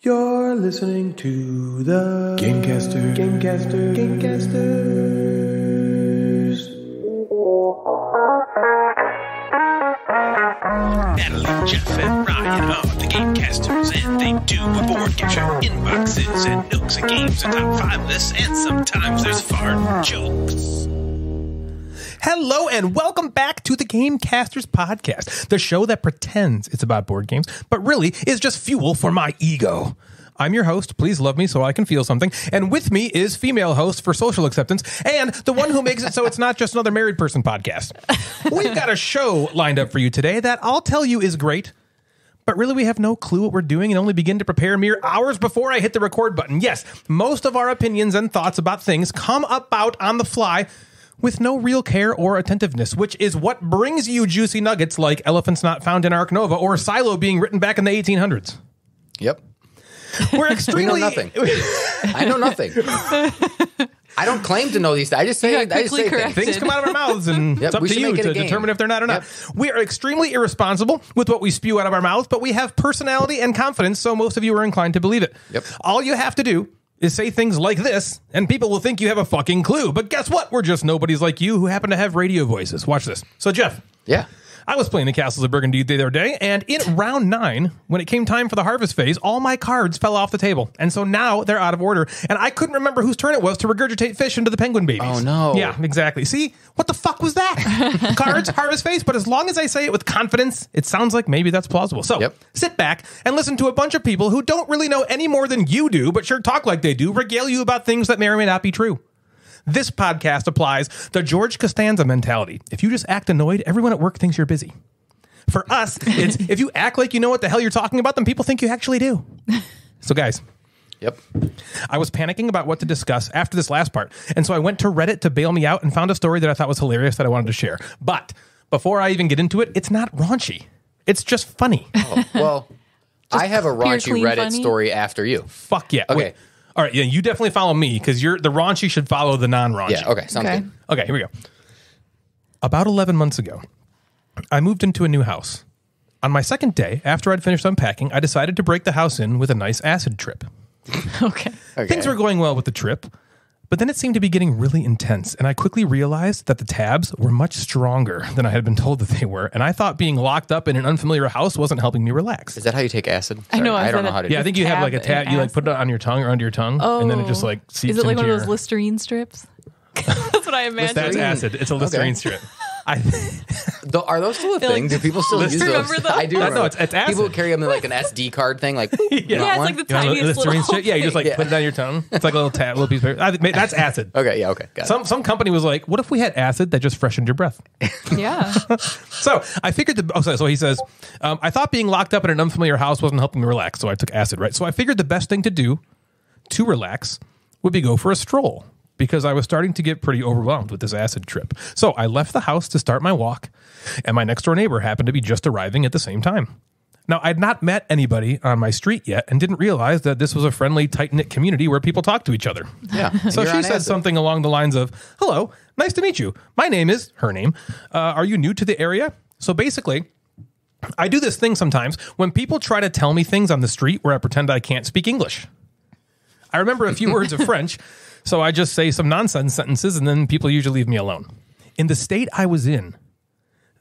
You're listening to the Gamecasters. Natalie, Jeff, and Ryan are the Gamecasters, and they do a board game show, inboxes, and nooks and games, and top five lists, and sometimes there's fart jokes. Hello and welcome back to the Gamecasters podcast, the show that pretends it's about board games, but really is just fuel for my ego. I'm your host. Please love me so I can feel something. And with me is female host for social acceptance and the one who makes it so it's not just another married person podcast. We've got a show lined up for you today that I'll tell you is great, but really we have no clue what we're doing and only begin to prepare mere hours before I hit the record button. Yes, most of our opinions and thoughts about things come about on the fly, with no real care or attentiveness, which is what brings you juicy nuggets like Elephants Not Found in Ark Nova or Silo being written back in the 1800s. Yep. We're extremely... We know nothing. I know nothing. I don't claim to know these things. I just say, things come out of our mouths, and it's up to you to determine if they're not or not. Yep. We are extremely irresponsible with what we spew out of our mouths, but we have personality and confidence, so most of you are inclined to believe it. Yep. All you have to do is say things like this, and people will think you have a fucking clue. But guess what? We're just nobodies like you who happen to have radio voices. Watch this. So, Jeff. Yeah. I was playing the Castles of Burgundy the other day, and in round 9, when it came time for the harvest phase, all my cards fell off the table. And so now they're out of order, and I couldn't remember whose turn it was to regurgitate fish into the penguin babies. Oh, no. Yeah, exactly. See? What the fuck was that? Cards, harvest phase, but as long as I say it with confidence, it sounds like maybe that's plausible. So sit back and listen to a bunch of people who don't really know any more than you do, but sure talk like they do, regale you about things that may or may not be true. This podcast applies the George Costanza mentality. If you just act annoyed, everyone at work thinks you're busy. For us, it's if you act like you know what the hell you're talking about, then people think you actually do. So, guys. Yep. I was panicking about what to discuss after this last part, and so I went to Reddit to bail me out and found a story that I thought was hilarious that I wanted to share. But before I even get into it, it's not raunchy. It's just funny. Oh, well, I have a raunchy Reddit story after you. Fuck yeah. Okay. Wait. All right, yeah, you definitely follow me because you're the raunchy should follow the non-raunchy. Yeah, okay, sounds good. Okay, here we go. About 11 months ago, I moved into a new house. On my second day, after I'd finished unpacking, I decided to break the house in with a nice acid trip. Okay. Things were going well with the trip, but then it seemed to be getting really intense, and I quickly realized that the tabs were much stronger than I had been told that they were, and I thought being locked up in an unfamiliar house wasn't helping me relax. Is that how you take acid? Sorry, I don't know how to do it. Yeah, I think you have like a tab, you like put it on your tongue or under your tongue, and then it just like seeps into your... Is it like one of those Listerine strips? That's what I imagine. That's acid. It's a Listerine strip. Are those still a thing? Do people still use those? I do. No, it's acid. People carry them in like an SD card thing, like yeah, it's like the tiniest little. Yeah, you just like put it on your tongue. It's like a little tab, little piece of paper. That's acid. Okay, yeah, okay. Got it. Some company was like, "What if we had acid that just freshened your breath?" Yeah. So I figured the. Oh, so he says, I thought being locked up in an unfamiliar house wasn't helping me relax, so I took acid. Right. So I figured the best thing to do to relax would be go for a stroll, because I was starting to get pretty overwhelmed with this acid trip. So I left the house to start my walk, and my next-door neighbor happened to be just arriving at the same time. Now, I'd not met anybody on my street yet and didn't realize that this was a friendly, tight-knit community where people talk to each other. Yeah. So she said something along the lines of, "Hello, nice to meet you. My name is," her name, "are you new to the area?" So basically, I do this thing sometimes when people try to tell me things on the street where I pretend I can't speak English. I remember a few words of French, so I just say some nonsense sentences, and then people usually leave me alone. In the state I was in,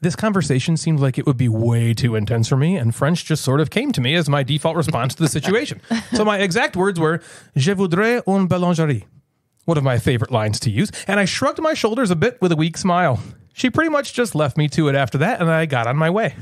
this conversation seemed like it would be way too intense for me, and French just sort of came to me as my default response to the situation. So my exact words were, "Je voudrais une boulangerie," one of my favorite lines to use, and I shrugged my shoulders a bit with a weak smile. She pretty much just left me to it after that, and I got on my way.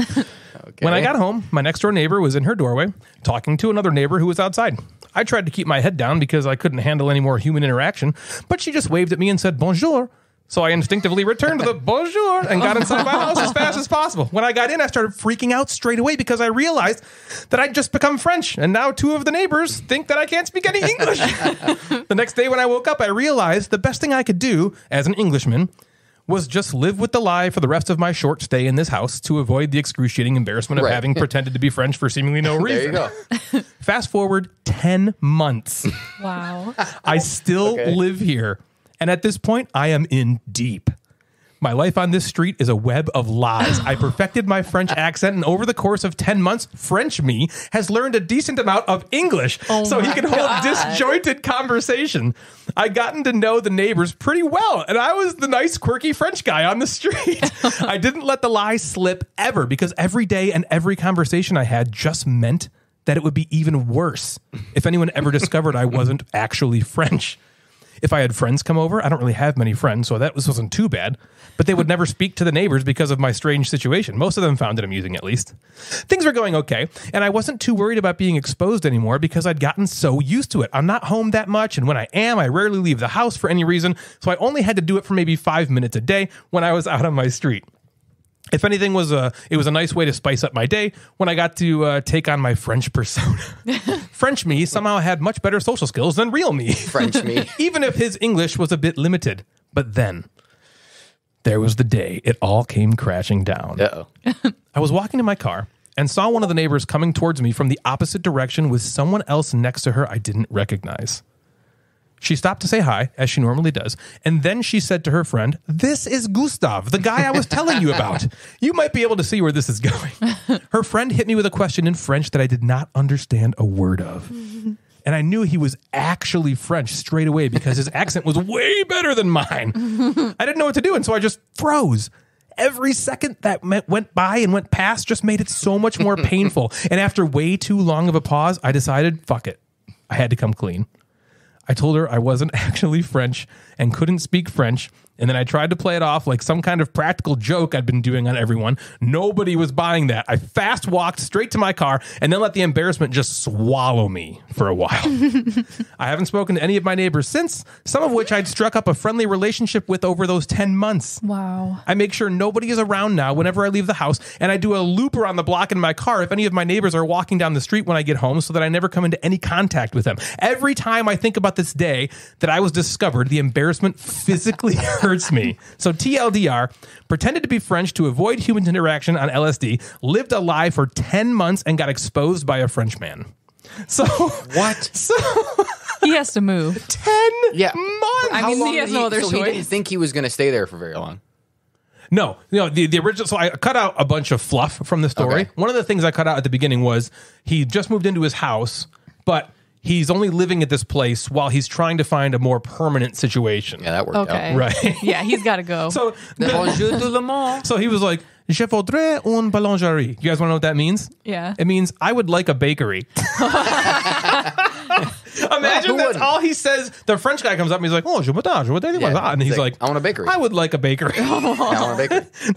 Okay. When I got home, my next-door neighbor was in her doorway talking to another neighbor who was outside. I tried to keep my head down because I couldn't handle any more human interaction, but she just waved at me and said, "Bonjour." So I instinctively returned to the "bonjour" and got inside my house as fast as possible. When I got in, I started freaking out straight away because I realized that I'd just become French, and now 2 of the neighbors think that I can't speak any English. The next day when I woke up, I realized the best thing I could do as an Englishman was just live with the lie for the rest of my short stay in this house to avoid the excruciating embarrassment of having pretended to be French for seemingly no reason. There you go. Fast forward 10 months. Wow. I still live here. And at this point, I am in deep. My life on this street is a web of lies. I perfected my French accent, and over the course of 10 months, French me has learned a decent amount of English so he can hold disjointed conversation. I've gotten to know the neighbors pretty well, and I was the nice, quirky French guy on the street. I didn't let the lie slip ever, because every day and every conversation I had just meant that it would be even worse if anyone ever discovered I wasn't actually French. If I had friends come over, I don't really have many friends, so that wasn't too bad. But they would never speak to the neighbors because of my strange situation. Most of them found it amusing, at least. Things were going okay, and I wasn't too worried about being exposed anymore because I'd gotten so used to it. I'm not home that much, and when I am, I rarely leave the house for any reason, so I only had to do it for maybe 5 minutes a day when I was out on my street. If anything, it was a nice way to spice up my day when I got to take on my French persona. French me somehow had much better social skills than real me. French me. Even if his English was a bit limited. But then, there was the day it all came crashing down. Uh-oh. I was walking in my car and saw one of the neighbors coming towards me from the opposite direction with someone else next to her I didn't recognize. She stopped to say hi, as she normally does, and then she said to her friend, "This is Gustav, the guy I was telling you about. You might be able to see where this is going." Her friend hit me with a question in French that I did not understand a word of. And I knew he was actually French straight away because his accent was way better than mine. I didn't know what to do, and so I just froze. Every second that went by and went past just made it so much more painful. And after way too long of a pause, I decided, fuck it. I had to come clean. I told her I wasn't actually French and couldn't speak French, and then I tried to play it off like some kind of practical joke I'd been doing on everyone. Nobody was buying that. I fast walked straight to my car and then let the embarrassment just swallow me for a while. I haven't spoken to any of my neighbors since, some of which I'd struck up a friendly relationship with over those 10 months. Wow. I make sure nobody is around now whenever I leave the house, and I do a loop around the block in my car if any of my neighbors are walking down the street when I get home so that I never come into any contact with them. Every time I think about this day that I was discovered, the embarrassment physically hurts. Hurts me. So TLDR, pretended to be French to avoid human interaction on LSD, lived a lie for 10 months and got exposed by a Frenchman. So what? So he has to move. 10 months. I mean, he has no other choice. He didn't think he was going to stay there for very long. No, you know, the original. So I cut out a bunch of fluff from the story. Okay. One of the things I cut out at the beginning was he just moved into his house, but he's only living at this place while he's trying to find a more permanent situation. Yeah, that worked out. Right. Yeah, he's got to go. So, so he was like, "Je voudrais une boulangerie." You guys want to know what that means? Yeah. It means, "I would like a bakery." Imagine that's all he says. The French guy comes up and he's like, "Oh, je voudrais, je voudrais." Yeah, and he's like, "I want a bakery. I would like a bakery." Now,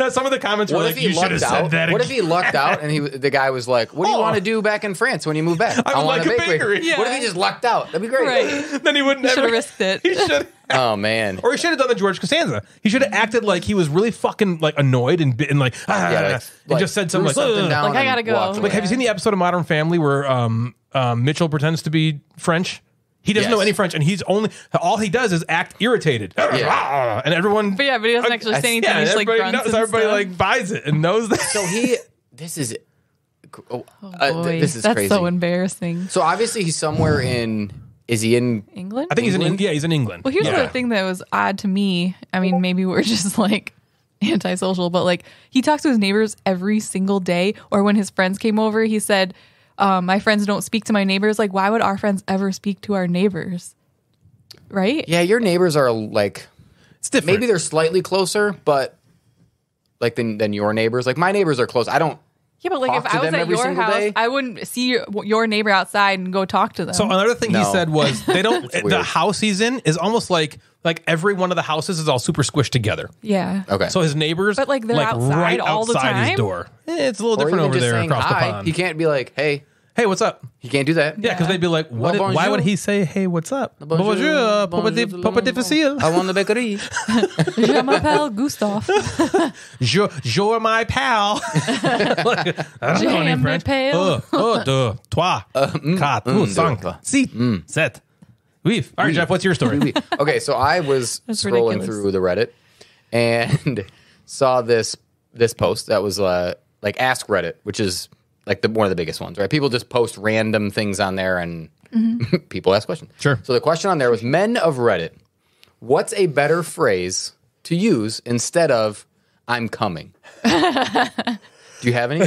some of the comments were like, "You should have said that again." What if he lucked out and the guy was like, "What do you want to do back in France when you move back?" "I want like a bakery." Yeah. What if he just lucked out? That'd be great. Right. Then he wouldn't have risked it. He should. Oh, man. Or he should have done the George Costanza. He should have acted like he was really fucking like annoyed and like, and just said something like, "I gotta go." Like, have you seen the episode of Modern Family where Mitchell pretends to be French? He doesn't know any French, and he's only all he does is act irritated. Yeah. And everyone, but he doesn't actually say anything. Yeah, just, like, knows, everybody like buys it and knows that. So he, this is, this is crazy. That's so embarrassing. So obviously he's somewhere in. Is he in England? I think he's in England. Yeah, he's in England. Well, here's the thing that was odd to me. I mean, maybe we're just like antisocial, but like he talks to his neighbors every single day. Or when his friends came over, he said, "My friends don't speak to my neighbors." Like, why would our friends ever speak to our neighbors? Right? Yeah, your neighbors are like, it's different. Maybe they're slightly closer, but like than your neighbors. Like my neighbors are close. I don't. Yeah, but like if I was at your house, I wouldn't see your neighbor outside and go talk to them. So another thing he said was they don't. The house he's in is almost like every one of the houses is all super squished together. Yeah. Okay. So his neighbors, but like they're like outside right all the time. His door. It's a little different over there across the pond. He can't be like, "Hey, hey, what's up?" He can't do that. Yeah, because they'd be like, "What? Why would he say, 'Hey, what's up?'" "Bonjour, papa difficile. I want the bakery." "Je m'appelle Gustav." "You're my pal." Like, I don't know any French. "Un, deux, trois, quatre, cinq, six, sept, huit." All right, Jeff, what's your story? Okay, so I was scrolling through the Reddit and saw this post that was like Ask Reddit, which is like one of the biggest ones, right? People just post random things on there and people ask questions. Sure. So the question on there was, "Men of Reddit, what's a better phrase to use instead of I'm coming. Do you have any?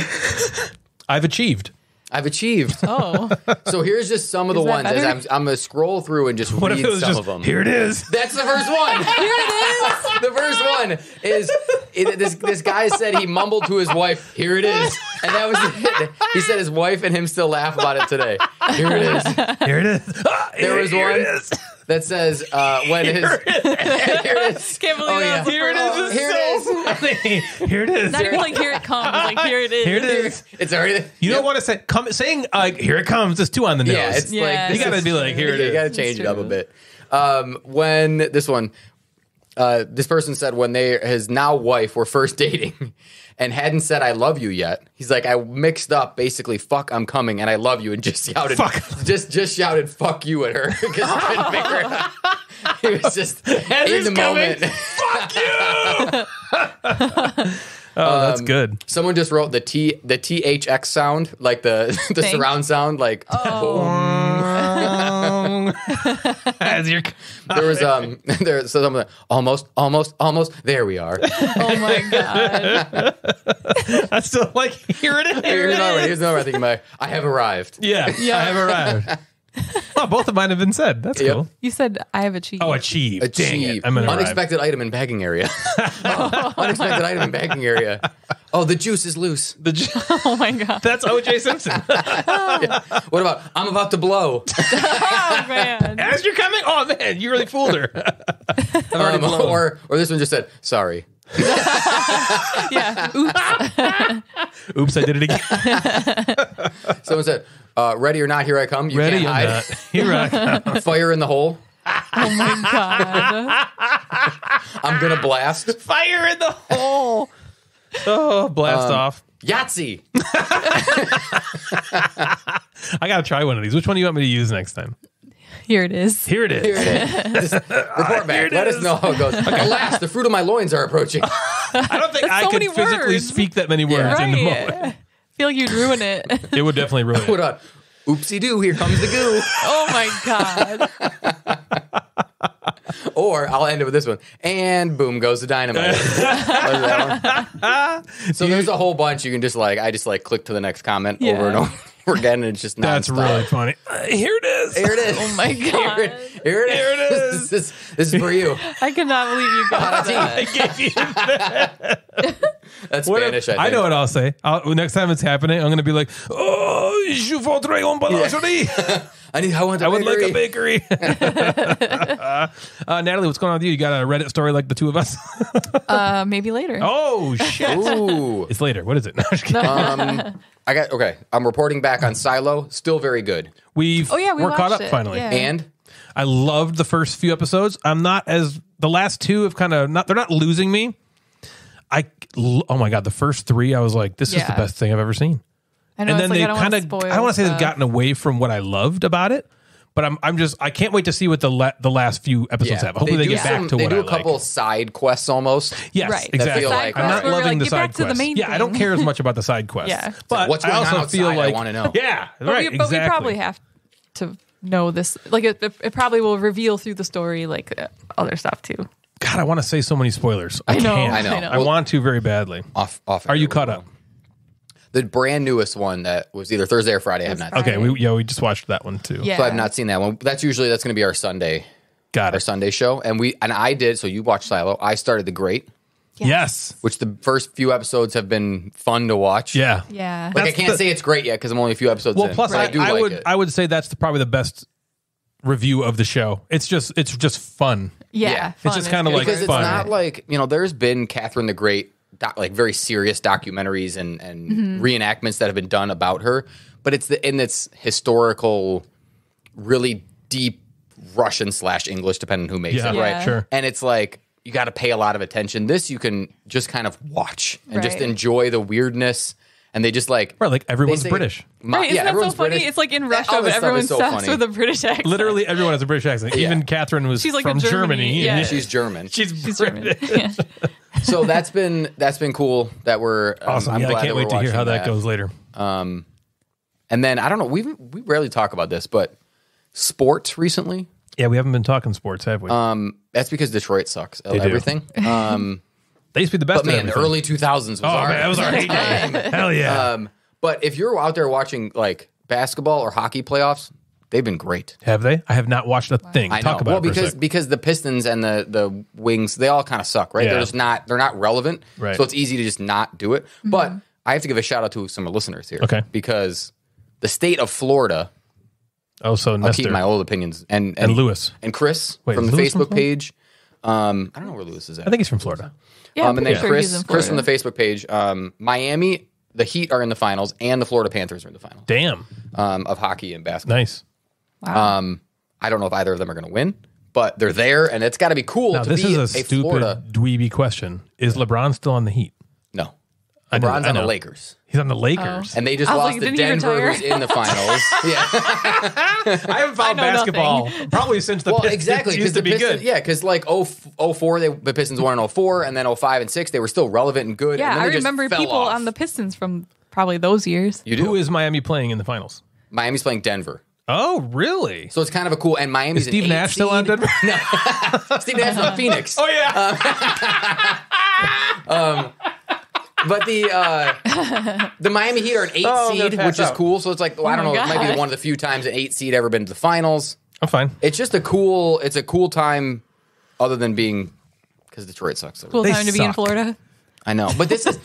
I've achieved. Oh. So here's just some of the ones. As I'm going to scroll through and just read some of them. Here it is. That's the first one. Here it is. The first one is this guy said he mumbled to his wife, here it is. And that was it. He said his wife and him still laugh about it today. Here it is. Here it is. There was one that says when his... Here it is. Can't believe that. Here it is. Here it is. Here it is. Not even like here it comes. Like here it is. Here it is. It's already... You don't want to say... Saying here it comes is too on the nose. Yeah, it's like... You got to be like, here it is. You got to change it up a bit. When... This one... this person said when his now wife were first dating and hadn't said I love you yet. He's like, I mixed up basically fuck I'm coming and I love you and just shouted fuck. Just shouted fuck you at her because he couldn't figure it out. He was just in the moment. Fuck you. Oh, that's good. Someone just wrote the THX sound, like the surround sound, like As you're there was there so someone almost there we are. Oh my god. I still like here it is. Here's another I think I have arrived. Yeah. I have arrived. Oh, both of mine have been said. That's cool. You said I have achieved. Oh, achieved. Dang it. I'm unexpected item in bagging area. Unexpected item in bagging area. Oh, the juice is loose. Oh my god. That's OJ Simpson. Yeah. What about I'm about to blow? Oh man. As you're coming. Oh man, you really fooled her. I've already blown. Or this one just said sorry. Yeah. Oops, I did it again. Someone said, ready or not, here I come. You ready can't hide. Not. Here I come. Fire in the hole. Oh my god. I'm gonna blast. Fire in the hole. Oh, blast off. Yahtzee. I gotta try one of these. Which one do you want me to use next time? Here it is. Here it is. Here it is. Report back. Let us know how it goes. Okay. Alas, the fruit of my loins are approaching. I don't think I could physically speak that many words in the moment. I feel like you'd ruin it. It would definitely ruin it. Oopsie-doo, here comes the goo. Oh, my God. Or I'll end it with this one. And boom goes the dynamite. So there's a whole bunch. You can just like, I just like click to the next comment over and over. We're getting it's just that's nonstop. Really funny. Here it is. Here it is. Oh my god. Here it is. This is for you. I cannot believe you got that. That's Spanish. I know what I'll say. Next time it's happening, I'm gonna be like, oh, je voudrais une boulangerie. I would like a bakery. Natalie, what's going on with you? You got a Reddit story like the two of us? Maybe later. Oh shit! Ooh. It's later. What is it? No, I'm just kidding. I'm reporting back on Silo. Still very good. We're caught up finally. Yeah. And I loved the first few episodes. I'm not as the last two have kind of not. They're not losing me. Oh my god, the first three I was like, this is the best thing I've ever seen. I know, and then like, I don't want to say they've gotten away from what I loved about it, but I can't wait to see what the last few episodes have. Hopefully they get back to what I like. They do a couple side quests almost. Yes, right. Exactly. Like, I'm not loving the side quests. I don't care as much about the side quests. Yeah. But what's going on outside, I want to know. Yeah, right, exactly. But we probably have to know this. Like it probably will reveal through the story like other stuff too. God, I want to say so many spoilers. I know. I want to very badly. Off. Are you caught up? The brand newest one that was either Thursday or Friday, I have not seen. Okay, we just watched that one too. Yeah. So I've not seen that one. That's going to be our Sunday. Got it. Our Sunday show, and I did. So you watched Silo. I started The Great. Yes. Which the first few episodes have been fun to watch. Yeah. Yeah. Like I can't say it's great yet because I'm only a few episodes in. Plus I do like it. I would say that's probably the best review of the show. It's just fun. Yeah. Fun. It's just kind of like because fun. It's not like there's been Catherine the Great. Like very serious documentaries and reenactments that have been done about her, but it's in its historical, really deep Russian / English, depending on who makes it, right? Sure. And it's like you got to pay a lot of attention. This you can just kind of watch and just enjoy the weirdness. And they just like... Right, like everyone's British. Right, isn't that so funny? British. It's like in Russia, but everyone stops with a British accent. Literally everyone has a British accent. Yeah. Even Catherine was from Germany. Yeah. Yeah. She's German. She's British. German. Yeah. So that's been cool that we're... awesome. I'm glad I can't wait to hear how that goes later. And then, I don't know, we rarely talk about this, but sports recently... Yeah, we haven't been talking sports, have we? That's because Detroit sucks. Everything. They used to be the best. But man, the early 2000s was our time. Hell yeah. But if you're out there watching like basketball or hockey playoffs, they've been great. Have they? I have not watched a thing. I know. Talk about it for a second. Because the Pistons and the Wings, they all kind of suck, right? Yeah. They're just not. They're not relevant. Right. So it's easy to just not do it. Mm-hmm. But I have to give a shout out to some listeners here, okay? Because the state of Florida. Oh, so Nestor. I'll keep my old opinions. And Lewis. And Chris from the Facebook page. I don't know where Lewis is at. I think he's from Florida. Yeah, and then Chris from the Facebook page. Miami, the Heat are in the finals, and the Florida Panthers are in the finals. Damn. Of hockey and basketball. Nice. Wow. I don't know if either of them are going to win, but they're there, and it's got to be cool now, to this be is a stupid Florida. Dweeby question. Is LeBron still on the Heat? No. LeBron's on the Lakers. He's on the Lakers. Oh. And they just lost to Denver, who's in the finals. Yeah. I haven't found basketball probably since the Pistons used to be good. Yeah, because like 04, the Pistons won in 04, and then 05 and 06, they were still relevant and good. Yeah, and then I remember people on the Pistons from probably those years. You do? Who is Miami playing in the finals? Miami's playing Denver. Oh, really? So it's kind of a cool, and Miami's Steve Nash still on Denver? No. Steve Nash on Phoenix. Oh, yeah. But the Miami Heat are an 8 seed, which is cool. So it's like, well, I don't know, it might be one of the few times an 8 seed ever been to the finals. I'm fine. It's just a cool time, other than being because Detroit sucks. Cool time to be in Florida. I know, but this is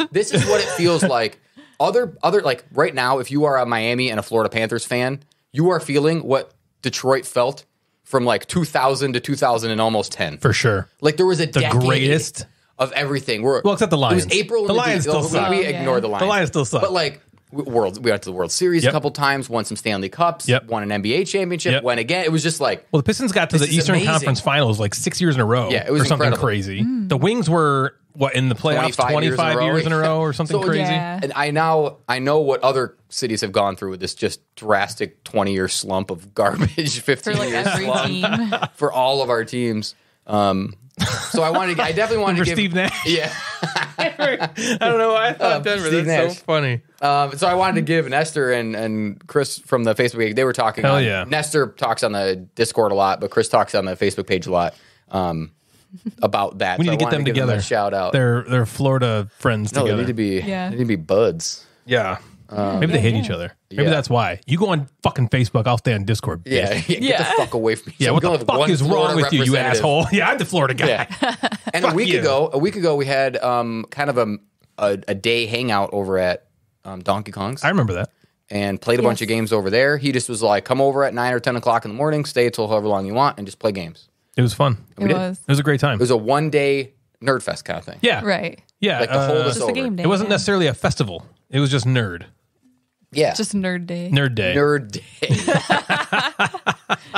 what it feels like. Other like right now, if you are a Miami and a Florida Panthers fan, you are feeling what Detroit felt from like 2000 to 2000 and almost 10 for sure. Like there was the greatest. Of everything. Well, except the Lions. It was April. The Lions still suck. We ignore the Lions. The Lions still suck. But like, we went to the World Series a couple times, won some Stanley Cups, won an NBA championship, won again. It was just like... Well, the Pistons got to the Eastern Conference Finals like 6 years in a row. Yeah, it was something crazy. Mm. The Wings were, what, in the playoffs 25 years in a row or something crazy? Yeah. And I know what other cities have gone through with this just drastic 20-year slump of garbage, 15-year slump for all of our teams. So I definitely wanted to give Steve Nash. Yeah, I don't know why I thought Denver. That's Nash. So funny. So I wanted to give Nestor and Chris from the Facebook page. They were talking. Hell yeah. Nestor talks on the Discord a lot, but Chris talks on the Facebook page a lot about that. We need to get them together. Them a shout out. They're Florida friends. No, they need to be. Yeah. They need to be buds. Yeah. Maybe they hate each other. Maybe that's why. You go on fucking Facebook, I'll stay on Discord. Yeah, get the fuck away from me. Yeah, so what the fuck is wrong with you, you asshole? Yeah, I'm the Florida guy. Yeah. And a week ago, we had kind of a day hangout over at Donkey Kong's. I remember that. And played a bunch of games over there. He just was like, come over at 9 or 10 o'clock in the morning, stay till however long you want, and just play games. It was fun. It was a great time. It was a one-day Nerd Fest kind of thing. Yeah. Right. Yeah. Like the whole was over. It wasn't necessarily a festival. It was just nerd. Yeah. Just nerd day. Nerd day. Nerd day.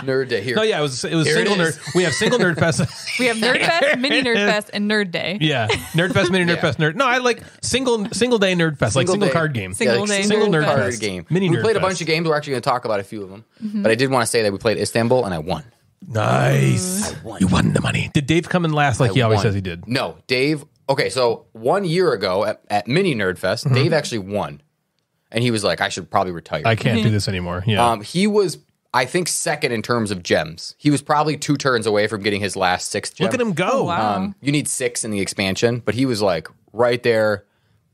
Nerd day here. No, yeah, it was single nerd. We have single nerd fest. We have nerd fest, mini nerd fest, and nerd day. Yeah. Nerd fest, mini nerd fest, nerd. No, I like single day nerd fest, single like single day. Card game. Single day single nerd fest. Card game. Mini we nerd played fest. A bunch of games. We're actually going to talk about a few of them. Mm-hmm. But I did want to say that we played Istanbul and I won. Nice. I won. You won the money. Did Dave come in last like he always says he did? No, Dave. Okay, so 1 year ago at Mini Nerd Fest, Dave actually won. And he was like, I should probably retire. I can't do this anymore. Yeah. He was, I think, second in terms of gems. He was probably 2 turns away from getting his last 6 gems. Look at him go. Oh, wow. You need 6 in the expansion, but he was like right there.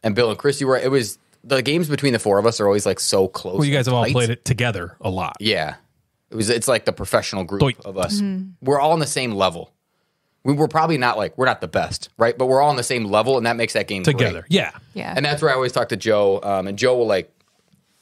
And Bill and Christy were, it was, the games between the 4 of us are always like so close. Well, you guys have all played it together a lot. Yeah. It's like the professional group of us. Mm. We're all on the same level. We're probably not like, we're not the best, right? But we're all on the same level, and that makes that game together. Great. Yeah. Yeah. And that's where I always talk to Joe. And Joe will like,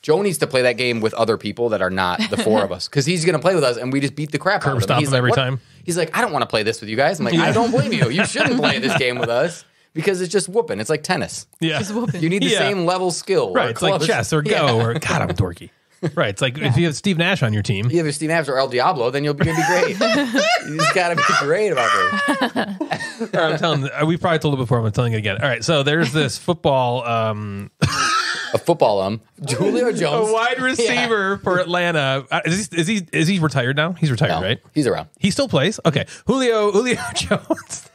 Joe needs to play that game with other people that are not the 4 of us. Because he's going to play with us, and we just beat the crap out of him. He's like, every time. He's like, I don't want to play this with you guys. I'm like, I don't blame you. You shouldn't play this game with us. Because it's just whooping. It's like tennis. Yeah. Just whooping. You need the same level skill. Right. It's like chess or Go or, God, I'm dorky. Right, it's like if you have Steve Nash on your team. If you have Steve Nash or El Diablo, then you'll be great. You just got to be great about this. I'm telling you, we probably told it before, I'm telling it again. All right, so there's this football... a football Julio Jones. A wide receiver for Atlanta. Is he retired now? He's retired, right? He's around. He still plays? Okay. Julio Jones.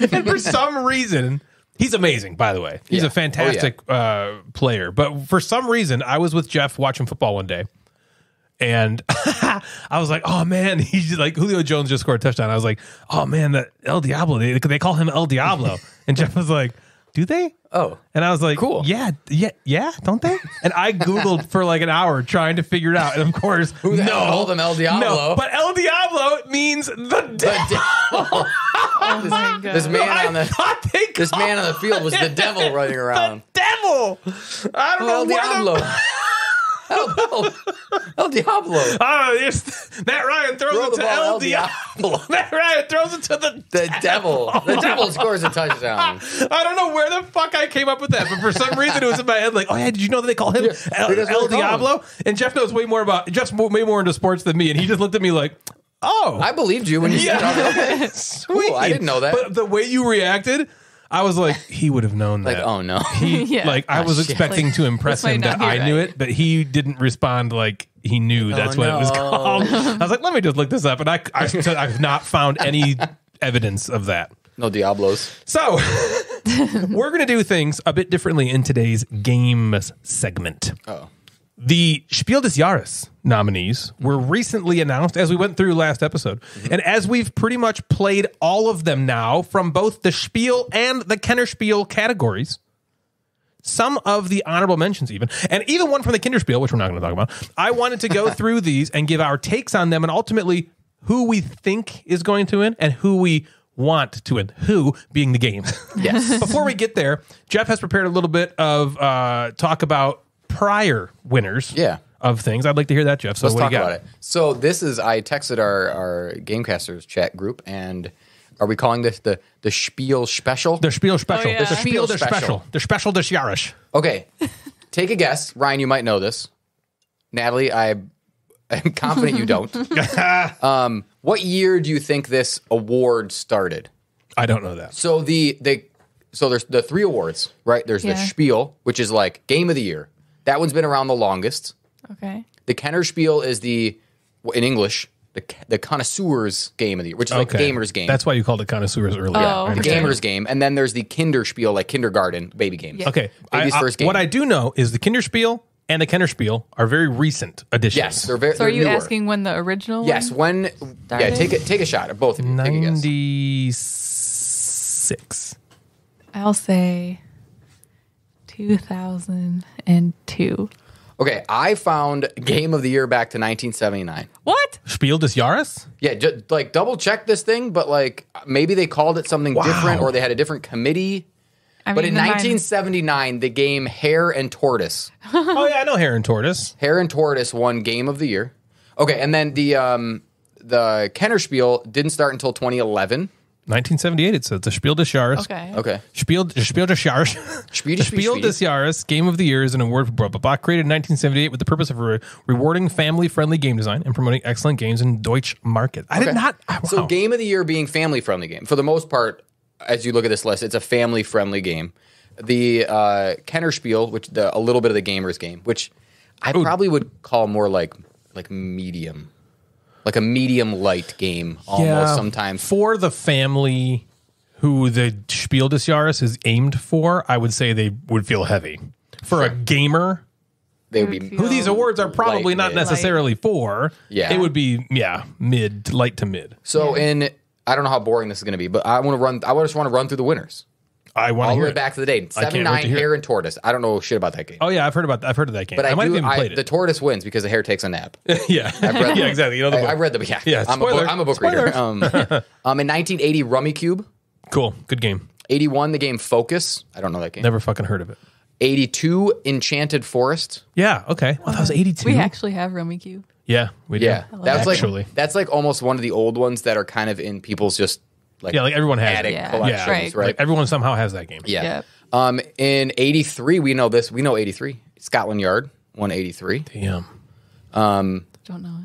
And for some reason... He's amazing, by the way. He's a fantastic player. But for some reason, I was with Jeff watching football one day, And I was like, oh, man, he's like, Julio Jones just scored a touchdown. I was like, oh, man, that El Diablo, they call him El Diablo. And Jeff was like, do they? Oh. And I was like, cool. Yeah, don't they? And I Googled for like an hour trying to figure it out. And of course, who the hell called him El Diablo? No, but El Diablo means the devil. Oh this man on the field was the devil running around. The devil. I don't know. El Diablo. El Diablo. Matt Ryan throws it to El Diablo. Matt Ryan throws it to the devil. The devil scores a touchdown. I don't know where the fuck I came up with that, but for some reason it was in my head like, oh yeah, did you know that they call him El Diablo? And Jeff knows way more about, Jeff's way more into sports than me, and he just looked at me like, oh. I believed you when you said that. Sweet. Cool, I didn't know that. But the way you reacted, I was like, he would have known that. Like, oh no. I was expecting to impress him that I knew it, but he didn't respond like he knew that's what it was called. I was like, let me just look this up. And I've not found any evidence of that. No Diablos. So we're going to do things a bit differently in today's games segment. Oh. The Spiel des Jahres nominees were recently announced as we went through last episode. Mm-hmm. And as we've pretty much played all of them now from both the Spiel and the Kennerspiel categories, some of the honorable mentions even, and even one from the Kinderspiel, which we're not going to talk about, I wanted to go through these and give our takes on them and ultimately who we think is going to win and who we want to win, who being the game. Yes. Before we get there, Jeff has prepared a little bit of talk about prior winners of things. I'd like to hear that, Jeff. So let's talk about it. So this is, I texted our GameCasters chat group, and are we calling this the Spiel Special? The Spiel Special. Oh, yeah. The Spiel Special. The Special des Jahres. Okay. Take a guess. Ryan, you might know this. Natalie, I'm confident you don't. What year do you think this award started? I don't know that. So there's the three awards, right? There's the Spiel, which is like Game of the Year. That one's been around the longest. Okay. The Kennerspiel is in English, the connoisseur's game of the year, which is like the gamer's game. That's why you called it connoisseur's earlier. Oh, yeah, the gamer's game. And then there's the Kinderspiel, like kindergarten, baby game. Yeah. Okay. Baby's first game. What I do know is the Kinderspiel and the Kennerspiel are very recent additions. Yes. They're very, so are you asking when the original one started? Yeah, take a shot at both of you. 96. I'll say 2002. Okay, I found Game of the Year back to 1979. What? Spiel des Jahres? Yeah, just, like, double-check this thing, but, like, maybe they called it something different or they had a different committee. I mean, but in 1979, the game Hare and Tortoise. Oh, yeah, I know Hare and Tortoise. Hare and Tortoise won Game of the Year. Okay, and then the Kennerspiel didn't start until 2011. 1978, it says. The Spiel des Jahres. Okay. Spiel des Jahres. Spiel des Jahres, Game of the Year, is an award for blah, blah, blah, created in 1978 with the purpose of rewarding family-friendly game design and promoting excellent games in Deutsch market. So Game of the Year being family-friendly game. For the most part, as you look at this list, it's a family-friendly game. The Kennerspiel, which a little bit of the gamer's game, which I probably would call more like medium. Like a medium light game almost sometimes. For the family who the Spiel des Jahres is aimed for, I would say they would feel heavy. For a gamer, they would be, who these awards are probably not necessarily for, it would be, mid, light to mid. So I don't know how boring this is going to be, but I just want to run through the winners. I want to hear it back to the day. 79 Hare and Tortoise. I don't know shit about that game. Oh yeah, I've heard of that game. But I might have even played it. The tortoise wins because the hare takes a nap. Yeah, exactly. You know the book. I read the I'm a book reader. In 1980, Rummikub. Cool, good game. 81, the game Focus. I don't know that game. Never fucking heard of it. 82, Enchanted Forest. Yeah, okay. Well, that was 82. We actually have Rummikub. Yeah, we do. Yeah, that's like almost one of the old ones that are kind of in people's just. Like everyone has attic collections, right? Like everyone somehow has that game. Yeah. Yep. In 83, we know this. We know 83. Scotland Yard won 83. Damn. Don't know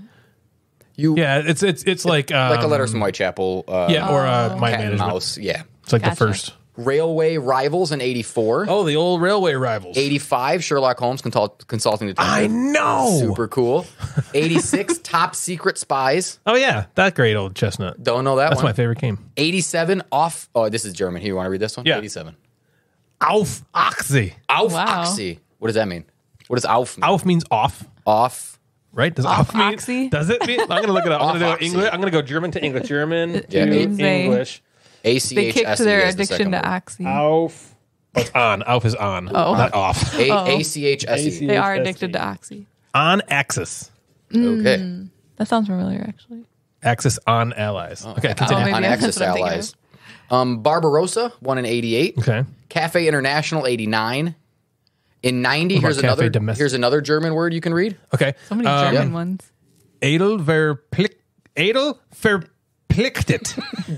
it. It's like a letter from Whitechapel. Or My Cat Management. Mouse. Yeah. It's like the first. Railway Rivals in 84. Oh, the old Railway Rivals. 85, Sherlock Holmes Consulting the Detective. I know! Super cool. 86, Top Secret Spies. Oh, yeah. That great old chestnut. Don't know that one. That's my favorite game. 87, Off... Oh, this is German. Here, you want to read this one? Yeah. 87. Auf Achse. Auf Achse. What does that mean? What does Auf mean? Auf means off. Off Right? Does off mean? Oxy? Does it mean? I'm going to look it up. I'm going to do English. I'm going to go German to English. German to English. A-C-H-S-E. They kicked their addiction to oxy. Auf. Oh, it's on. Auf is on. Oh. Not off. A-C-H-S-E. They are addicted to oxy. On Axis. Okay. That sounds familiar, actually. Axis on allies. Okay, continue. On Axis allies. Barbarossa won in 88. Okay. Cafe International 89. In 90, here's another German word you can read. Okay. So many German ones. Adel Verpflichtet.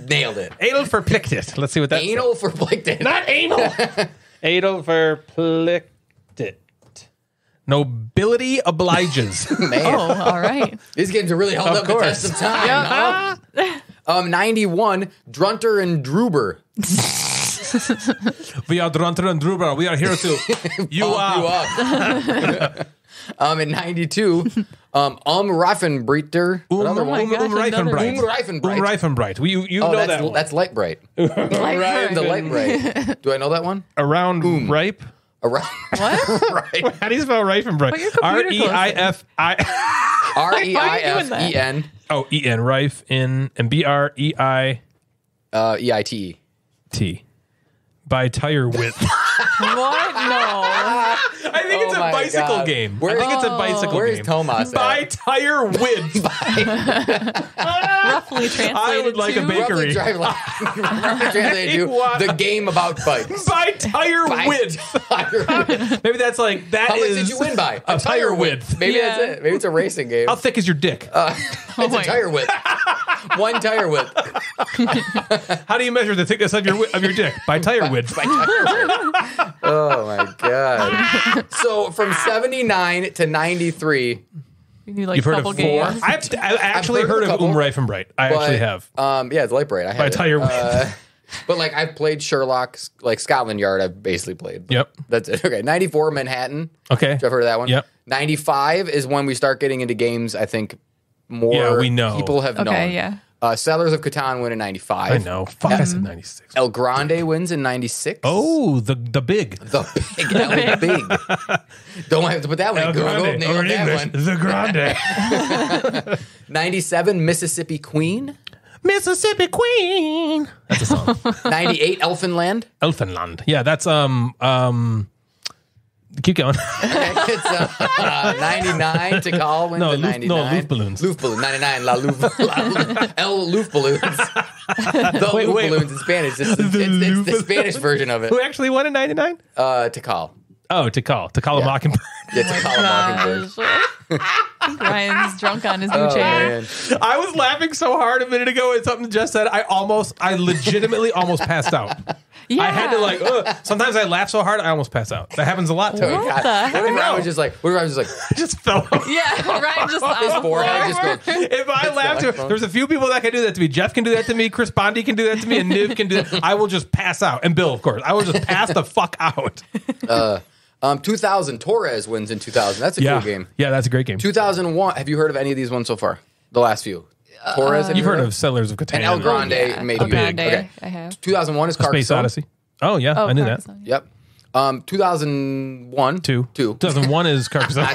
Nailed it. Adel Verpflichtet. Let's see what that is. Anal Verpflichtet. Not anal. Adel Verpflichtet. Nobility obliges. Man. Oh, all right. These games are really held up the test of time. Yeah. Huh? 91, Drunter and Drüber. We are Drunter and Drüber. We are here to you up. In 92, Reifenbreiter. Another one. Reifenbreit. You know that one. That's Lightbright. The Lightbright. Do I know that one? Around ripe. Around what? Right. How do you spell Reifenbreit? Reifefen. Oh, E-N. Rife in and B-R-E-I. E-I-T-E. T. By tire width. What? No. I think it's a bicycle game. Where is Tomas? By tire width. Roughly translated. I would like a bakery. Roughly translated to the game about bikes. By tire width. Maybe that's like that. How much did you win by? A tire width. Maybe that's it. Maybe it's a racing game. How thick is your dick? It's a tire width. One tire width. How do you measure the thickness of your dick? By tire width. Oh my god! So from 79 to 93, you've heard of four. I've actually heard of Reifenbreit. I actually have. Yeah, it's Lightbright. I had by tire width. But like I've played Sherlock, like Scotland Yard. I've basically played. Yep, that's it. Okay, 94 Manhattan. Okay, I've heard of that one. Yep, 95 is when we start getting into games. I think more. Yeah, we know people have known. Okay, yeah. Settlers of Catan win in 95. I know. Fuck, I said 96. El Grande wins in 96. Oh, the big. The big. That was big. Don't have to put that one in Google. Or in English, the Grande. 97, Mississippi Queen. Mississippi Queen. That's a song. 98, Elfinland. Elfinland. Yeah, that's... Keep going. Okay, it's 99, Tikal wins in 99. No, Loof Balloons. Loof Balloon, 99, La Loof. El Loof Balloons. The wait, Loof wait. Balloons in Spanish. It's the Spanish version of it. Who actually won in 99? Tikal. Oh, Tikal. Tikal a Mockingbird. Yeah, Tikal a Mockingbird. Ryan's drunk on his new chair. I was laughing so hard a minute ago at something Jeff said. I legitimately almost passed out. Yeah. I had to like. Sometimes I laugh so hard I almost pass out. That happens a lot to me. What if I was just like? Just fell. Yeah, Ryan just his forehead just goes. If I laugh, there's a few people that can do that to me. Jeff can do that to me. Chris Bondi can do that to me, and Niv can do that. I will just pass out, and Bill, of course, I will just pass the fuck out. 2000 Torres wins in 2000. That's a cool game. Yeah, that's a great game. 2001. Have you heard of any of these ones so far? The last few. Torres, you've heard of Settlers of Catan. And El Grande, maybe. Big. Okay. I have. 2001 is Carcassonne. Space Odyssey. Oh, yeah. I knew that. Yep. 2001. Two. 2001 is Carcassonne.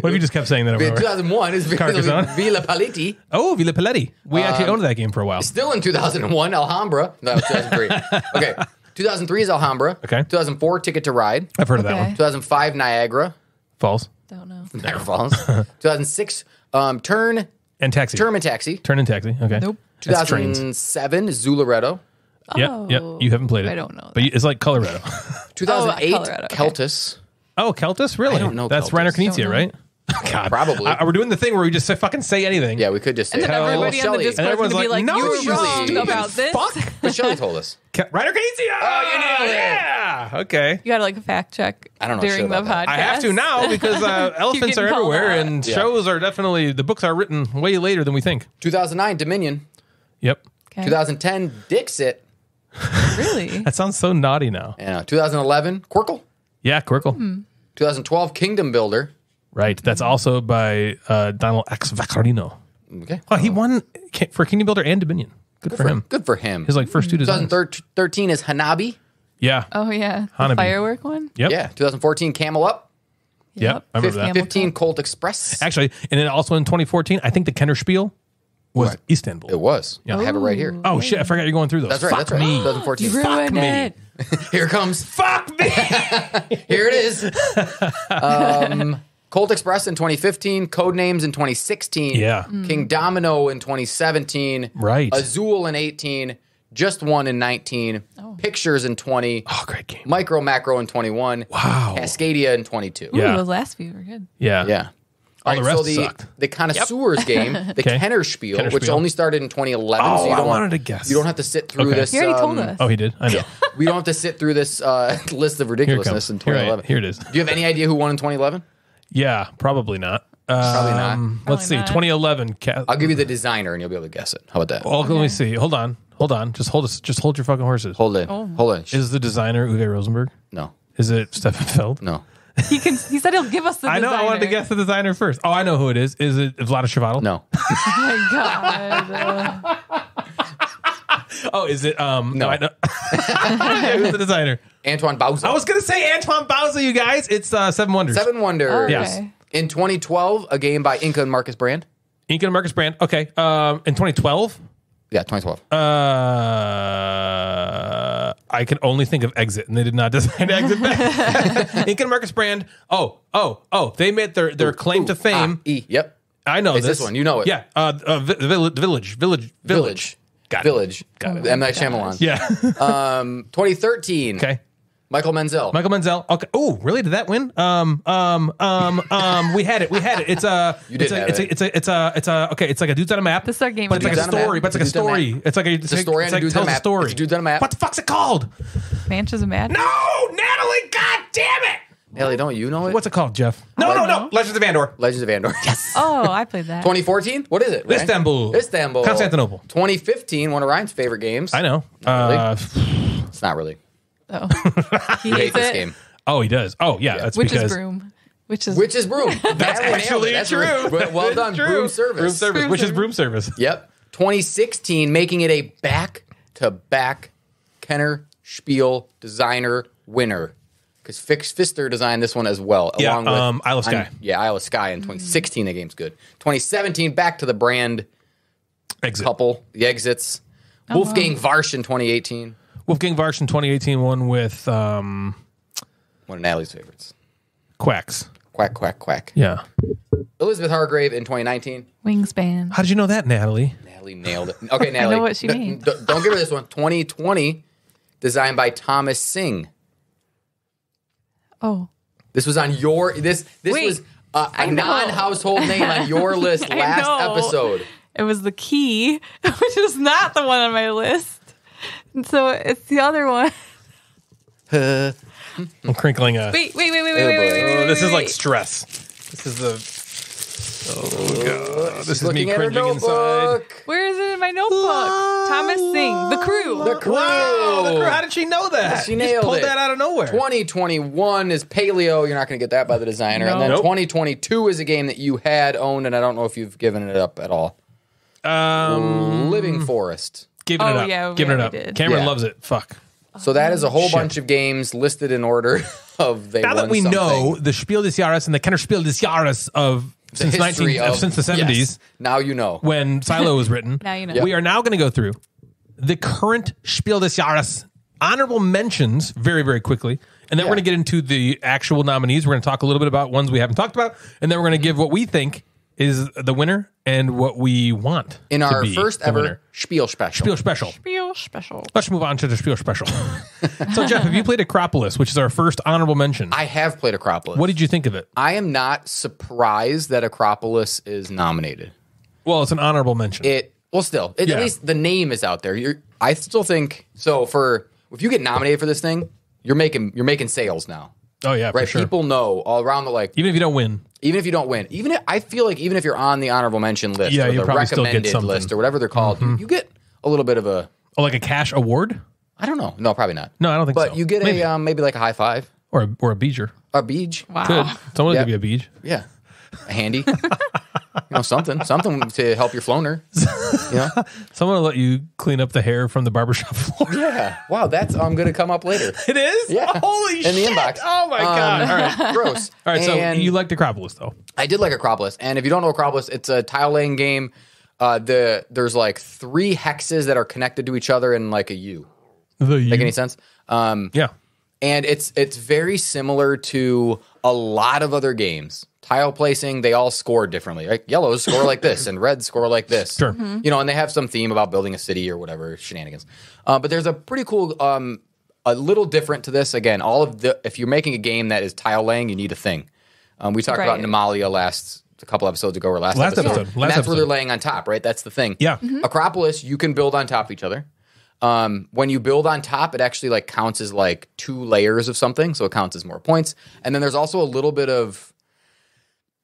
What if you just kept saying that over and over? 2001 is Carcassonne. Villa Paletti. Oh, Villa Paletti. We actually owned that game for a while. Still in 2001, Alhambra. No, 2003. Okay. 2003 is Alhambra. Okay. 2004, Ticket to Ride. I've heard of that one. 2005, Niagara Falls. Don't know. Niagara Falls. 2006, Turn and Taxi. Okay. Nope. 2007, Zularetto. Oh. Yep. You haven't played it. I don't know that. But it's like Colorado. 2008, Celtis. Okay. Oh, Celtis? Really? I don't know. That's Reiner Knizia, right? God. Probably. We're doing the thing where we just fucking say anything. Yeah, we could just say. And then everybody on the Discord would be like, no, you were wrong about this. Fuck. But Shelly told us. Reiner Knizia! Oh, you nailed it. Yeah. Okay. You got to like fact check during the podcast. I have to now because elephants are everywhere and shows are definitely, the books are written way later than we think. 2009, Dominion. Yep. Okay. 2010, Dixit. Really? That sounds so naughty now. Yeah. 2011, Quirkle. Yeah, Quirkle. Mm-hmm. 2012, Kingdom Builder. Right. That's also by Donald X. Vaccarino. Okay. Oh, he won for Kingdom Builder and Dominion. Good for him. Good for him. His like first two designs. 2013 is Hanabi. Yeah. Oh, yeah. The firework one? Yep. Yeah. 2014, Camel Up. Yep, I remember that. 15 Colt Express. Actually, and then also in 2014, I think the Kennerspiel was Istanbul. It was. Yeah. I have it right here. Oh, shit. I forgot you're going through those. That's right. Fuck that's right. Me. 2014. Fuck it. Me. Here comes. Fuck me. Here it is. Colt Express in 2015, Codenames in 2016, yeah. King Domino in 2017, right. Azul in 18, Just One in 19, Pictures in 20, great game. Micro Macro in 21, wow. Cascadia in 22. Ooh, yeah. Those last few were good. Yeah. Yeah. All right, the rest so sucked. The Connoisseurs game, the Kennerspiel, which only started in 2011. Oh, so you don't wanted to guess. You don't have to sit through this. He already told us. Oh, he did? I know. We don't have to sit through this list of ridiculousness in 2011. Here it is. Do you have any idea who won in 2011? Yeah, probably not. Probably not. Let's see, 2011. I'll give you the designer, and you'll be able to guess it. How about that? Well, let me see. Hold on. Hold on. Just hold your fucking horses. Hold it. Oh. Hold it. Is the designer Uwe Rosenberg? No. Is it Stefan Feld? No. He said he'll give us the designer. I know. I wanted to guess the designer first. Oh, I know who it is. Is it Vlada Shivadl? No. Oh, my God. Oh, is it? No. I know. Yeah, who's the designer? Antoine Bauza. I was going to say Antoine Bauza, you guys. It's Seven Wonders. Seven Wonders. Oh, okay. Yes. In 2012, a game by Inka and Marcus Brand. Inka and Marcus Brand. Okay. In 2012? Yeah, 2012. I can only think of Exit, and they did not design Exit back. Inka and Marcus Brand. Oh. They made their claim to fame. Yep. I know this one. You know it. Yeah. Village. Got Village. It. Got it. M. Night Shyamalan. Yeah. 2013. Okay. Michael Menzel. Okay. Oh, really? Did that win? We had it. It's a. You did have it. It's a. Okay. It's like a dude's on a map. This is our game. But it's like a story. It's a story. It's like tells a story. It's a dude's on a map. What the fuck's it called? Mansions of Madness. No, Natalie. God damn it. Natalie, don't you know it? What's it called, Jeff? No. Legends of Andor. Yes. Oh, I played that. 2014? What is it? Ryan? Istanbul. Constantinople. 2015, one of Ryan's favorite games. I know. Really? It's not really. Oh. He hates this game. Oh, he does. Oh, yeah. That's because... Which is Broom. That's actually true. Well done. True. Broom Service. Which is Broom Service. Yep. 2016, making it a back-to-back Kennerspiel designer winner. Because Fister designed this one as well. Yeah, along with Isle of Skye. Isle of Skye in 2016. The game's good. 2017, back to the brand couple. The Exits. Wolfgang Varsch in 2018. One with... one of Natalie's favorites. Quacks. Quack. Yeah. Elizabeth Hargrave in 2019. Wingspan. How did you know that, Natalie? Natalie nailed it. Okay, Natalie. I know what she means. Don't give her this one. 2020, designed by Thomas Singh. Oh, this was on your was a non-household name on your list last episode. It was the Key, which is not the one on my list. And so it's the other one. I'm crinkling up. Wait. This is like stress. This is oh God! This is me cringing inside. Where is it in my notebook? Thomas Singh, the crew. Wow, the crew. How did she know that? She nailed it. Pulled that out of nowhere. 2021 is Paleo. You're not going to get that by the designer. No. And then 2022 is a game that you had owned, and I don't know if you've given it up at all. Living Forest. Giving it up. Cameron loves it. Fuck. So that is a whole bunch of games listed in order of they. Now that we know the Spiel des Jahres and the Kennerspiel des Jahres of. Since the 70s. Yes. Now you know. When Silo was written. Now you know. Yep. We are now going to go through the current Spiel des Jahres honorable mentions very, very quickly. And then we're going to get into the actual nominees. We're going to talk a little bit about ones we haven't talked about. And then we're going to give what we think is the winner and what we want in our first ever Spiel Special. Let's move on to the Spiel Special. So, Jeff, have you played Acropolis, which is our first honorable mention? I have played Acropolis. What did you think of it? I am not surprised that Acropolis is nominated. Well, it's an honorable mention. At least the name is out there. I still think so. If you get nominated for this thing, you're making sales now. Oh yeah, right. For sure. People know all around the even if you don't win, I feel like if you're on the honorable mention list, or the recommended list, or whatever they're called, you get a little bit of a like a cash award. I don't know. No, probably not. No, I don't think so. But you get maybe like a high five or a beeger. A beej. Wow. Good. Someone give you a beej. Yeah, a handy. You know, something to help your floner. You know? Someone will let you clean up the hair from the barbershop floor. Yeah. Wow, that's going to come up later. It is? Yeah. Holy shit. In the inbox. Oh, my God. All right. Gross. All right, and so you liked Acropolis, though. I did like Acropolis. And if you don't know Acropolis, it's a tile-laying game. There's like three hexes that are connected to each other in like a U. The U. Make any sense? Yeah. And it's very similar to a lot of other games. Tile placing, they all score differently. Like yellows score like this, and reds score like this. Sure. Mm-hmm. You know, and they have some theme about building a city or whatever shenanigans. But there's a pretty cool, a little different to this. Again, if you're making a game that is tile laying, you need a thing. We talked about Namalia a couple episodes ago, or last episode. Where they're laying on top, right? That's the thing. Yeah. Mm-hmm. Acropolis, you can build on top of each other. When you build on top, it actually like counts as like two layers of something, so it counts as more points. And then there's also a little bit of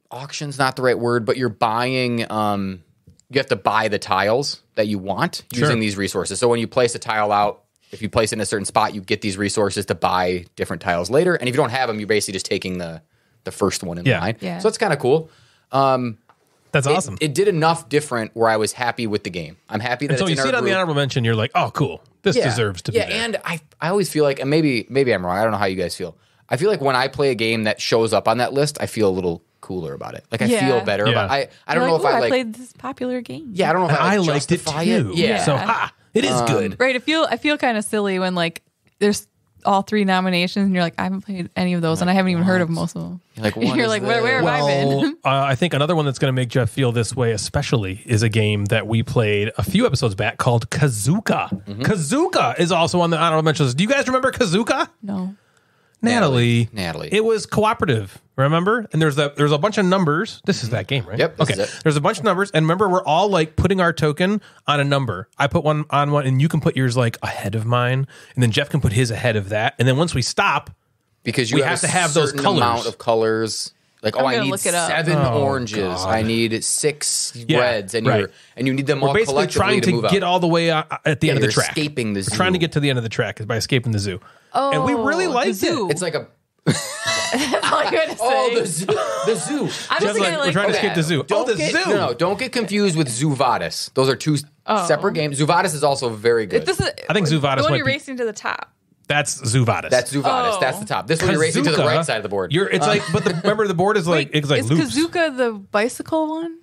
auction's not the right word, but you're buying. You have to buy the tiles that you want using these resources. So when you place a tile out, if you place it in a certain spot, you get these resources to buy different tiles later. And if you don't have them, you're basically just taking the first one in line. Yeah. So it's kind of cool. That's awesome. It did enough different where I was happy with the game. I'm happy that it's in our group. So you see it on the honorable mention, you're like, oh, cool. This deserves to be there. Yeah, and I always feel like, and maybe I'm wrong. I don't know how you guys feel. I feel like when I play a game that shows up on that list, I feel a little cooler about it. Like, I feel better about it. I don't know if I played this popular game. Yeah, I don't know if I liked it too. Yeah. So, it is good. Right, I feel kind of silly when, like, there's all three nominations, and you're like, I haven't played any of those, and I haven't even heard of most of them. You're like, where have I been? I think another one that's going to make Jeff feel this way especially is a game that we played a few episodes back called Kazuka. Mm-hmm. Kazuka is also on the honorable mentions. Do you guys remember Kazuka? No. Natalie. It was cooperative, remember? And there's a bunch of numbers. This is that game, right? Yep. Okay. There's a bunch of numbers, and remember, we're all like putting our token on a number. I put one on one, and you can put yours like ahead of mine, and then Jeff can put his ahead of that, and then once we stop, because you have to have those colors. Amount of colors. Like, I need 7 oranges. God. I need 6 reds, and you need them all collectively to move out. We're basically trying to get all the way at the end of the track. Escaping the zoo. We're trying to get to the end of the track is by escaping the zoo. Oh, and we really liked it. It's like a. That's all you're gonna say. Oh, the zoo. The zoo. I'm just like, we're trying to escape the zoo. No, don't get confused with Zoovadas. Those are two separate games. Zoovadas is also very good. I think Zoovadas. The one you're racing to the top. That's Zoovadas. That's the top. This one you're racing to the right side of the board. Remember the board is like it's like is loops. Kazuka the bicycle one?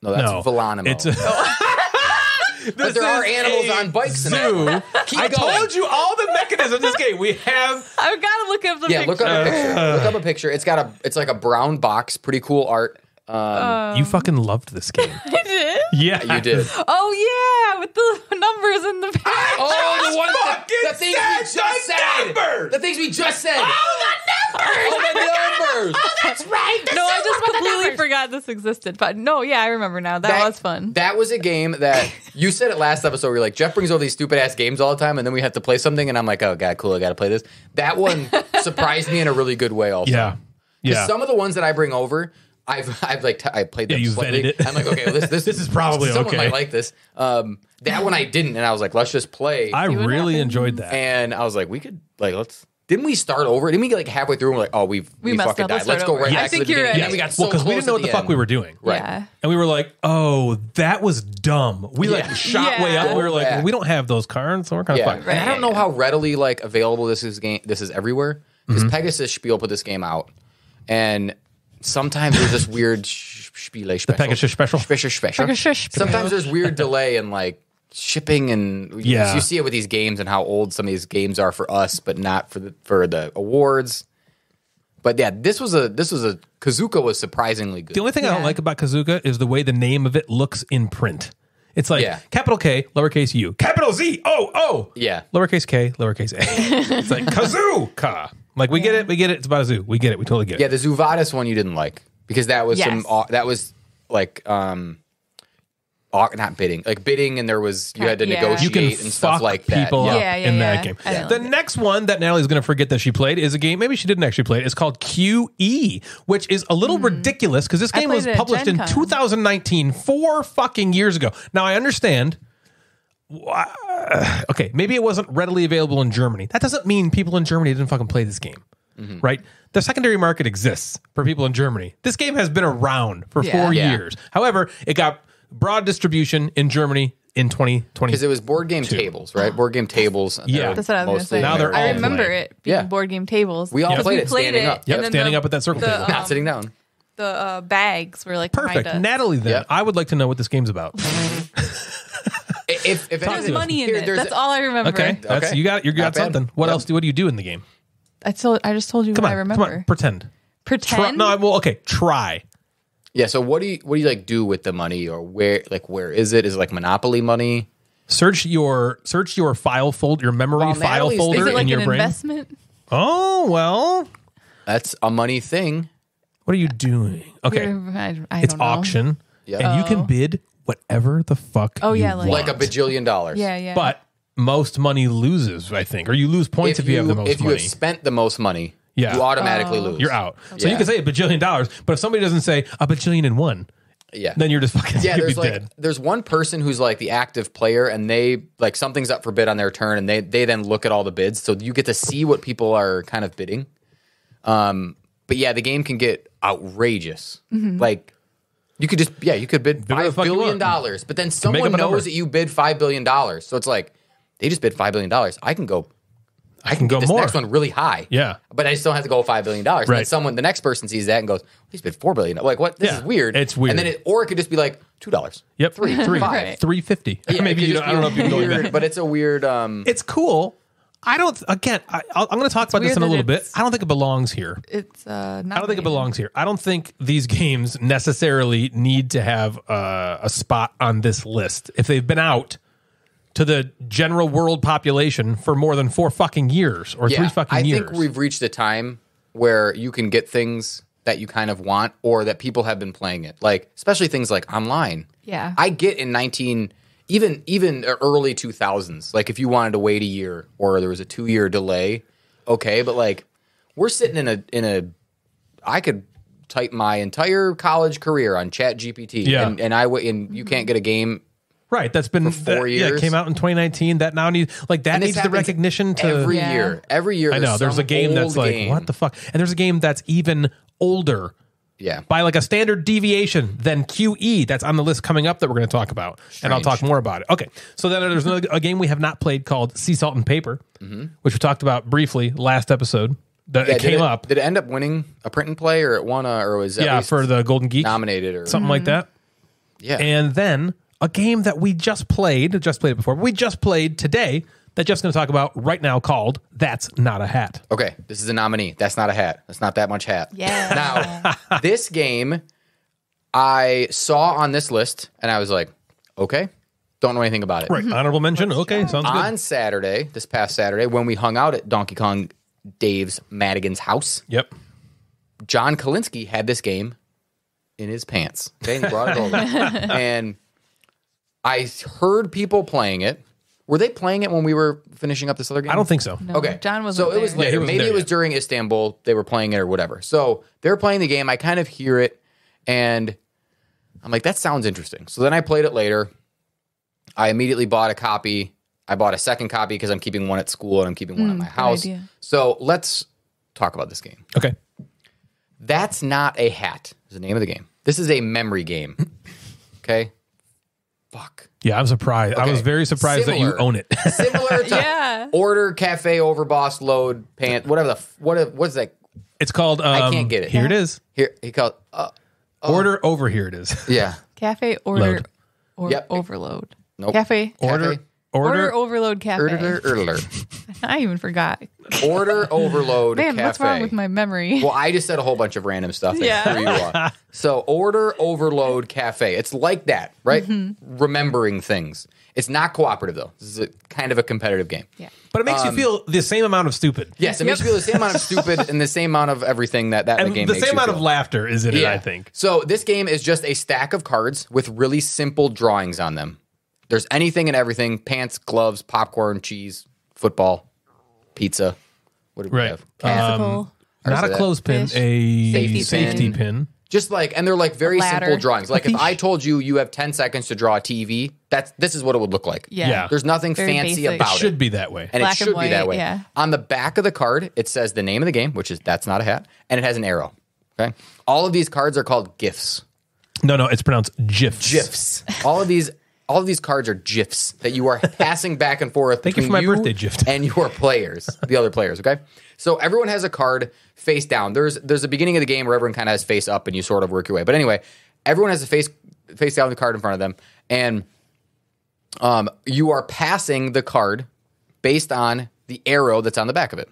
No, that's Velanimo. But there are animals on bikes in that. I told you all the mechanisms of this game. We have. I've got to look up the picture. Yeah, look up a picture. Look up a picture. It's like a brown box. Pretty cool art. You fucking loved this game. I did? Yeah, you did. Oh, yeah, with the numbers in the picture. The things we just said. Oh, the numbers. Oh, that's right. I just completely forgot this existed. But no, yeah, I remember now. That was fun. That was a game that you said it last episode. You're like, Jeff brings all these stupid-ass games all the time, and then we have to play something, and I'm like, oh, God, cool, I got to play this. That one surprised me in a really good way also. Yeah. Because some of the ones that I bring over... I played them slightly. I'm like, okay, well, this is probably someone okay. Someone might like this. That one I didn't, and I was like, let's just play. I really enjoyed that, and I was like, we could like let's. Didn't we start over? Didn't we get like halfway through? And we're like, oh, we fucking died. Let's go right back to the beginning. And then we got so close because we didn't know what the fuck we were doing, right? Yeah. And we were like, oh, that was dumb. We shot way up. We were like, well, we don't have those cards, so we're kind of fucked. Right. I don't know how readily like available this is. This is everywhere because Pegasus Spiel put this game out, and. Sometimes there's this weird special. The Pegasus special. Sometimes there's weird delay in like shipping, and you see it with these games and how old some of these games are for us, but not for the awards. But yeah, this was a Kazuka was surprisingly good. The only thing I don't like about Kazuka is the way the name of it looks in print. It's like capital K, lowercase u, capital Z, O. Yeah, lowercase k, lowercase a. It's like Kazuka. Like, we get it, it's about a zoo. We get it, we totally get it. Yeah, the Zoovadas one you didn't like because that was not bidding. Like bidding, and there was you had to negotiate and stuff like that. You can fuck people up in that game. The next one that Natalie's going to forget that she played is a game, maybe she didn't actually play it. It's called QE, which is a little ridiculous because this game was published in 2019, 4 fucking years ago. Now, I understand... Okay, maybe it wasn't readily available in Germany. That doesn't mean people in Germany didn't fucking play this game. mm-hmm. right? The secondary market exists for people in Germany. This game has been around for 4 years. However, it got broad distribution in Germany in 2020. Because it was board game tables, right? Board game tables. Yeah. That's what I was going to say. Now they're I remember it being board game tables. We all played it standing up. Yep. Standing up at that circle table. Not sitting down. The bags were like perfect. Natalie, then, I would like to know what this game's about. If there's money in it. That's all I remember. Okay. That's, you got something. What else? What do you do in the game? I just told you what I remember. Come on, pretend. Pretend? No, well, okay, try. Yeah, so what do you like do with the money, or where is it? Is it like Monopoly money? Search your file folder, your memory file folder in your brain. Is it like an investment? Oh, well, that's a money thing. What are you doing? Okay, I don't know. Auction, and you can bid whatever the fuck. Oh yeah, like a bajillion dollars. Yeah, yeah. But most money loses, I think, or you lose points if you have the most money. If you have spent the most money. Yeah. You automatically lose. You're out. Okay. So you can say $1 billion, but if somebody doesn't say $1,000,000,001, then you're just fucking you'd be like, dead. There's one person who's like the active player, and they like something's up for bid on their turn, and they then look at all the bids, so you get to see what people are kind of bidding. But yeah, the game can get outrageous. Mm-hmm. Like you could just bid $5 billion, but then someone knows that you bid $5 billion, so it's like they just bid $5 billion. I can go this more. Next one really high. Yeah. But I just don't have to go $5 billion. Right. And the next person sees that and goes, he's bid $4 billion. Like, what? This is weird. It's weird. And then or it could just be like $2. Yep. $3, $3.50. Yeah, maybe I don't know if you can go that. But it's a weird it's cool. I'm going to talk about this in a little bit. I don't think it belongs here. I don't think these games necessarily need to have a spot on this list. If they've been out to the general world population for more than 4 fucking years or 3 fucking years. I think we've reached a time where you can get things that you kind of want or that people have been playing it. Like, especially things like online. Yeah. I get in even early 2000s. Like, if you wanted to wait a year or there was a 2-year delay, okay. But like, we're sitting I could type my entire college career on ChatGPT and you can't get a game. Right, that's been for 4 years. Yeah, it came out in 2019. That now needs the recognition to every year. I know there's a game that's like what the fuck, and there's a game that's even older. Yeah, by like a standard deviation than QE. That's on the list coming up that we're going to talk about, and I'll talk more about it. Okay, so then there's a game we have not played called Sea Salt and Paper, which we talked about briefly last episode. It came up. Did it end up winning a print and play, or it won, or was at least for the Golden Geek nominated or something like that? Yeah, and then. A game that we just played today that Jeff's going to talk about right now called That's Not a Hat. Okay, this is a nominee. That's not a hat. That's not that much hat. Yeah. Now, this game I saw on this list, and I was like, okay, don't know anything about it. Right, honorable mention. Okay, sounds good. On Saturday, this past Saturday, when we hung out at Donkey Kong Dave's Madigan's house, John Kalinske had this game in his pants. Okay, he brought it over. And I heard people playing it. Were they playing it when we were finishing up this other game? I don't think so. No, okay. John wasn't there. So it was later. Maybe it was during Istanbul. They were playing it or whatever. So they're playing the game. I kind of hear it. And I'm like, that sounds interesting. So then I played it later. I immediately bought a copy. I bought a second copy because I'm keeping one at school and I'm keeping one at my house. So let's talk about this game. Okay. That's Not a Hat is the name of the game. This is a memory game. Okay. Fuck. Yeah, I'm surprised. Okay. I was very surprised that you own it. Similar to Order, Cafe, Overboss, Load, Pant, whatever the what's that? It's called I can't get it. Here it is. Here he called Order Over Here it is. Yeah. Cafe Order or Overload. Nope. Cafe Order Overload Cafe. I even forgot. Order Overload Cafe. Man, what's wrong with my memory? Well, I just said a whole bunch of random stuff. Yeah. You are. So Order Overload Cafe. It's like that, right? Mm-hmm. Remembering things. It's not cooperative, though. This is kind of a competitive game. Yeah. But it makes you feel the same amount of stupid. Yes, it makes you feel the same amount of stupid and the same amount of everything that the game makes you feel. The same amount of laughter is in it, I think. So this game is just a stack of cards with really simple drawings on them. There's anything and everything: pants, gloves, popcorn, cheese, football, pizza. What do we have? Not a clothespin, a safety pin. Just like, and they're like very simple drawings. Like if I told you you have 10 seconds to draw a TV, this is what it would look like. Yeah. There's nothing very fancy basic. About it. It should be that way. And black it should and white, be that way. Yeah. On the back of the card, it says the name of the game, which is That's Not a Hat, and it has an arrow. Okay. All of these cards are called GIFs. No, it's pronounced GIFs. GIFs. All of these cards are GIFs that you are passing back and forth between you and your players, the other players, okay? So everyone has a card face down. There's a beginning of the game where everyone kind of has face up and you sort of work your way. But anyway, everyone has a face down the card in front of them. And you are passing the card based on the arrow that's on the back of it.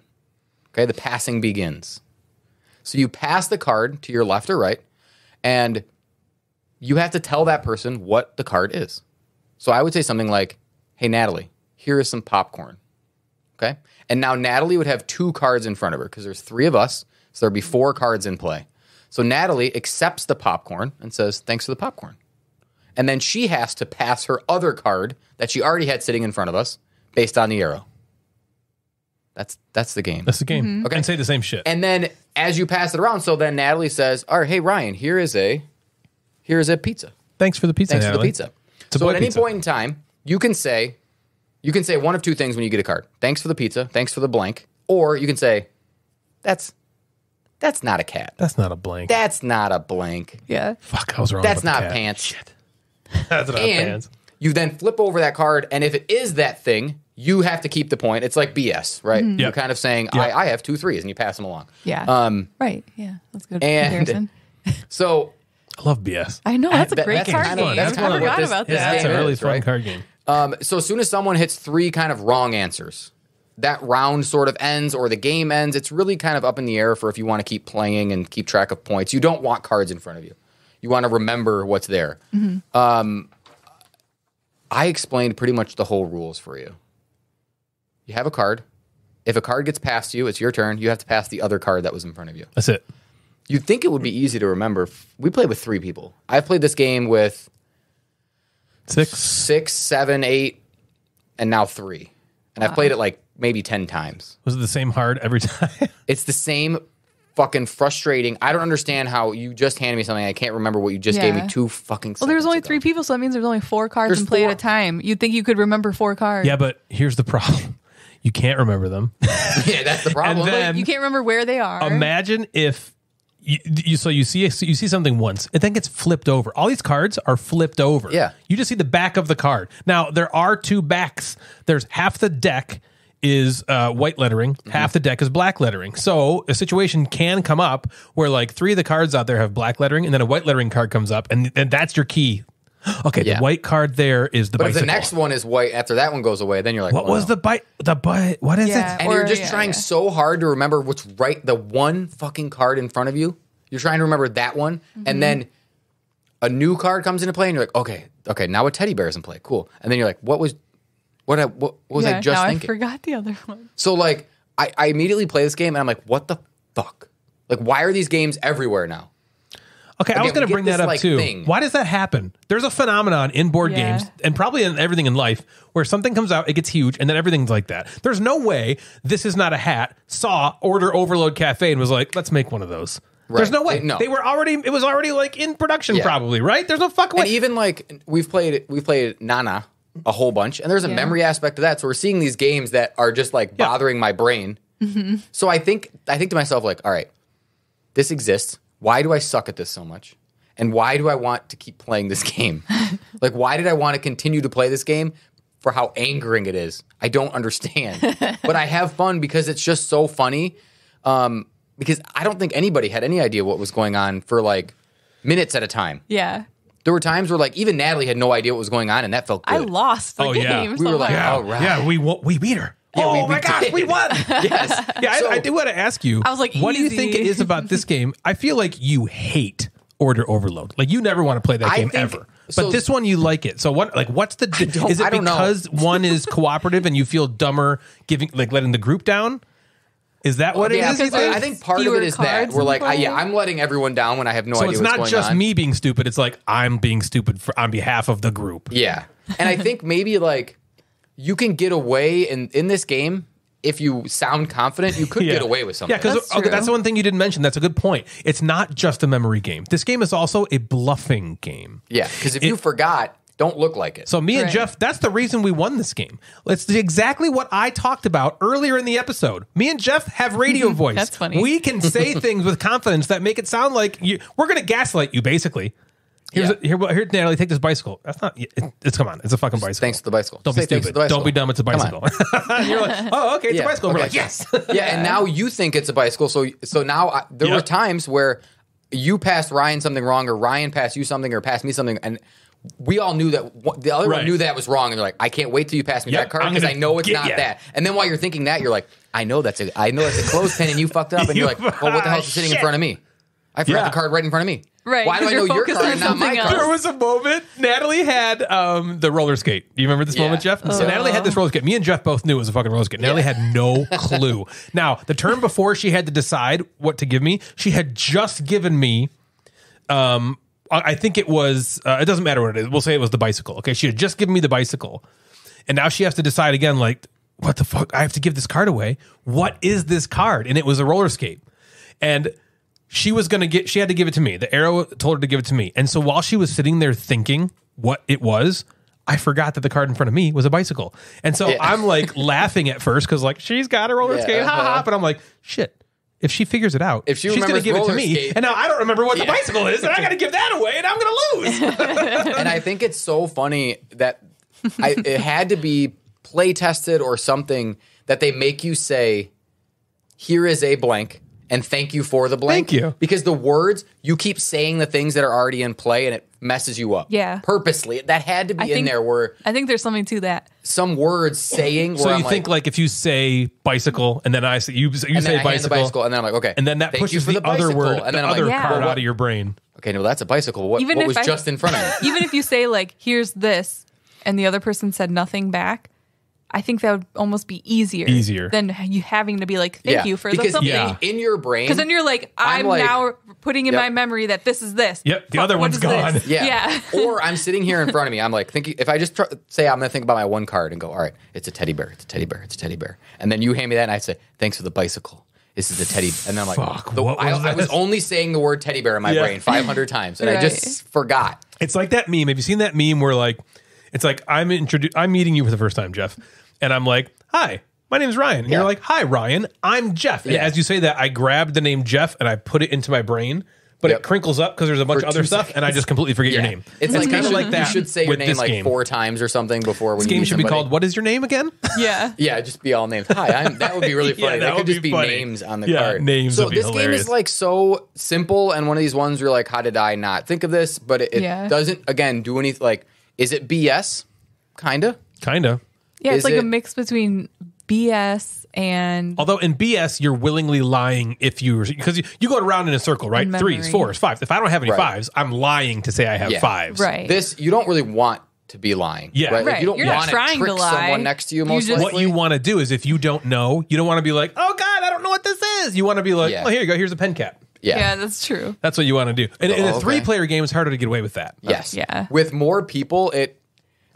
Okay, the passing begins. So you pass the card to your left or right, and you have to tell that person what the card is. So I would say something like, hey, Natalie, here is some popcorn, okay? And now Natalie would have two cards in front of her because there's three of us, so there'd be four cards in play. So Natalie accepts the popcorn and says, thanks for the popcorn. And then she has to pass her other card that she already had sitting in front of us based on the arrow. That's the game. That's the game. Mm-hmm. Okay. And say the same shit. And then as you pass it around, so then Natalie says, all right, hey, Ryan, here is a pizza. Thanks for the pizza, Natalie. Thanks for the pizza. So at any point in time, you can say one of two things when you get a card. Thanks for the pizza. Thanks for the blank. Or you can say, that's not a cat. That's not a blank. That's not a blank. Yeah. Fuck, I was wrong. That's not pants. Shit. That's not pants. You then flip over that card, and if it is that thing, you have to keep the point. It's like BS, right? Mm-hmm. Yep. You're kind of saying, I have 2 3s, and you pass them along. Yeah. Right. Yeah. That's good. And so. I love BS. I know. That's a great card game. I forgot about that. That's a really fun card game. So as soon as someone hits three kind of wrong answers, that round sort of ends or the game ends. It's really kind of up in the air for if you want to keep playing and keep track of points. You don't want cards in front of you. You want to remember what's there. Mm-hmm. I explained pretty much the whole rules for you. You have a card. If a card gets past you, it's your turn. You have to pass the other card that was in front of you. That's it. You'd think it would be easy to remember. We played with three people. I've played this game with six, seven, eight, and now three. And I've played it like maybe 10 times. Was it the same hard every time? It's the same fucking frustrating. I don't understand how you just handed me something. I can't remember what you just gave me 2 fucking seconds Well, there's only ago. 3 people, so that means there's only 4 cards in play at a time. You'd think you could remember 4 cards. Yeah, but here's the problem. You can't remember them. Yeah, that's the problem. Then, you can't remember where they are. Imagine if... You see something once. It then gets flipped over. All these cards are flipped over. Yeah. You just see the back of the card. Now, there are 2 backs. There's half the deck is white lettering. Mm-hmm. Half the deck is black lettering. So a situation can come up where like 3 of the cards out there have black lettering and then a white lettering card comes up and that's your key. Okay, the white card there is the bicycle. But if the next one is white, after that one goes away, then you're like, what was the bite? The bite? What is it? And you're just trying so hard to remember what's right, the one fucking card in front of you. You're trying to remember that one. Mm-hmm. And then a new card comes into play, and you're like, okay, now a teddy bear is in play. Cool. And then you're like, what was I just thinking? I forgot the other one. So, like, I immediately play this game, and I'm like, what the fuck? Like, why are these games everywhere now? Okay, I was going to bring that up, too. Thing. Why does that happen? There's a phenomenon in board games, and probably in everything in life, where something comes out, it gets huge, and then everything's like that. There's no way This Is Not a Hat saw Order Overload Cafe and was like, let's make one of those. Right. There's no way. They were already, it was already like in production probably, right? There's no fucking way. And even like, we've played Nana a whole bunch, and there's a memory aspect to that, so we're seeing these games that are just like bothering my brain. Mm-hmm. So I think to myself, like, all right, this exists. Why do I suck at this so much? And why do I want to keep playing this game? Like, why did I want to continue to play this game for how angering it is? I don't understand. But I have fun because it's just so funny. Because I don't think anybody had any idea what was going on for, like, minutes at a time. Yeah. There were times where, like, even Natalie had no idea what was going on, and that felt good. I lost the game. Yeah. We were like, all right. Yeah, we beat her. Yeah, oh my God, we won! Yes. Yeah, so, I do want to ask you. I was like, what do you think it is about this game? I feel like you hate Order Overload. Like you never want to play that game ever. So, but this one, you like it. So what? Like, what's the? Is it because one is cooperative and you feel dumber letting the group down? Is that what it is? I think part of it is that we're like, I'm letting everyone down when I have no idea what's going on. So it's not just me being stupid. It's like I'm being stupid on behalf of the group. Yeah, and I think maybe like. You can get away in this game if you sound confident, you could get away with something. Yeah, because that's the one thing you didn't mention. That's a good point. It's not just a memory game. This game is also a bluffing game. Yeah, because if you forgot, don't look like it. So me and Jeff, that's the reason we won this game. It's exactly what I talked about earlier in the episode. Me and Jeff have radio voice. That's funny. We can say things with confidence that make it sound like we're going to gaslight you, basically. Here, Natalie, take this bicycle. That's not. It's come on. It's a fucking bicycle. Thanks to the bicycle. Don't be stupid. Don't be dumb. It's a bicycle. You're like, oh, okay, it's a bicycle. Okay. We're like, yes. Yeah, and now you think it's a bicycle. So now there were times where you passed Ryan something wrong, or Ryan passed you something, or passed me something, and we all knew that the other one knew that was wrong, and they're like, I can't wait till you pass me that card because I know it's not that. And then while you're thinking that, you're like, I know that's a clothespin, and you fucked up, and you're like, well, what the hell is sitting in front of me? I forgot the card right in front of me. Right. Why do I know your card and not my card? There was a moment Natalie had the roller skate. Do you remember this moment, Jeff? So Natalie had this roller skate. Me and Jeff both knew it was a fucking roller skate. Natalie had no clue. Now, the term before she had to decide what to give me, she had just given me, I think it was, it doesn't matter what it is. We'll say it was the bicycle. Okay. She had just given me the bicycle. And now she has to decide again, like, what the fuck? I have to give this card away. What is this card? And it was a roller skate. And she had to give it to me. The arrow told her to give it to me. And so while she was sitting there thinking what it was, I forgot that the card in front of me was a bicycle. And so I'm like laughing at first because like she's got a roller skate, ha-ha. But I'm like, shit, if she figures it out, she's going to give it to me. And now I don't remember what the bicycle is, and I got to give that away, and I'm going to lose. And I think it's so funny that it had to be play tested or something that they make you say, here is a blank. And thank you for the blank. Thank you. Because the words, you keep saying the things that are already in play and it messes you up. Yeah. Purposely. That had to be in there where... I think there's something to that. Some words saying... So you think like if you say bicycle and then I say... You say bicycle and then I'm like, okay. And then that pushes the other word, and then the other card out of your brain. Okay, no, that's a bicycle. What was just in front of me? Even if you say like, here's this, and the other person said nothing back, I think that would almost be easier than you having to be like, thank you for something. Yeah. In your brain. Because then you're like, I'm like, now putting in my memory that this is this. Yep, the other one's gone. Yeah. Or I'm sitting here in front of me. I'm like, thinking, if I just say I'm going to think about my one card and go, all right, it's a teddy bear, it's a teddy bear, it's a teddy bear. And then you hand me that and I say, thanks for the bicycle. This is a teddy bear. And then I'm like, I was only saying the word teddy bear in my brain 500 times. And I just forgot. It's like that meme. Have you seen that meme where like, it's like, I'm meeting you for the first time, Jeff. And I'm like, hi, my name is Ryan. And you're like, hi, Ryan, I'm Jeff. And as you say that, I grab the name Jeff and I put it into my brain, but it crinkles up because there's a bunch of other stuff, and I just completely forget your name. It's like, kind of like that. You should say your name like four times or something before. This game should be called, what is your name again? Yeah. Yeah, just be all names. Hi, that would be really funny. That could just be names on the card. Names would be hilarious. So this game is like so simple, and one of these ones you're like, how did I not think of this? But it doesn't, again, do anything like... Is it BS? Kinda. Yeah, it's like a mix between BS and... Although in BS, you're willingly lying if you... Because you go around in a circle, right? Memory. Threes, fours, fives. If I don't have any fives, I'm lying to say I have fives. Right. This, you don't really want to be lying. Yeah. Right? Like, you don't want to trick someone next to you most likely. What you want to do is if you don't know, you don't want to be like, oh God, I don't know what this is. You want to be like, oh, here you go, here's a pen cap. Yeah, that's true. That's what you want to do. And in a three-player game, it's harder to get away with that. Yes. Yeah. With more people,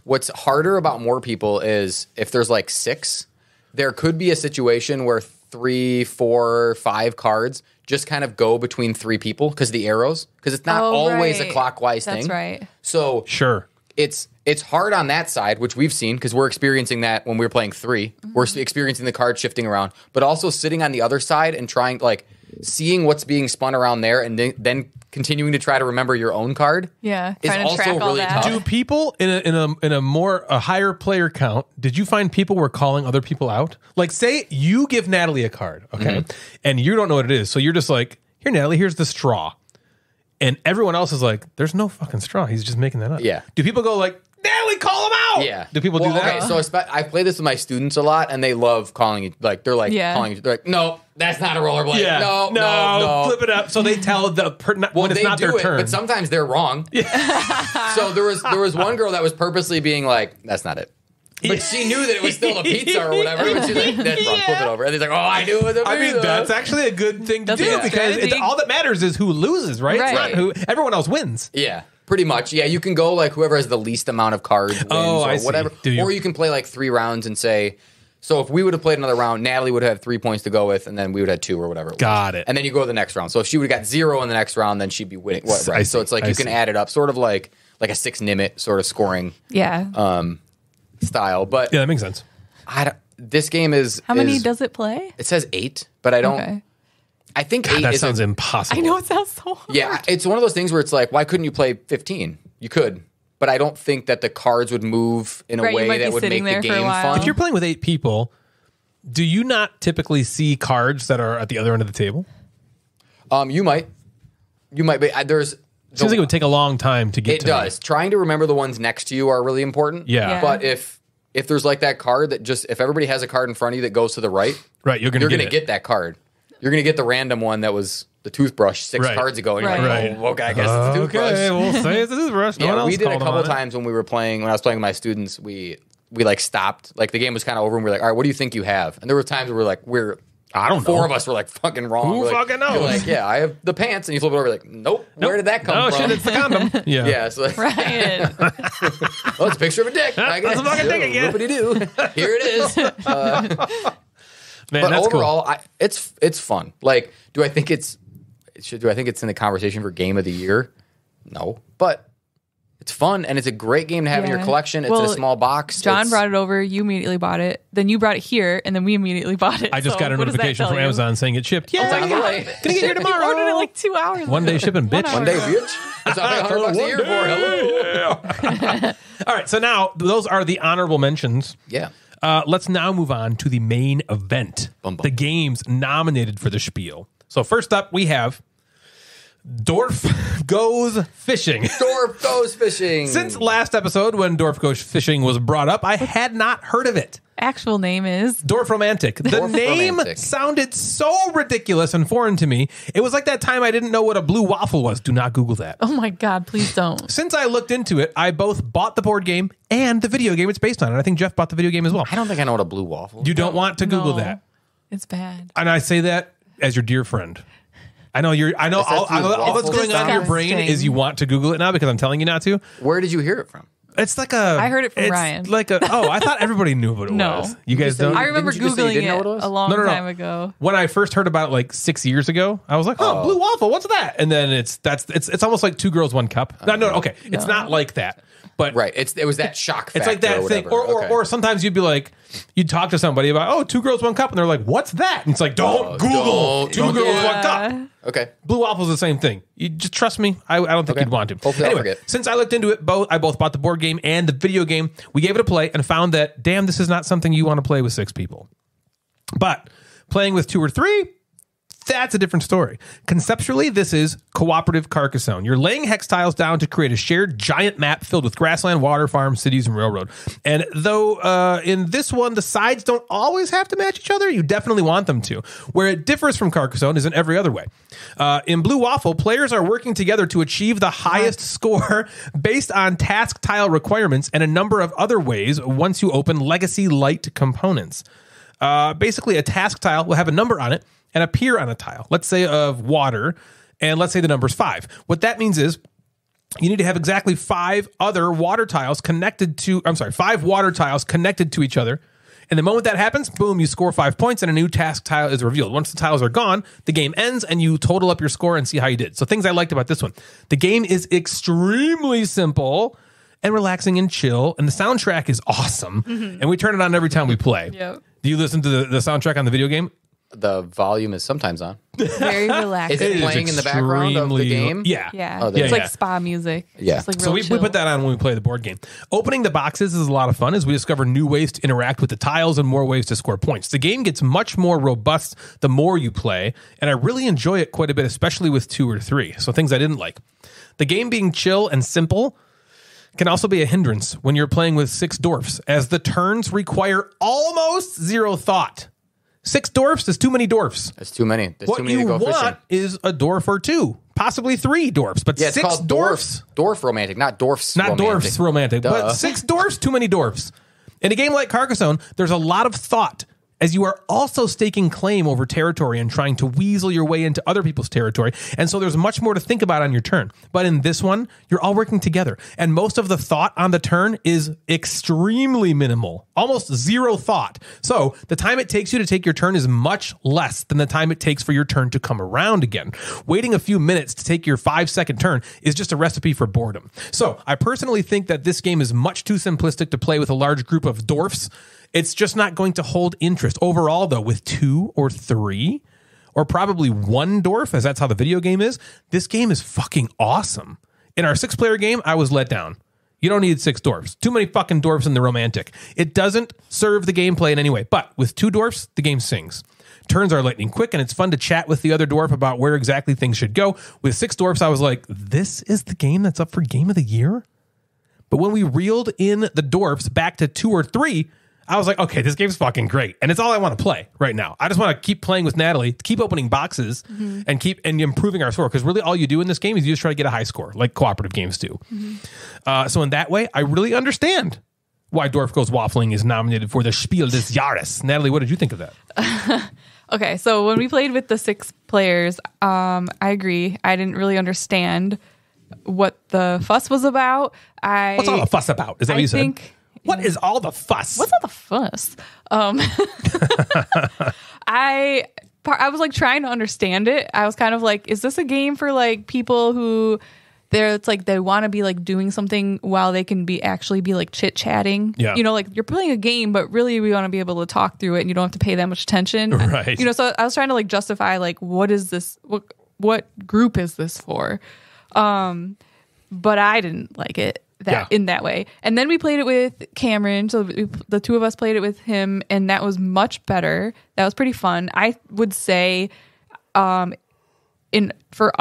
what's harder about more people is if there's like six, there could be a situation where 3, 4, 5 cards just kind of go between three people because the arrows, because it's not always a clockwise thing. That's right. So sure, it's hard on that side, which we've seen because we're experiencing that when we were playing three. Mm-hmm. We're experiencing the card shifting around, but also sitting on the other side and trying like... Seeing what's being spun around there and then continuing to try to remember your own card is also really tough. Do people in a higher player count, did you find people were calling other people out? Like say you give Natalie a card, okay? Mm-hmm. And you don't know what it is. So you're just like, here, Natalie, here's the straw. And everyone else is like, there's no fucking straw. He's just making that up. Yeah. Do people go like, Natalie, call him out? Yeah. Do people do that? Okay, so I play this with my students a lot, and they love calling you. Like, they're like calling you. They're like, no, that's not a rollerblade. Yeah. No. Flip it up. So they tell the when it's not their turn. But sometimes they're wrong. Yeah. So there was one girl that was purposely being like, that's not it. But she knew that it was still a pizza or whatever. But she's like, that's wrong. Flip it over. And he's like, oh, I knew it was a pizza. I mean, that's actually a good thing to do because all that matters is who loses, right? It's not who everyone else wins. Yeah. Pretty much, yeah. You can go like whoever has the least amount of cards wins or whatever. Or you can play like 3 rounds and say, So if we would have played another round, Natalie would have had 3 points to go with, and then we would have had two or whatever. Got it. And then you go to the next round. So if she would have got zero in the next round, then she'd be winning. What, right? So it's like you can add it up, sort of like a six Nimitz sort of scoring style. But yeah, that makes sense. This game is... How many does it play? It says 8, but I don't... Okay. I think God, 8 that sounds impossible. I know, it sounds so hard. Yeah, it's one of those things where it's like, why couldn't you play 15? You could. But I don't think that the cards would move in a way that would make the game fun. If you're playing with 8 people, do you not typically see cards that are at the other end of the table? You might. But there's... Seems like it would take a long time to get to it. It does. Trying to remember the ones next to you are really important. Yeah. But if there's like that card that just... If everybody has a card in front of you that goes to the right... Right, you're going to get that card. You're going to get the random one that was... the toothbrush six cards ago, and you're like, oh, okay, I guess it's a toothbrush. Okay, we'll say it's a toothbrush. We did a couple times when we were playing, when I was playing with my students, we like stopped. Like the game was kind of over, and we were like, all right, what do you think you have? And there were times where we were like, I don't know. Four of us were like fucking wrong. Who fucking knows? Like, yeah, I have the pants, and you flip it over, like, nope. Where did that come from? Oh shit, it's the condom. yeah. So like, Ryan. Well, it's a picture of a dick. That's a fucking dick again. Whoopity-doo. Here it is. Man, but that's overall, cool. It's fun. Like, do I think it's in the conversation for game of the year? No, but it's fun and it's a great game to have in your collection. It's in a small box. John brought it over. You immediately bought it. Then you brought it here, and then we immediately bought it. I just got a notification from Amazon saying it shipped. Yeah, I'm going to get here tomorrow. You ordered it like 2 hours ago. One day shipping, bitch. One day, bitch. It's like $100 a year for it. Hello. All right, so now those are the honorable mentions. Yeah. Let's now move on to the main event. The games nominated for the Spiel. So first up, we have Dorf Goes Fishing. Dorf Goes Fishing. Since last episode, when Dorf Goes Fishing was brought up, I had not heard of it. Actual name is Dorfromantik. The name sounded so ridiculous and foreign to me. It was like that time I didn't know what a blue waffle was. Do not Google that. Oh my God, please don't. Since I looked into it, I both bought the board game and the video game it's based on. And I think Jeff bought the video game as well. I don't think I know what a blue waffle is. You don't want to Google that. It's bad. And I say that as your dear friend. I know all that's going on in your brain is you want to Google it now because I'm telling you not to. Where did you hear it from? It's like a... I heard it from Ryan. I thought everybody knew what it was. You guys don't? I remember Googling it a long time ago. When I first heard about it like 6 years ago, I was like, oh, blue waffle, what's that? And then it's almost like 2 girls, 1 cup. No, it's not like that. But right, it was that shock factor. It's like that thing. Or sometimes you'd be like, you'd talk to somebody about, 2 girls, 1 cup, and they're like, what's that? And it's like, don't Google 2 girls, 1 cup. Okay. Blue waffle's the same thing. You just trust me. I don't think you'd want to. Hopefully anyway, since I looked into it, I both bought the board game and the video game. We gave it a play and found that, damn, this is not something you want to play with 6 people. But playing with 2 or 3, that's a different story. Conceptually, this is cooperative Carcassonne. You're laying hex tiles down to create a shared giant map filled with grassland, water, farms, cities, and railroad. And though in this one, the sides don't always have to match each other, you definitely want them to. Where it differs from Carcassonne is in every other way. In Blue Waffle, players are working together to achieve the highest score based on task tile requirements and a number of other ways once you open legacy light components. Basically, a task tile will have a number on it and appear on a tile, let's say of water, and let's say the number's 5. What that means is you need to have exactly 5 other water tiles connected to, 5 water tiles connected to each other. And the moment that happens, boom, you score 5 points and a new task tile is revealed. Once the tiles are gone, the game ends and you total up your score and see how you did. So things I liked about this one. The game is extremely simple and relaxing and chill, and the soundtrack is awesome. Mm-hmm. And we turn it on every time we play. Yep. Do you listen to the soundtrack on the video game? The volume is sometimes on. Very relaxing. Is it playing in the background of the game? Yeah. Yeah. Oh, it's like spa music. It's just like we put that on when we play the board game. Opening the boxes is a lot of fun as we discover new ways to interact with the tiles and more ways to score points. The game gets much more robust the more you play, and I really enjoy it quite a bit, especially with 2 or 3. So things I didn't like. The game being chill and simple can also be a hindrance when you're playing with 6 dwarfs, as the turns require almost zero thought. 6 dwarfs is too many dwarfs. That's too many. There's what too many you to go want fishing. Is a dwarf or 2, possibly 3 dwarfs, but yeah, 6 dwarfs. Dorfromantik, not dwarfs. Not romantic. Dorfs romantic, but 6 dwarfs, too many dwarfs. In a game like Carcassonne, there's a lot of thought as you are also staking claim over territory and trying to weasel your way into other people's territory. And so there's much more to think about on your turn. But in this one, you're all working together. And most of the thought on the turn is extremely minimal, almost zero thought. So the time it takes you to take your turn is much less than the time it takes for your turn to come around again. Waiting a few minutes to take your 5-second turn is just a recipe for boredom. So I personally think that this game is much too simplistic to play with a large group of dwarfs. It's just not going to hold interest. Overall, though, with 2 or 3, or probably 1 dwarf, as that's how the video game is, this game is fucking awesome. In our 6-player game, I was let down. You don't need 6 dwarfs. Too many fucking dwarfs in the Romantic. It doesn't serve the gameplay in any way. But with 2 dwarfs, the game sings. Turns are lightning quick, and it's fun to chat with the other dwarf about where exactly things should go. With 6 dwarfs, I was like, this is the game that's up for Game of the Year? But when we reeled in the dwarfs back to 2 or 3... I was like, okay, this game's fucking great. And it's all I want to play right now. I just want to keep playing with Natalie, keep opening boxes, mm-hmm. and keep improving our score. Because really all you do in this game is you just try to get a high score, like cooperative games do. Mm-hmm. So in that way, I really understand why Dwarf Goes Waffling is nominated for the Spiel des Jahres. Natalie, what did you think of that? Okay, so when we played with the 6 players, I agree. I didn't really understand what the fuss was about. What's all the fuss about? Is that what you said? What is all the fuss? What's all the fuss? I was like trying to understand it. I was kind of like, is this a game for like people who it's like they want to be like doing something while they can be like chit chatting? Yeah. You know, like you're playing a game, but really we want to be able to talk through it and you don't have to pay that much attention. Right. You know, so I was trying to like justify like what is this? What group is this for? But I didn't like it. In that way. And then we played it with Cameron, so the two of us played it with him, and that was much better. That was pretty fun. I would say for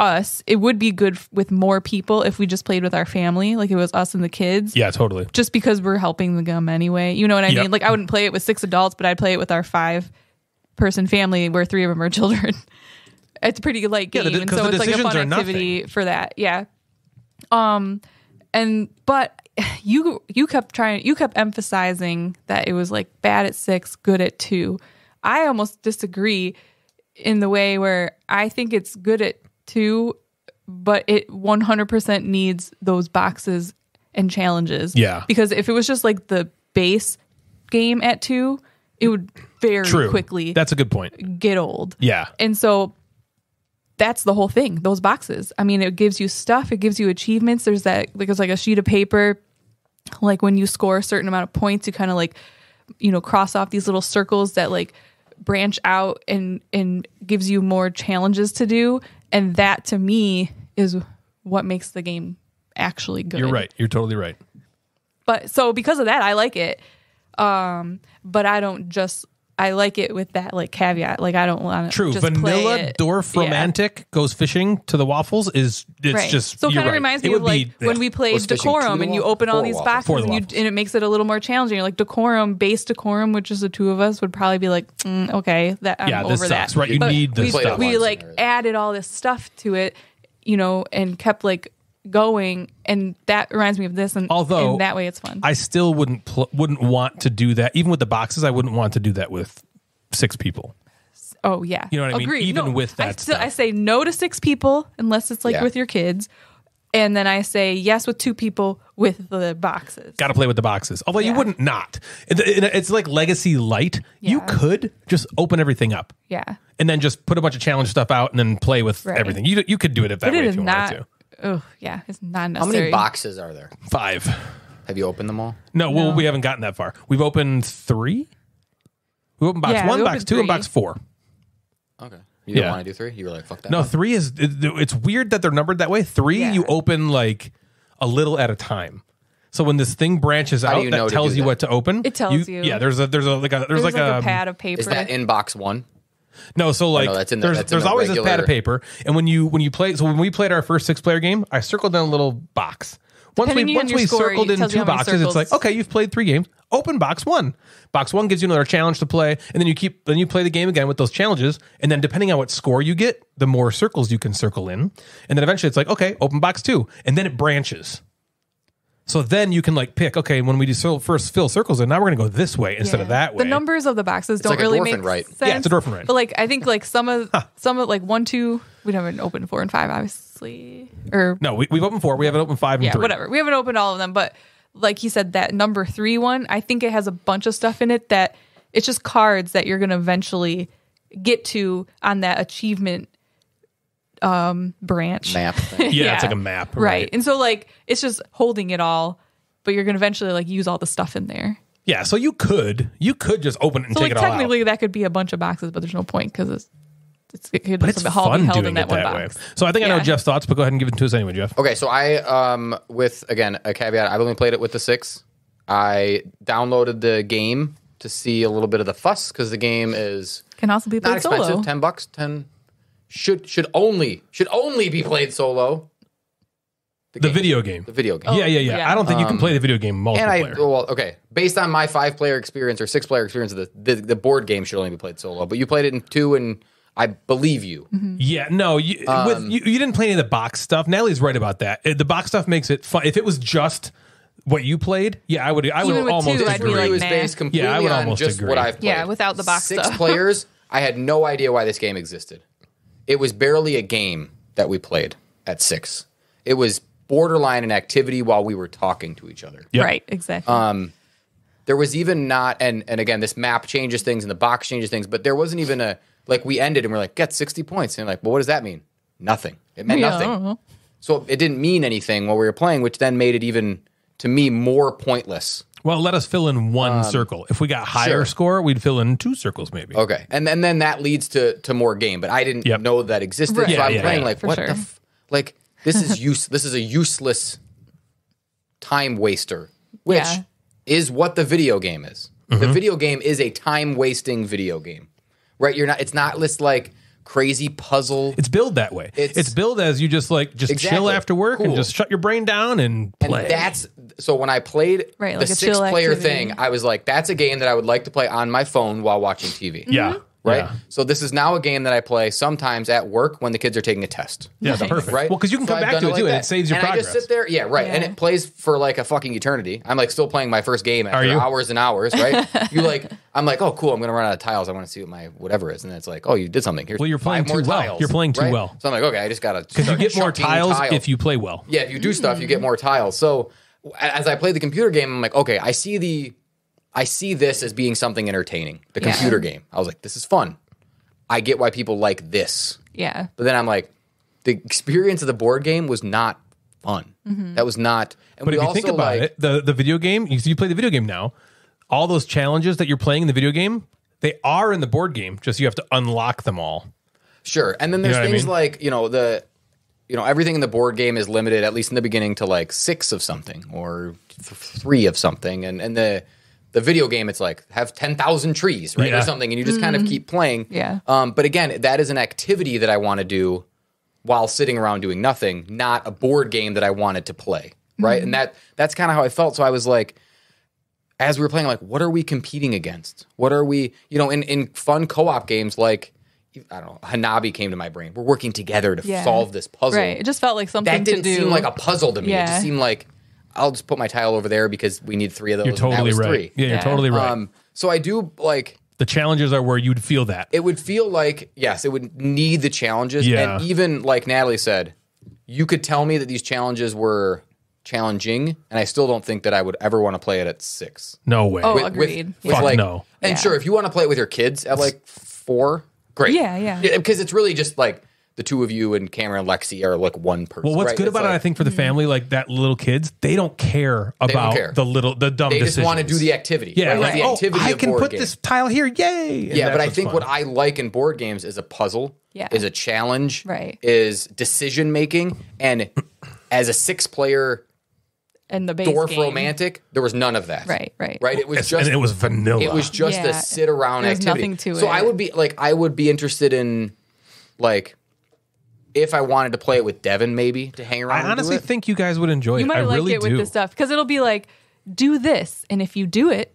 us it would be good with more people if we just played with our family, like it was us and the kids. Yeah, totally. Just because we're helping them anyway, you know what I mean? Like I wouldn't play it with 6 adults, but I'd play it with our 5-person family where 3 of them are children. It's a pretty light game, and so it's like a fun activity for that. Yeah. But you kept emphasizing that it was like bad at 6, good at 2. I almost disagree in the way where I think it's good at 2, but it 100% needs those boxes and challenges. Yeah. Because if it was just like the base game at 2, it would very quickly. That's a good point. Get old. Yeah. And so that's the whole thing, those boxes. I mean, it gives you stuff. It gives you achievements. There's that, like, it's like a sheet of paper. Like when you score a certain amount of points, you kind of like, you know, cross off these little circles that like branch out and gives you more challenges to do. And that to me is what makes the game actually good. You're right. You're totally right. But so because of that, I like it. But I like it with that like caveat. Like I don't want to just vanilla Dorfromantik goes fishing to the waffles it's right. Just so it kind of reminds me of like when we played Decorum and you open all these boxes and it makes it a little more challenging. You're like Decorum, which is the two of us would probably be like okay, that I'm over this sucks, that. Right? You but need this stuff. We like added all this stuff to it, you know, and kept like going, and that reminds me of this, and although in that way it's fun. I still wouldn't want to do that even with the boxes. I wouldn't want to do that with 6 people. Oh yeah, you know what I mean? Even with that stuff. I say no to 6 people unless it's like with your kids, and then I say yes with 2 people with the boxes. Got to play with the boxes. Although you wouldn't not. It's like Legacy Light. Yeah. You could just open everything up. Yeah. And then just put a bunch of challenge stuff out and then play with everything. You could do it if you wanted to. Oh, yeah, it's not necessary. How many boxes are there? 5. Have you opened them all? No, well, we haven't gotten that far. We've opened 3. We opened box 1, box 2, and box 4. Okay. You didn't want to do 3? You were like, fuck that. No, 3 is... It's weird that they're numbered that way. 3, you open, like, a little at a time. So when this thing branches out, that tells you what to open. It tells you. Yeah, there's like a pad of paper. Is that in box 1? No, so like there's always this pad of paper, and when you play, so when we played our first 6-player game, I circled in a little box. Once we circled in 2 boxes, it's like, okay, you've played 3 games. Open box 1. Box 1 gives you another challenge to play, and then you play the game again with those challenges, and then depending on what score you get, the more circles you can circle in, and then eventually it's like, okay, open box 2, and then it branches. So then you can like pick, okay, when we do first fill circles, and now we're going to go this way instead of that way. The numbers of the boxes don't really make sense. Yeah, it's a Dwarfen Right. But like, I think like some of like 1, 2, we haven't opened 4 and 5, obviously. Or no, we've opened 4. We haven't opened 5 and 3. Yeah, whatever. We haven't opened all of them. But like he said, that number 3 one, I think it has a bunch of stuff in it that it's just cards that you're going to eventually get to on that achievement branch map thing. Yeah, it's like a map, right? And so like it's just holding it all, but you're gonna eventually like use all the stuff in there. Yeah, so you could just open it and so, take like, it all out. Technically, that could be a bunch of boxes, but there's no point because it's fun doing it that way. So I think I know Jeff's thoughts, but go ahead and give it to us anyway, Jeff. Okay, so I with again a caveat, I've only played it with the 6. I downloaded the game to see a little bit of the fuss because the game can also be played solo. $10. Should only be played solo. The video game. Oh, yeah. I don't think you can play the video game multiplayer. Based on my 5-player experience or 6-player experience, the board game should only be played solo. But you played it in 2, and I believe you. Mm-hmm. Yeah, no, you didn't play any of the box stuff. Natalie's right about that. The box stuff makes it fun. If it was just what you played, yeah, I would almost agree. It was based completely on just what I've played. Yeah, without the box stuff. 6 players, I had no idea why this game existed. It was barely a game that we played at 6. It was borderline an activity while we were talking to each other. Yep. Right, exactly. There was even not, and again, this map changes things and the box changes things, but there wasn't even we ended and we're like, get 60 points. And well, what does that mean? Nothing. It meant nothing. So it didn't mean anything while we were playing, which then made it even, to me, more pointless. Well, let us fill in one circle. If we got higher score, we'd fill in 2 circles maybe. Okay. And then that leads to more game, but I didn't know that existed. Right. So I'm playing this is this is a useless time waster, which is what the video game is. Mm-hmm. The video game is a time-wasting video game. Right? It's not this like crazy puzzle. It's billed that way. It's billed as you just chill after work and just shut your brain down and play. And so when I played the 6-player thing, I was like, that's a game that I would like to play on my phone while watching TV. Yeah. Mm-hmm. Right? Yeah. So this is now a game that I play sometimes at work when the kids are taking a test. Yeah, that's perfect. Right? Well, because you can come back to it too, and it saves your progress. I just sit there. Yeah, right. Yeah. And it plays for a fucking eternity. I'm still playing my first game after hours and hours, right? I'm like, oh, cool, I'm going to run out of tiles. I want to see what my whatever is. And then it's like, oh, you did something. Here's 5 more tiles. You're playing too well. So I'm like, okay, I just got to. Because you get more tiles if you play well. Yeah, if you do stuff, you get more tiles. So as I play the computer game, I'm like, okay, I see this as being something entertaining, the computer game. I was like, this is fun. I get why people like this. Yeah. But then I'm like, the experience of the board game was not fun. Mm-hmm. That was not. And but if you think about it, the video game, you play the video game now, all those challenges that you're playing in the video game, they are in the board game, just you have to unlock them all. Sure. And then there's things everything in the board game is limited, at least in the beginning, to 6 of something or 3 of something. And the video game, it's have 10,000 trees, right, or something, and you just kind of keep playing. Yeah. But again, that is an activity that I want to do while sitting around doing nothing, not a board game that I wanted to play, right? Mm-hmm. And that's kind of how I felt. So I was like, as we were playing, what are we competing against? What are we, in fun co-op games, I don't know, Hanabi came to my brain. We're working together to solve this puzzle. Right. It just felt like something to do. That didn't seem like a puzzle to me. Yeah. It just seemed like, I'll just put my tile over there because we need 3 of those. You're totally right. 3. Yeah, you're totally right. So I do the challenges are where you'd feel that. It would feel like, yes, it would need the challenges. Yeah. And even like Natalie said, you could tell me that these challenges were challenging, and I still don't think that I would ever want to play it at 6. No way. Oh, agreed. No. And sure, if you want to play it with your kids at 4, great. Yeah. Because it's really just the 2 of you and Cameron and Lexi are one person. Well, what's good about it, I think, for the family, that little kids, they don't care about the dumb decisions. They just want to do the activity. Yeah, right? The activity I can put this tile here, yay! And yeah, but I think what I like in board games is a puzzle, is a challenge, is decision making, and as a 6-player and the Dorfromantik, there was none of that. Right. It was just it was vanilla. It was just a sit around activity. Nothing to it. So I would be interested in if I wanted to play it with Devin, maybe to hang around. I honestly think you guys would enjoy it. You might like it with this stuff because it'll be do this, and if you do it,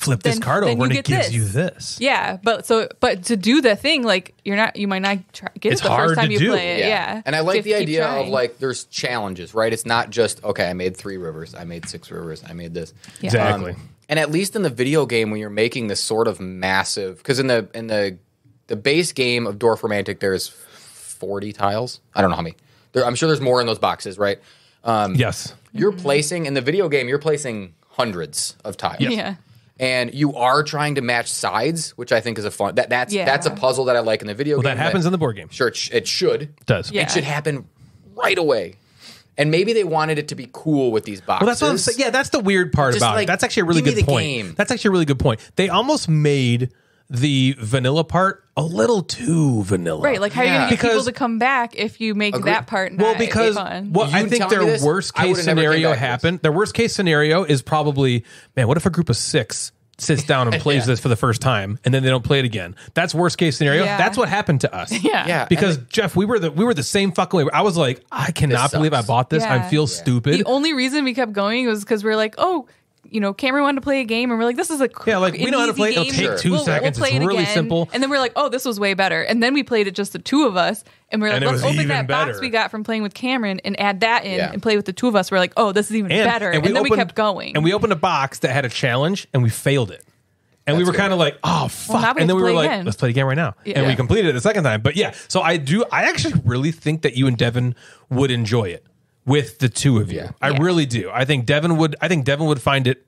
flip this card over and it gives you this. Yeah, but to do the thing, like you might not get it the first time you play it. Yeah, and I like the idea of like there's challenges, right? It's not just okay, I made 3 rivers, I made 6 rivers, I made this. Yeah. Exactly. And at least in the video game, when you're making this sort of massive, because in the base game of Dorfromantik, there's 40 tiles. I don't know how many. I'm sure there's more in those boxes, right? Yes. You're placing in the video game, you're placing hundreds of tiles. Yes. Yeah. And you are trying to match sides, which I think is a fun. That's a puzzle that I like in the video game. Well, that happens in the board game. Sure, it should. It does. Yeah. It should happen right away. And maybe they wanted it to be cool with these boxes. Well, that's what I'm saying. Yeah, that's the weird part about it. That's actually a really good point. That's actually a really good point. They almost made the vanilla part a little too vanilla. Right, like how are you going to get people to come back if you make that part not fun? Well, I think their worst case scenario happened. Their worst case scenario is probably, man, what if a group of 6 sits down and plays this for the first time, and then they don't play it again? That's worst case scenario. Yeah. That's what happened to us. Yeah. Because Jeff, we were the same fucking way. I was like, I cannot believe I bought this. Yeah. I feel stupid. The only reason we kept going was because we were like, oh, you know, Cameron wanted to play a game, and we're like, this is a cool, like we know how to play. It'll take 2 seconds. We'll play it really simple. And then we're like, oh, this was way better. And then we played it just the 2 of us, and we're like, let's open that box we got from playing with Cameron and add that in and play with the 2 of us. We're like, oh, this is even better. And then we kept going. And we opened a box that had a challenge, and we failed it. And we were kind of like, oh, fuck. And then we were like, let's play the game right now. And we completed it the second time. But yeah, so I actually really think that you and Devin would enjoy it. With the 2 of you. I really do. I think Devin would find it.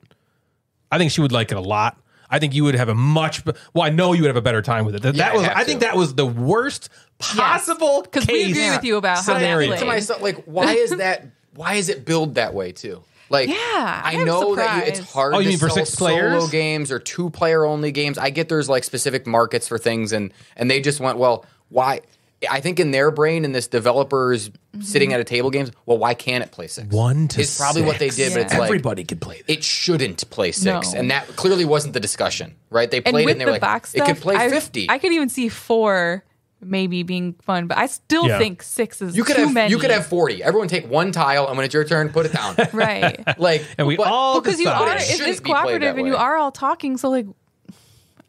I think she would like it a lot. I think you would have a much. Well, I know you would have a better time with it. I think that was the worst possible case. Because we agree with you about scenario. How that played. To myself, like, why is that? Why is it billed that way too? Like, I know that it's hard to sell for 6 players? Solo games or 2-player only games. I get there's like specific markets for things, and they just went, well, why? I think in their brain, and this developer's sitting at a table games, well, why can't it play 6? 1 to 6. It's probably what they did, but it's like everybody could play that. It shouldn't play 6. No. And that clearly wasn't the discussion, right? They played it and they were like, box stuff, it could play 50. I could even see 4 maybe being fun, but I still think 6 is too many. You could have 40. Everyone take 1 tile, and when it's your turn, put it down. Right. Like, and we all because you are, it's cooperative and you are all talking, so like,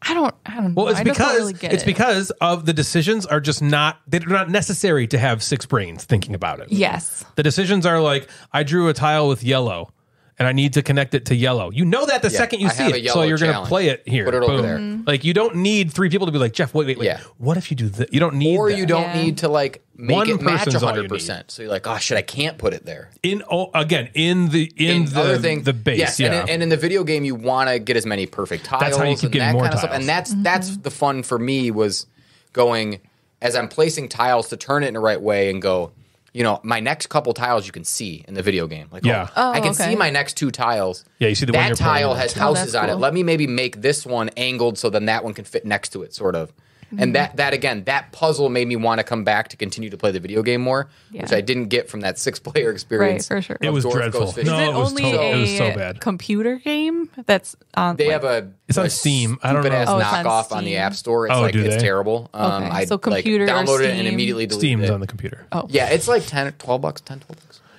I don't know. Well, it's because of the decisions are just not, they're not necessary to have 6 brains thinking about it. Yes. The decisions are like, I drew a tile with yellow and I need to connect it to yellow. You know that the second you see it. So you're going to play it here. Put it over there. Like, you don't need 3 people to be like, Jeff, wait. Yeah. What if you do that? You don't need Or that. You don't need to like make One it match 100%. So you're like, oh shit, I can't put it there. In the base. Yes. Yeah. And in the video game, you want to get as many perfect tiles. That's how you keep getting more tiles. Stuff. And that's the fun for me, was going, as I'm placing tiles, to turn it in the right way and go, you know, my next couple tiles you can see in the video game. Like, I can see my next 2 tiles. Yeah, you see that one tile has houses on it. Let me maybe make this one angled so then that one can fit next to it, sort of. Mm-hmm. And that puzzle made me want to come back to continue to play the video game more, which I didn't get from that 6-player experience. Right, for sure. It was dreadful. It was so bad. Computer game that's on. They have a. It's on Steam. I don't know. It's knockoff on the App Store. It's like, it's terrible. I downloaded it and immediately deleted it. Steam's on the computer. Oh, yeah, it's like $10 or $12.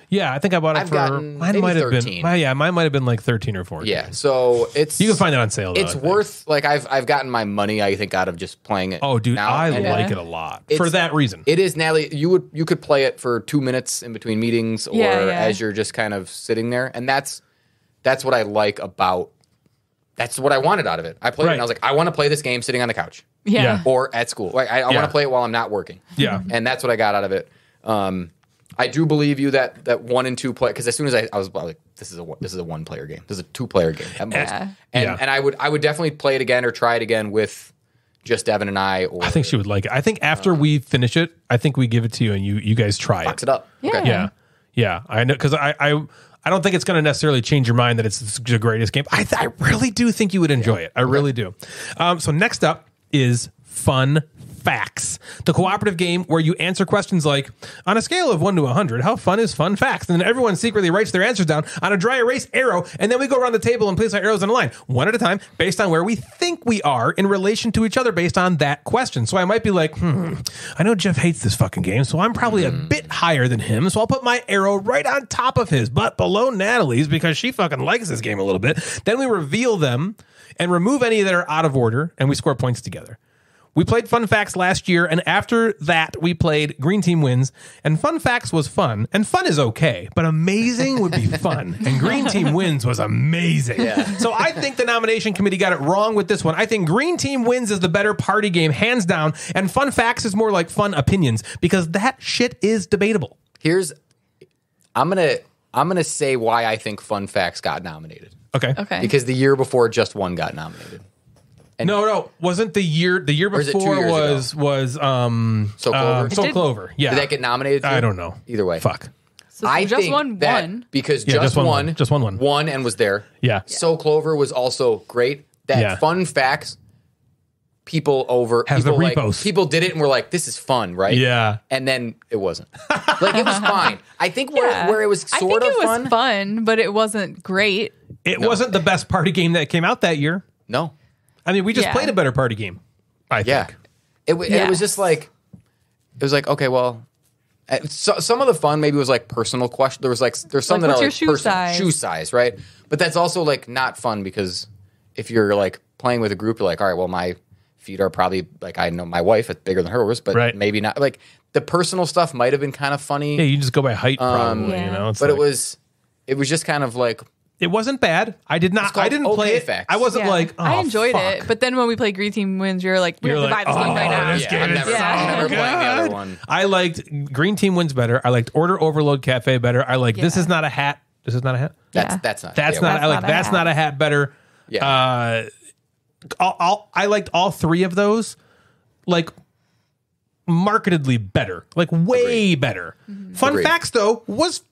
Yeah, I think I bought it for mine might have been mine might have been like 13 or 14. Yeah, so it's you can find it on sale. Though, it's worth like I've gotten my money I think out of just playing it. Oh, dude, now. I like it a lot for that reason. It is, Natalie. You could play it for 2 minutes in between meetings or as you're just kind of sitting there, and that's what I like about. That's what I wanted out of it. I played it and I was like, I want to play this game sitting on the couch, or at school. Like I want to play it while I'm not working, and that's what I got out of it. I do believe you that 1 and 2 play, because as soon as I was like, this is a 1-player game. This is a 2-player game at most. And I would definitely play it again or try it again with just Devin and I. Or I think she would like it. I think after we finish it, I think we give it to you and you guys try it. Box it up. Yeah. Okay. Yeah. I know, because I don't think it's going to necessarily change your mind that it's the greatest game. I really do think you would enjoy it. I really do. So next up is Fun Facts, the cooperative game where you answer questions like, on a scale of 1 to 100, how fun is Fun Facts? And then everyone secretly writes their answers down on a dry erase arrow, and then we go around the table and place our arrows in a line, one at a time, based on where we think we are in relation to each other based on that question. So I might be like, I know Jeff hates this fucking game, so I'm probably a bit higher than him, so I'll put my arrow right on top of his, but below Natalie's because she fucking likes this game a little bit. Then we reveal them and remove any that are out of order, and we score points together. We played Fun Facts last year, and after that, we played Green Team Wins, and Fun Facts was fun, and fun is okay, but amazing would be fun, and Green Team Wins was amazing. Yeah. So I think the nomination committee got it wrong with this one. I think Green Team Wins is the better party game, hands down, and Fun Facts is more like Fun Opinions, because that shit is debatable. Here's... I'm gonna say why I think Fun Facts got nominated. Okay. Okay. Because the year before, Just One got nominated. And no, wasn't the year before was So Clover. So Clover. Yeah. Did that get nominated? I don't know. Either way. Fuck. So I Just One won because Just One won and was there. Yeah. So Clover was also great. That Fun Facts. People did it and were like, this is fun, right? Yeah. And then it wasn't. Like, it was fine. I think where it was sort of fun. I think it was fun, but it wasn't great. It wasn't the best party game that came out that year. No. I mean, we just played a better party game, I think. Yeah. It was just like, it was like, okay, well, so, some of the fun maybe was like personal question. There was like, there's some like, that are like shoe size, right? But that's also like not fun because if you're like playing with a group, you're like, all right, well, my feet are probably like, I know my wife, it's bigger than hers, but maybe not. Like the personal stuff might have been kind of funny. Yeah, you just go by height, probably. You know, it's but like, it was just kind of like it wasn't bad. I didn't play it. Facts. I wasn't like oh, I enjoyed fuck. It, but then when we played Green Team Wins, you're like we have to buy this one right now. I'm never playing the other one. I liked Green Team Wins better. I liked Order Overload Cafe better. I like This Is Not a Hat. This Is Not a Hat. That's Not a Hat better. Yeah. I liked all three of those, like markedly better, like way better. Mm-hmm. Fun Facts though was fine.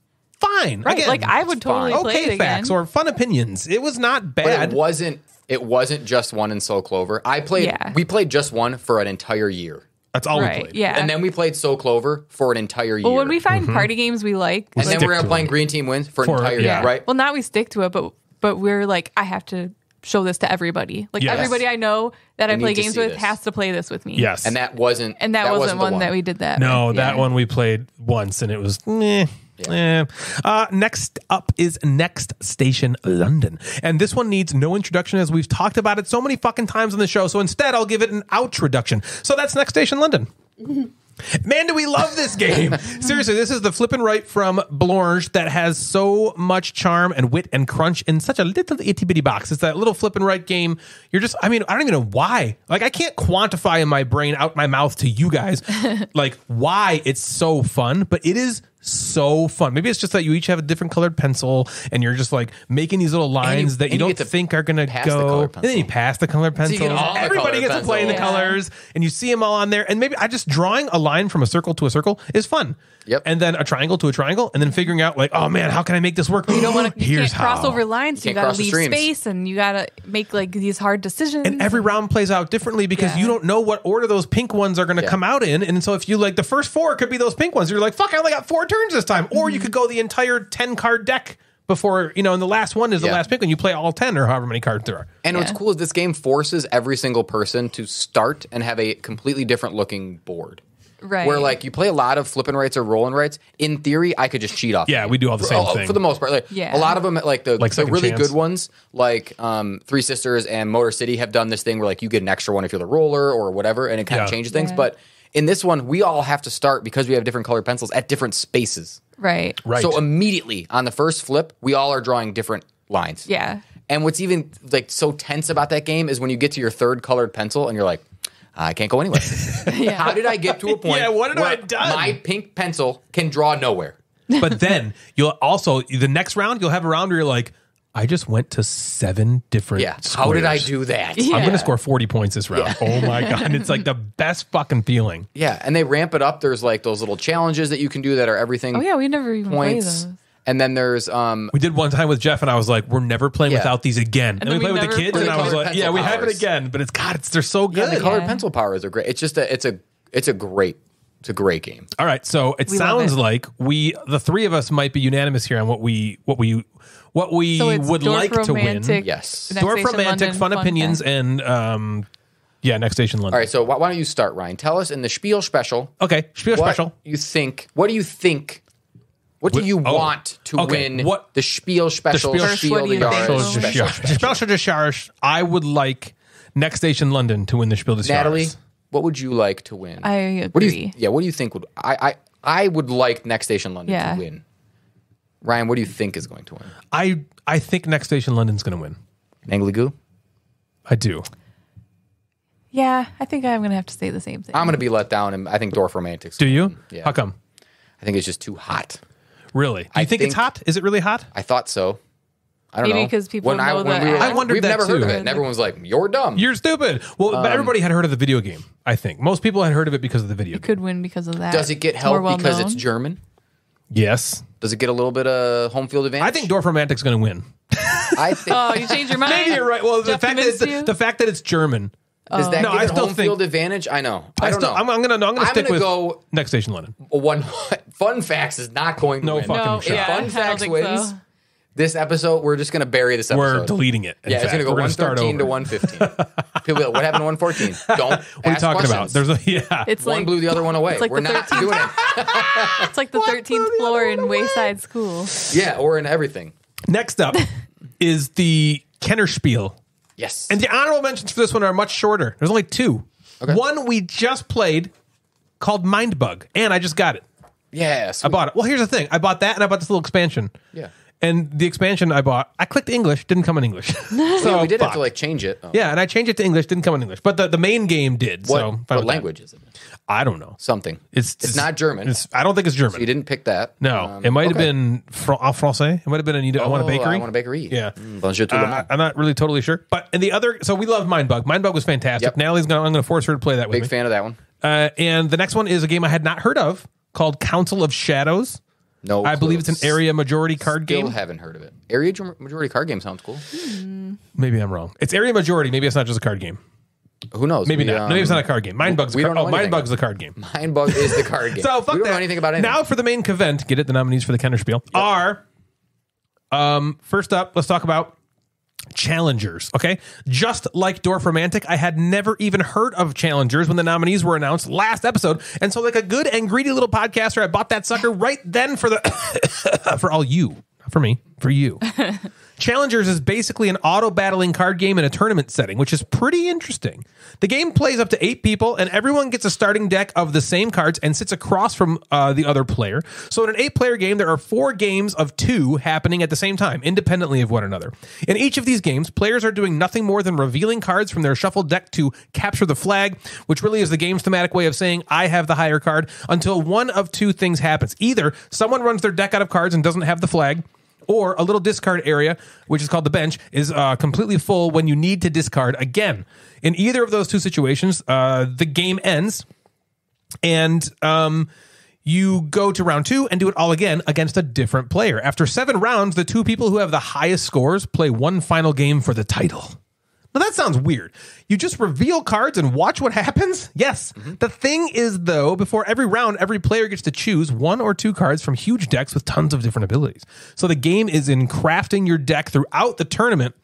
Right, again, like I would totally play it again. Facts or Fun Opinions. It was not bad. But it wasn't Just One in Soul Clover. We played Just One for an entire year. That's all we played. Yeah. And then we played Soul Clover for an entire year. Well, when we find party games we like, and then we're playing Green Team Wins for an entire year, right? Well, now we stick to it, but we're like I have to show this to everybody. Like everybody I know that I play games with has to play this with me. Yes. And that wasn't one that we did that. No, that one we played once and it was meh. Yeah. Next up is Next Station London. And this one needs no introduction as we've talked about it so many fucking times on the show. So instead I'll give it an outroduction. So that's Next Station London. Man, do we love this game. Seriously, this is the flippin' right from Blorange that has so much charm and wit and crunch in such a little itty bitty box. It's that little flippin' right game. You're just, I mean, I don't even know why. Like, I can't quantify in my brain, out my mouth to you guys, like, why it's so fun, but it is so fun. Maybe it's just that you each have a different colored pencil and you're just like making these little lines that you don't think are going to go. And then you pass the colored pencil. Everybody gets to play in the colors and you see them all on there. And maybe I just drawing a line from a circle to a circle is fun. Yep. And then a triangle to a triangle and then figuring out like, oh man, how can I make this work? You don't want to cross over lines. So you got to leave space and you got to make like these hard decisions. And every round plays out differently because you don't know what order those pink ones are going to come out in. And so if you like the first four could be those pink ones, you're like, fuck, I only got four turns this time, or you could go the entire 10 card deck before, you know, and the last one is the last pick when you play all 10 or however many cards there are. And what's cool is this game forces every single person to start and have a completely different looking board. Right. Where like you play a lot of flipping rights or rolling rights. In theory, I could just cheat off. Yeah, we do all the same thing. For the most part. Like, a lot of them, like the really good ones, like Three Sisters and Motor City have done this thing where like you get an extra one if you're the roller or whatever, and it kind of changes things. But in this one, we all have to start because we have different colored pencils at different spaces. Right. So immediately on the first flip, we all are drawing different lines. Yeah. And what's even like so tense about that game is when you get to your third colored pencil and you're like, I can't go anywhere. How did I get to a point where I done? My pink pencil can draw nowhere? But then you'll also, the next round, you'll have a round where you're like, I just went to 7 different squares. How did I do that? Yeah. I'm going to score 40 points this round. Yeah. Oh, my God. It's like the best fucking feeling. Yeah, and they ramp it up. There's like those little challenges that you can do that are everything. Oh, yeah, we never even play those. And then there's we did one time with Jeff, and I was like, we're never playing without these again. And we played with the kids, and I was like, yeah, we have it again. But it's God, it's they're so good. Yeah, the colored pencil powers are great. It's just a it's a great game. All right, so it sounds like the three of us might be unanimous here on what we would like to win. Yes, Dorfromantik, Fun Opinions, and yeah, Next Station London. All right, so why don't you start, Ryan? Tell us in the Spiel Special. Okay, Spiel Special. What do you think? What do you want to win? What the Spiel Special? The Spiel des Jahres. I would like Next Station London to win the Spiel des Jahres. Natalie, what would you like to win? I agree. What do you think would I would like Next Station London to win? Ryan, what do you think is going to win? I think Next Station London's going to win. Angligoo? I do. Yeah, I think I'm going to have to say the same thing. I'm going to be let down, and I think Dorfromantik's. Do you? Yeah. How come? I think it's just too hot. Really? Do you think it's hot? Is it really hot? I thought so. I don't know. Maybe because people know that. I wondered that too. We've never heard of it, and everyone was like, you're dumb. You're stupid. Well, but everybody had heard of the video game, I think. Most people had heard of it because of the video game. It could win because of that. Does it get help because it's German? Yes. Does it get a little bit of home field advantage? I think Dorfromantik's going to win. I think. Oh, you changed your mind. Maybe you're right. Well, the fact that it's German. Does that give home field advantage? I know. I don't know. I'm gonna stick with Next Station London. Fun Facts is not going to win. Fun Facts wins this episode. We're just gonna bury this episode. We're deleting it. Yeah, it's gonna go 113 to 115. People go, what happened to 114? Don't. What are you talking about? There's it's one blew the other one away. We're not doing it. It's like the 13th floor in Wayside School. Yeah, or in everything. Next up is the Kennerspiel. Yes. And the honorable mentions for this one are much shorter. There's only two. Okay. One we just played called Mindbug, and I just got it. Yeah, sweet. I bought it. Well, here's the thing. I bought that, and I bought this little expansion. Yeah. And the expansion I bought, I clicked English, didn't come in English. So we did have to change it. Oh. Yeah, and I changed it to English, didn't come in English. But the main game did. What language is it? I don't know. Something. It's not German. I don't think it's German. So you didn't pick that. No. It might have been en français. It might have been I want a bakery. I want a bakery. Yeah. Bonjour tout le monde. I'm not really totally sure. But and the other, so we love Mindbug. Mindbug was fantastic. Yep. Natalie's I'm going to force her to play that with me. Big fan of that one. And the next one is a game I had not heard of called Council of Shadows. No, I believe it's an area majority card game. Still haven't heard of it. Area majority card game sounds cool. Maybe I'm wrong. It's area majority. Maybe it's not just a card game. Who knows? Maybe not. Maybe it's not a card game. Mindbug's the card game. Mindbug is the card game. So fuck that. We don't know anything about anything. Now for the main event. Get it? The nominees for the Kennerspiel are... first up, let's talk about Challengers, okay? Just like Dorfromantik, I had never even heard of Challengers when the nominees were announced last episode. And so like a good and greedy little podcaster, I bought that sucker right then for all you, not for me, for you. Challengers is basically an auto-battling card game in a tournament setting, which is pretty interesting. The game plays up to 8 people, and everyone gets a starting deck of the same cards and sits across from the other player. So in an 8-player game, there are 4 games of 2 happening at the same time, independently of one another. In each of these games, players are doing nothing more than revealing cards from their shuffled deck to capture the flag, which really is the game's thematic way of saying, I have the higher card, until one of 2 things happens. Either someone runs their deck out of cards and doesn't have the flag, or a little discard area, which is called the bench, is completely full when you need to discard again. In either of those 2 situations, the game ends, and you go to round 2 and do it all again against a different player. After 7 rounds, the 2 people who have the highest scores play one final game for the title. Now, that sounds weird. You just reveal cards and watch what happens? Yes. The thing is, though, before every round, every player gets to choose 1 or 2 cards from huge decks with tons of different abilities. So the game is in crafting your deck throughout the tournament.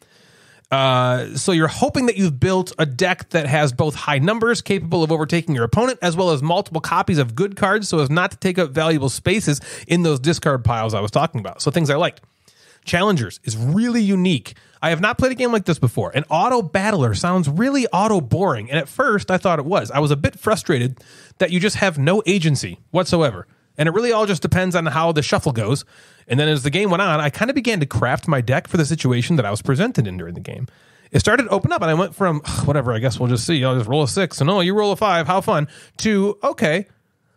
So you're hoping that you've built a deck that has both high numbers capable of overtaking your opponent, as well as multiple copies of good cards so as not to take up valuable spaces in those discard piles I was talking about. So things I liked. Challengers is really unique. I have not played a game like this before. An auto-battler sounds really auto-boring, and at first I thought it was. I was a bit frustrated that you just have no agency whatsoever, and it really all just depends on how the shuffle goes, and then as the game went on, I kind of began to craft my deck for the situation that I was presented in during the game. It started to open up, and I went from, whatever, I guess we'll just see. I'll just roll a 6, and you roll a 5, how fun, to, okay,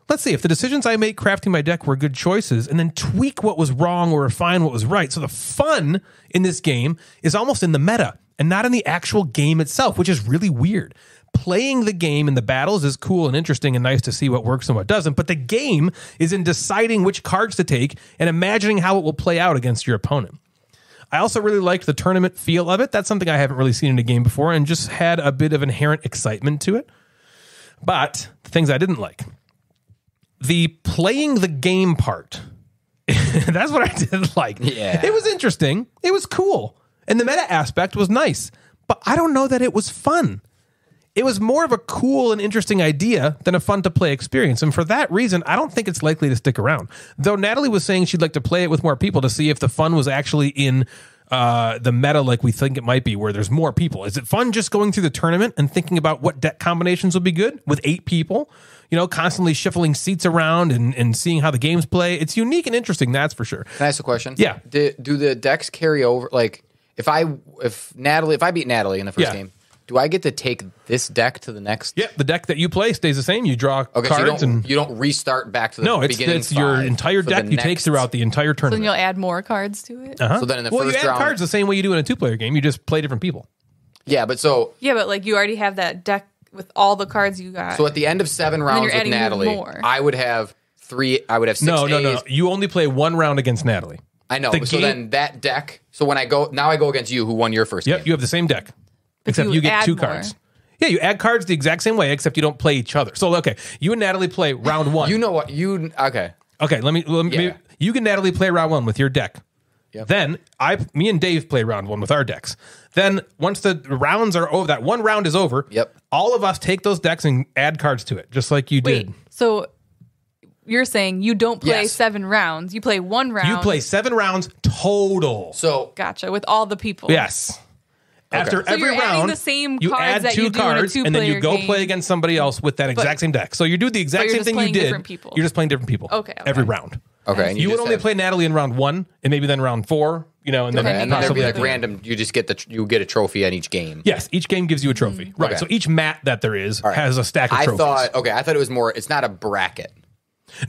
let's see if the decisions I made crafting my deck were good choices, and then tweak what was wrong or refine what was right. So the fun in this game is almost in the meta. and not in the actual game itself, which is really weird. Playing the game and the battles is cool and interesting and nice to see what works and what doesn't, but the game is in deciding which cards to take and imagining how it will play out against your opponent. I also really liked the tournament feel of it. That's something I haven't really seen in a game before and just had a bit of inherent excitement to it. But the things I didn't like. The playing the game part. That's what I didn't like. Yeah. It was interesting. It was cool. And the meta aspect was nice. But I don't know that it was fun. It was more of a cool and interesting idea than a fun-to-play experience, and for that reason, I don't think it's likely to stick around. Though Natalie was saying she'd like to play it with more people to see if the fun was actually in the meta like we think it might be, where there's more people. Is it fun just going through the tournament and thinking about what deck combinations will be good with 8 people? You know, constantly shuffling seats around and seeing how the games play. It's unique and interesting, that's for sure. Can I ask a question? Yeah. Do the decks carry over? Like, if I beat Natalie in the first game, do I get to take this deck to the next? Yeah, the deck that you play stays the same. You draw cards. So you don't restart back to the beginning. No, it's your entire deck you take throughout the entire tournament. So then you'll add more cards to it? Uh-huh. So then in the first round... Well, you add cards the same way you do in a 2-player game. You just play different people. Yeah, but so... Yeah, but like you already have that deck with all the cards you got. So at the end of 7 rounds with Natalie, I would have 6 No, no, no. You only play 1 round against Natalie. I know. So then that deck... So when I go... Now I go against you who won your first game. Yep, you have the same deck. Except you get 2 cards. Yeah, you add cards the exact same way, except you don't play each other. So, okay, you and Natalie play round one. You know what? Okay, let me you and Natalie play round one with your deck. Yep. Then, me and Dave play round one with our decks. Then, once the rounds are over, that 1 round is over, all of us take those decks and add cards to it, just like you did. So... You're saying you don't play 7 rounds. You play 1 round. You play 7 rounds total. So gotcha, with all the people. Yes. After every round, the same you cards add that 2 cards, and then you go play against somebody else with that exact same deck. So you do the exact same thing you did. You're just playing different people. Okay. Every round. Okay. And you would only play Natalie in round 1, and maybe then round 4. You know, and then possibly like random. You just get you get a trophy at each game. Yes, each game gives you a trophy. Mm-hmm. Right. Okay. So each mat that there is has a stack of trophies. I thought it was more. It's not a bracket.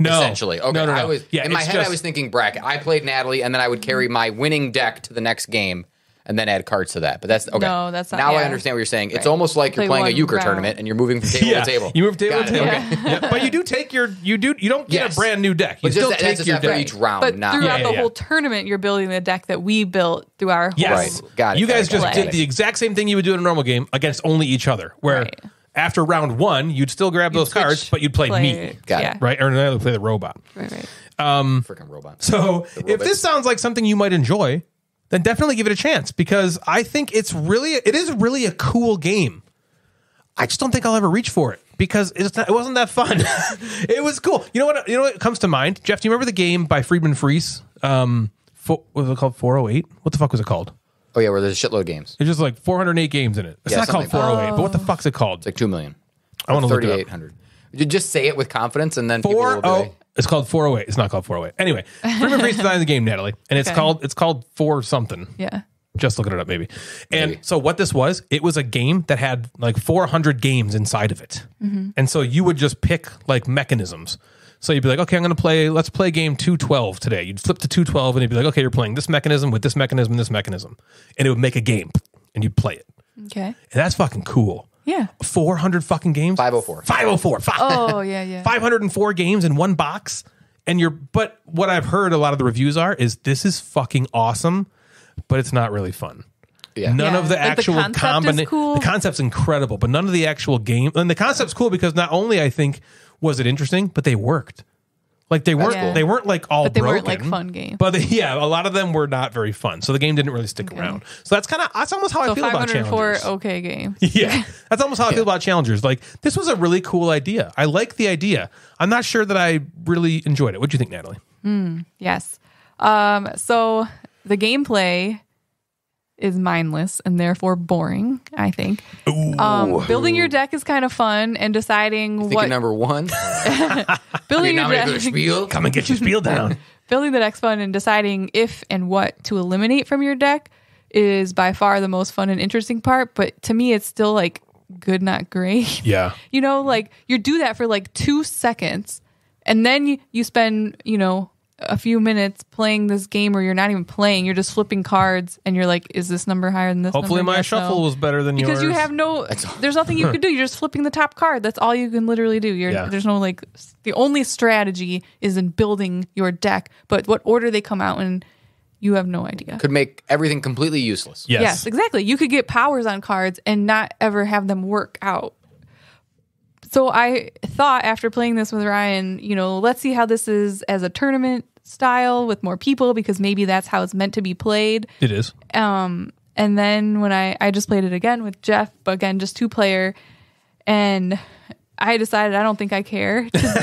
No. Essentially. Okay. No. In my head, I was thinking bracket. I played Natalie, and then I would carry my winning deck to the next game. And then add cards to that. But that's okay. No, that's not. Now I understand what you're saying. Right. It's almost like you're playing a euchre tournament and you're moving from table to table. You move table to table. Okay. Yeah. But you do take you don't get a brand new deck. You still take your deck each round. But throughout the whole tournament, you're building the deck that we built through our whole Right. Got it. You guys just did the exact same thing you would do in a normal game against only each other. Where after round 1, you'd still grab those cards, but you'd play me. Got it. Right? Or another play the robot. Right. Freaking robot. So if this sounds like something you might enjoy, then definitely give it a chance, because I think it is really a cool game. I just don't think I'll ever reach for it because it wasn't that fun. It was cool. You know what comes to mind? Jeff, do you remember the game by Friedman Freese? What was it called? 408? What the fuck was it called? Oh, yeah, where there's a shitload of games. There's just like 408 games in it. It's not called 408, but what the fuck's it called? It's like 2 million. I want to look it up. 3,800. You just say it with confidence and then people will be like, it's called 408. It's not called 408. Anyway, Freeman Freese designed the game, Natalie, and it's called 4 something. Yeah, just looking it up maybe. And so what this was, it was a game that had like 400 games inside of it, and so you would just pick like mechanisms. So you'd be like, okay, I'm going to play. Let's play game 212 today. You'd flip to 212, and you'd be like, okay, you're playing this mechanism with this mechanism, and it would make a game, and you'd play it. Okay, and that's fucking cool. Yeah. 400 fucking games? 504. Oh, yeah. 504 games in one box. But what I've heard a lot of the reviews is this is fucking awesome, but it's not really fun. Yeah. None of the actual combination. Cool. The concept's incredible, but none of the actual game. And the concept's cool because not only I think was it interesting, but they worked. Like they weren't like all broken. But they weren't like fun games. But a lot of them were not very fun. So the game didn't really stick around. So that's almost how I feel about Challengers. Okay game. Yeah. That's almost how I feel about Challengers. Like this was a really cool idea. I like the idea. I'm not sure that I really enjoyed it. What do you think, Natalie? Yes. So the gameplay is mindless and therefore boring, I think. Building your deck is kind of fun, and deciding you're number one. Building your deck. Spiel? Come and get your spiel down. Building the deck's fun, and deciding if and what to eliminate from your deck is by far the most fun and interesting part. But to me, it's still like good, not great. Yeah. You know, like you do that for like 2 seconds, and then you spend, a few minutes playing this game where you're not even playing, you're just flipping cards and you're like, is this number higher than this hopefully number? My shuffle was better than yours. Because you have no, there's nothing you can do. You're just flipping the top card. That's all you can literally do. There's no, like, the only strategy is in building your deck, but what order they come out in, you have no idea. Could make everything completely useless. Yes, exactly. You could get powers on cards and not ever have them work out. So I thought after playing this with Ryan, you know, let's see how this is as a tournament style with more people, because maybe that's how it's meant to be played. It is. And then when I just played it again with Jeff, but again, just 2-player. And I decided I don't think I care to try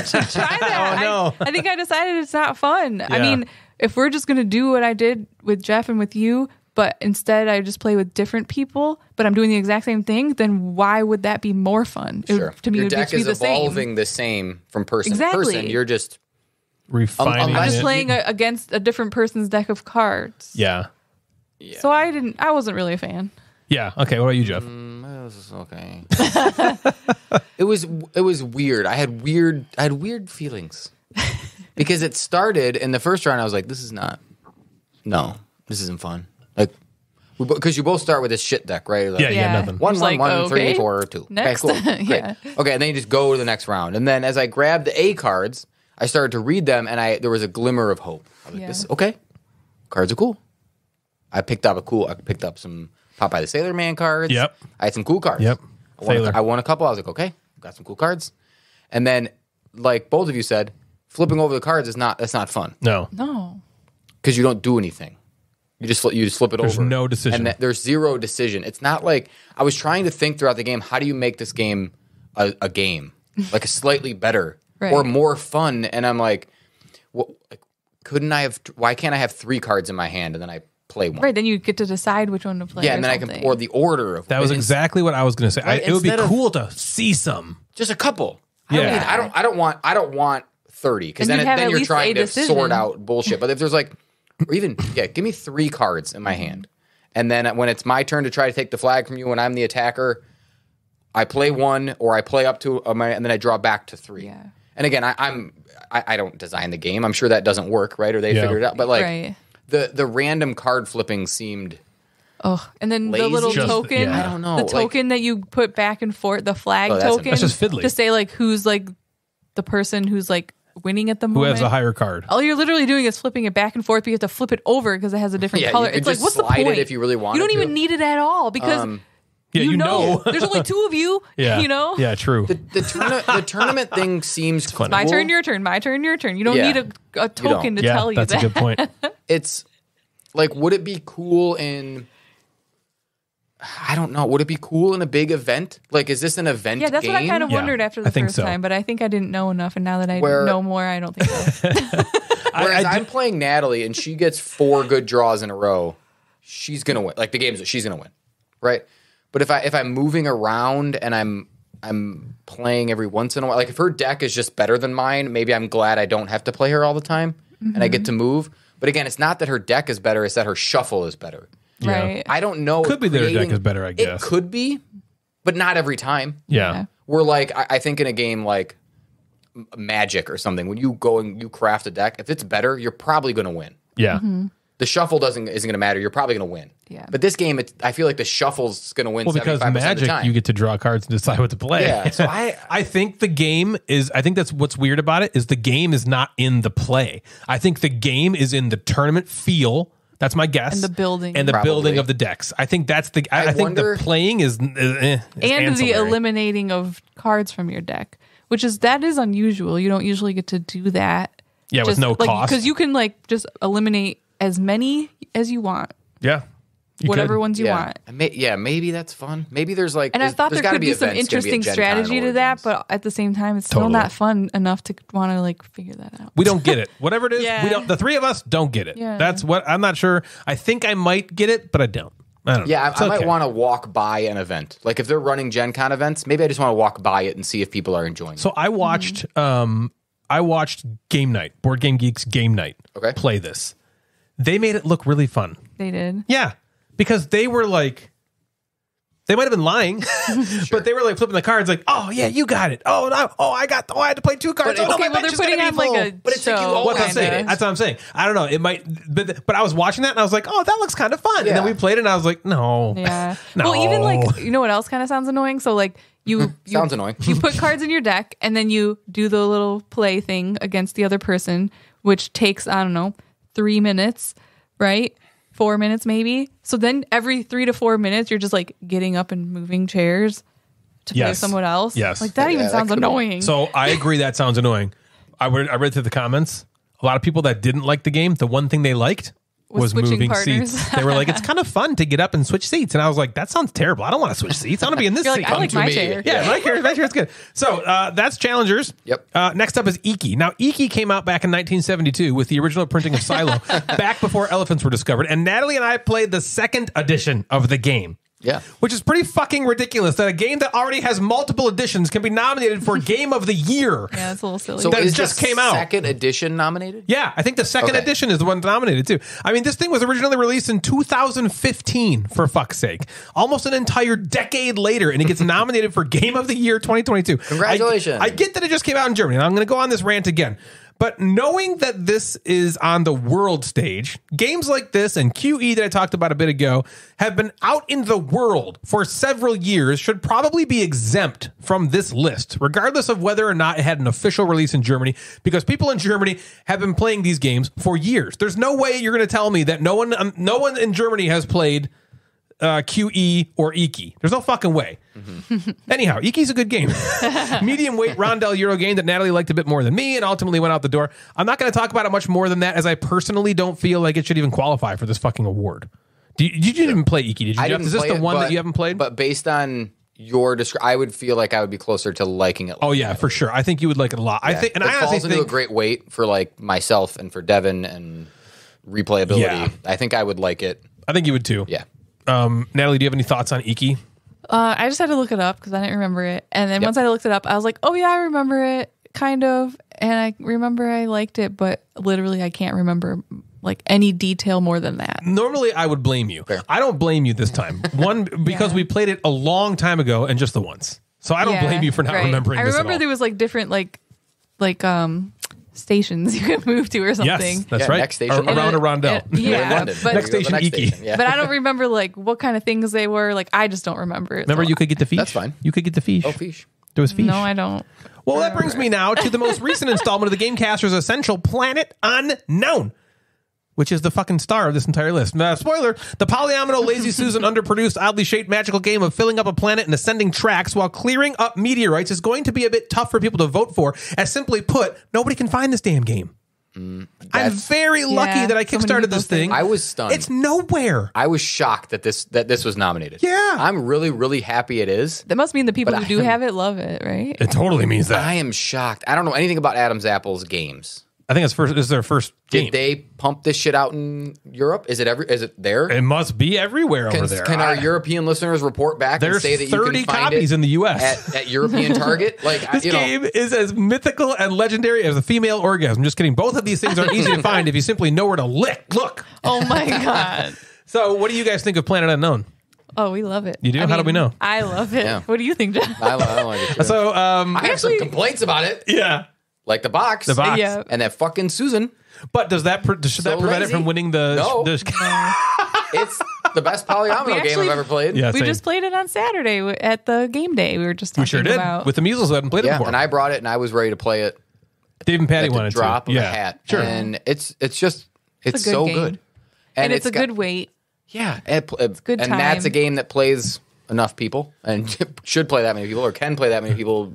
that. I think I decided it's not fun. Yeah. I mean, if we're just going to do what I did with Jeff and with you, but instead I just play with different people, but I'm doing the exact same thing, then why would that be more fun? Sure. To me, your deck is evolving the same from person to person. You're just refining it. I'm just playing against a different person's deck of cards. Yeah. So I wasn't really a fan. Yeah. Okay. What about you, Jeff? Okay. It was weird. I had weird feelings because it started in the first round. I was like, this isn't fun. Like, because you both start with this shit deck, right? Like, yeah, nothing. 1, 1, 1, 3, 4, 2. Next. Okay, cool. Yeah. Okay, and then you just go to the next round. And then as I grabbed the A cards, I started to read them, and there was a glimmer of hope. I was like, this, okay, cards are cool. I picked up some Popeye the Sailor Man cards. Yep. I had some cool cards. Yep. I won a couple. I was like, okay, got some cool cards. And then, like both of you said, flipping over the cards that's not fun. No. Because you don't do anything. You just flip it over. There's no decision. And there's zero decision. It's not like I was trying to think throughout the game, how do you make this game a game? Like a slightly better or more fun. And I'm like, well, why can't I have 3 cards in my hand and then I play one? Right, then you get to decide which one to play. Yeah, and then I can, or the order of that was exactly what I was going to say. Right, it would be cool to see some. Just a couple. Yeah. I don't want 30 because then you're trying to sort out bullshit. But if there's like, or even, give me 3 cards in my hand. And then when it's my turn to try to take the flag from you when I'm the attacker, I play 1 or I play up to and then I draw back to 3. Yeah. And again, I don't design the game. I'm sure that doesn't work, right? Or they figure it out. But like the random card flipping seemed and then lazy. The little token. I don't know. The token that you put back and forth, the flag token. That's just fiddly. To say like who's like the person who's like winning at the moment. Who has a higher card? All you're literally doing is flipping it back and forth. But you have to flip it over because it has a different color. It's like, what's the point? It if you really want, you don't even need it at all because you know. There's only 2 of you. Yeah, you know. Yeah, true. The tournament thing seems cool. My turn, your turn. My turn, your turn. You don't need a token to tell you that. That's a good point. It's like, would it be cool in? I don't know. Would it be cool in a big event? Like, is this an event game? Yeah, that's what I kind of wondered after the first time, but I think I didn't know enough, and now that I know more, I don't think so. Whereas I'm playing Natalie, and she gets 4 good draws in a row, she's going to win. Like, the games that she's going to win, right? But if I'm moving around and I'm playing every once in a while, like, if her deck is just better than mine, maybe I'm glad I don't have to play her all the time, and I get to move. But again, it's not that her deck is better, it's that her shuffle is better. Yeah. Right. I don't know. Could be their deck is better, I guess. It could be, but not every time. Yeah. We're like, I think in a game like Magic or something, when you go and you craft a deck, if it's better, you're probably going to win. Yeah. Mm-hmm. The shuffle isn't going to matter. You're probably going to win. Yeah. But this game, I feel like the shuffle's going to win. Well, because 75% Magic, of the time. You get to draw cards and decide what to play. Yeah. So I think the game is. I think that's what's weird about it is the game is not in the play. I think the game is in the tournament feel. That's my guess. And the building. And the building of the decks. I think that's the... I think the playing is and the eliminating of cards from your deck, which is... That is unusual. You don't usually get to do that. Yeah, just, with no cost. Because you can just eliminate as many as you want. Yeah. Whatever ones you want. Yeah, maybe that's fun. Maybe there's like... And I thought there could be some interesting strategy to that, but at the same time, it's still not fun enough to want to figure that out. We don't get it. Whatever it is, we don't. The 3 of us don't get it. Yeah. That's what... I'm not sure. I think I might get it, but I don't. I don't know. Yeah, I might want to walk by an event. Like if they're running Gen Con events, maybe I just want to walk by it and see if people are enjoying it. So I watched, Game Night, Board Game Geek's Game Night, play this. They made it look really fun. They did? Yeah. Because they were like, They might have been lying, but they were like flipping the cards, like, "Oh yeah, you got it. Oh no, oh I got. Oh I had to play two cards. But, oh, okay, no, well they're putting on like a but it's show. Like you all kind of. That's what I'm saying. I don't know. It might, but I was watching that and I was like, "Oh, that looks kind of fun." Yeah. And then we played it and I was like, "No, yeah, no." Well, even like you know what else kind of sounds annoying? So like you sounds annoying. You put cards in your deck and then you do the little play thing against the other person, which takes I don't know 3 minutes, right? 4 minutes maybe. So then every 3 to 4 minutes, you're just like getting up and moving chairs to play someone else. Yes. Like that even sounds annoying. So I agree that sounds annoying. I read through the comments. A lot of people that didn't like the game, the one thing they liked was moving partners. Seats. They were like, it's kind of fun to get up and switch seats. And I was like, that sounds terrible. I don't want to switch seats. I want to be in this seat. I like my chair. Yeah, my chair is good. So that's Challengers. Yep. Next up is Iki. Now, Iki came out back in 1972 with the original printing of Silo, back before elephants were discovered. And Natalie and I played the second edition of the game. Yeah. Which is pretty fucking ridiculous that a game that already has multiple editions can be nominated for Game of the Year. Yeah, that's a little silly. So that just came out. Second edition nominated? Yeah, I think the second edition is the one nominated too. I mean, this thing was originally released in 2015, for fuck's sake. Almost an entire decade later, and it gets nominated for Game of the Year 2022. Congratulations. I get that it just came out in Germany, and I'm going to go on this rant again. But knowing that this is on the world stage, games like this and QE that I talked about a bit ago have been out in the world for several years, should probably be exempt from this list, regardless of whether or not it had an official release in Germany, because people in Germany have been playing these games for years. There's no way you're going to tell me that no one in Germany has played QE or Iki. There's no fucking way. Mm-hmm. Anyhow, Iki's a good game. Medium weight rondel Euro game that Natalie liked a bit more than me and ultimately went out the door. I'm not going to talk about it much more than that, as I personally don't feel like it should even qualify for this fucking award. Did you even play Iki? Did you? Is this the one that you haven't played? But based on your description, I would feel like I would be closer to liking it. Oh yeah, for sure. I think you would like it a lot. Yeah. I think, and I honestly think a great weight for like myself and for Devin and replayability. Yeah. I think I would like it. I think you would too. Yeah. Natalie, do you have any thoughts on Iki? I just had to look it up because I didn't remember it. And then once I looked it up, I was like, oh yeah, I remember it, kind of. And I remember I liked it, but literally I can't remember like any detail more than that. Normally I would blame you. Fair. I don't blame you this time. One, because we played it a long time ago and just the once. So I don't blame you for not remembering this at all. I remember there was like different like stations you could move to or something. Yes, that's right. Next station. Around a rondelle. Yeah. But, next station, Iki. Yeah. But I don't remember like what kind of things they were. Like I just don't remember. Remember, so you could get the fish. That's fine. You could get the fish. Oh, fish. There was fish. No, I don't. Well, that brings me now to the most recent installment of the GameCasters Essential, Planet Unknown, which is the fucking star of this entire list. Spoiler, the polyomino, lazy Susan, underproduced, oddly shaped, magical game of filling up a planet and ascending tracks while clearing up meteorites is going to be a bit tough for people to vote for, as simply put, nobody can find this damn game. I'm very lucky that I kickstarted this thing. I was stunned. It's nowhere. I was shocked that this was nominated. Yeah. I'm really, really happy it is. That must mean the people who do have it love it, right? It totally means that. I am shocked. I don't know anything about Adam's Apple's games. I think it's their first game. Did they pump this shit out in Europe? Is it there? It must be everywhere over there. Can our European listeners report back and say that you can find 30 copies in the U.S. at European Target? Like this game is as mythical and legendary as a female orgasm. Just kidding. Both of these things are easy to find if you simply know where to look. Oh my god! So, what do you guys think of Planet Unknown? Oh, we love it. You do? How do we know? I love it. Yeah. What do you think, Jeff? I like it too. So, I have some complaints about it. Yeah. Like the box, yeah. And that fucking Susan. But should that prevent it from winning the? No, it's the best polyomino game I've ever played. Yeah, we just played it on Saturday at the game day. We were just talking about with the measles. I hadn't played it before, and I brought it, and I was ready to play it. Dave and Patty wanted to drop a hat, sure. And it's just it's so good, and it's a good weight. Yeah, it's good, and that's a game that plays enough people and should play that many people or can play that many people.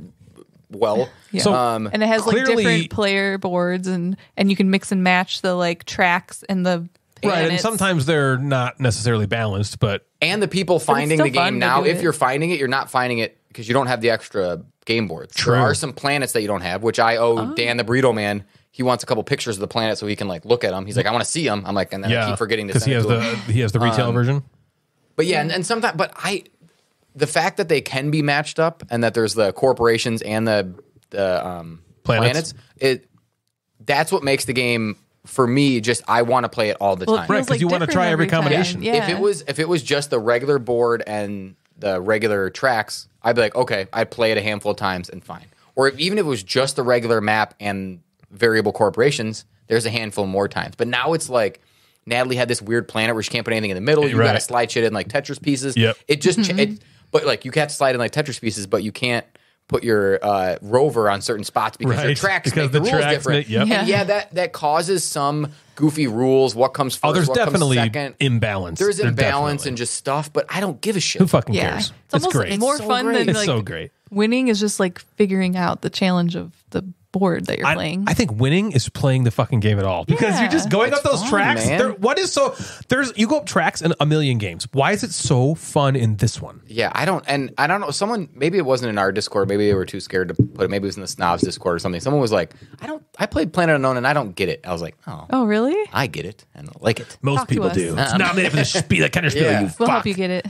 Well, yeah. So, and it has like different player boards and you can mix and match the like tracks and the planets. Right, and sometimes they're not necessarily balanced, but the people finding the game now, if you're finding it, you're not finding it because you don't have the extra game boards. True. There are some planets that you don't have, which I owe Dan the Burrito Man. He wants a couple pictures of the planet so he can like look at them. He's like, I want to see them. I'm like, and then I keep forgetting to send it to him. He has the retail version. But yeah, and sometimes, the fact that they can be matched up and that there's the corporations and the planets, that's what makes the game for me. Just I want to play it all the time because you want to try every combination. Yeah. If it was just the regular board and the regular tracks, I'd be like, okay, I play it a handful of times and fine. Or if, even if it was just the regular map and variable corporations, there's a handful more times. But now it's like Natalie had this weird planet where she can't put anything in the middle. You got to slide shit in like Tetris pieces. Yep. It just, but like you can't slide in like Tetris pieces, but you can't put your rover on certain spots because your tracks because make the rules different. That causes some goofy rules. What comes first? There's what definitely comes second. Imbalance. There's imbalance and just stuff, but I don't give a shit. Who fucking cares? It's great. It's more fun than like winning is just like figuring out the challenge of the board that you're playing. I think winning is playing the fucking game at all because you're just going up those tracks. You go up tracks in a million games. Why is it so fun in this one? Yeah, I don't know. Someone, maybe it wasn't in our Discord. Maybe they were too scared to put it. Maybe it was in the Snobs Discord or something. Someone was like, I played Planet Unknown and I don't get it. I was like, oh really? I get it and I like it. Most people do. It's nominated for the Spiel, that Kennerspiel. We'll help you get it.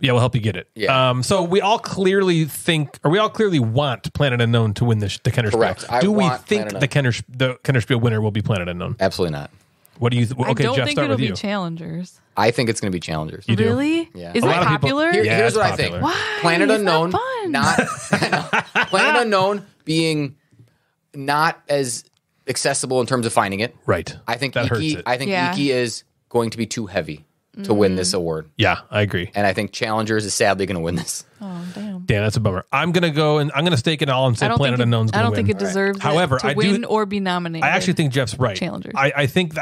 Yeah, we'll help you get it. Yeah. So we all clearly think, or we all clearly want Planet Unknown to win the Kennerspiel. Correct. Do we think the Kennerspiel winner will be Planet Unknown? Absolutely not. What do you think? Okay, Jeff, start with you. I don't think it'll be Challengers. I think it's going to be Challengers. You really? Do? Yeah. Is that popular? Here's what popular. I think. Why? Planet Unknown. Planet Unknown being not as accessible in terms of finding it. Right. I think that hurts it. I think Iki is going to be too heavy to win this award. Yeah, I agree. And I think Challengers is sadly going to win this. Oh, damn. Damn, that's a bummer. I'm going to go and I'm going to stake it all and say Planet Unknown's going to win. I don't think it deserves to win or be nominated. I actually think Jeff's right. Challengers. I think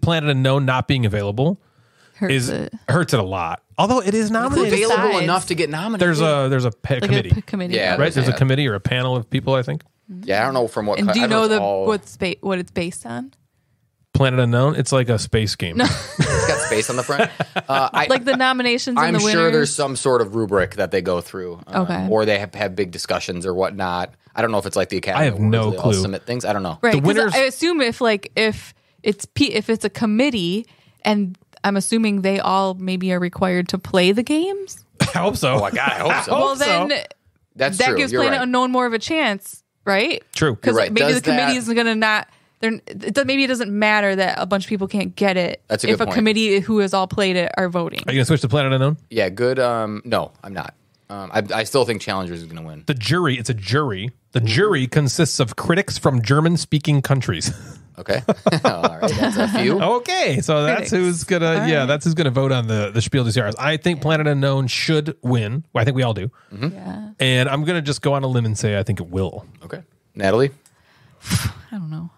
Planet Unknown not being available hurts it a lot. Although it is nominated. It's available enough to get nominated. There's a committee. Yeah, right? There's a committee or a panel of people, I think. Yeah, I don't know from what. And do you know what it's based on? Planet Unknown, it's like a space game. No. It's got space on the front. Like the nominations and the winners. I'm sure there's some sort of rubric that they go through. Or they have big discussions or whatnot. I don't know if it's like the Academy. I have no clue. Submit things. I don't know. Right, the winners. I assume if it's a committee, and I'm assuming they all maybe are required to play the games. I hope so. Oh, God, I hope so. Well, then that gives Planet Unknown more of a chance, right? True. Because maybe the committee isn't going to not... Maybe it doesn't matter that a bunch of people can't get it if a committee who has all played it are voting. Are you going to switch to Planet Unknown? Yeah, good. No, I'm not. I still think Challengers is going to win. The jury, it's a jury. The jury consists of critics from German-speaking countries. Okay. All right, that's a few. Okay, so that's who's going to vote on the Spiel des Jahres. I think Planet Unknown should win. Well, I think we all do. Mm-hmm. Yeah. And I'm going to just go on a limb and say I think it will. Okay. Natalie? I don't know.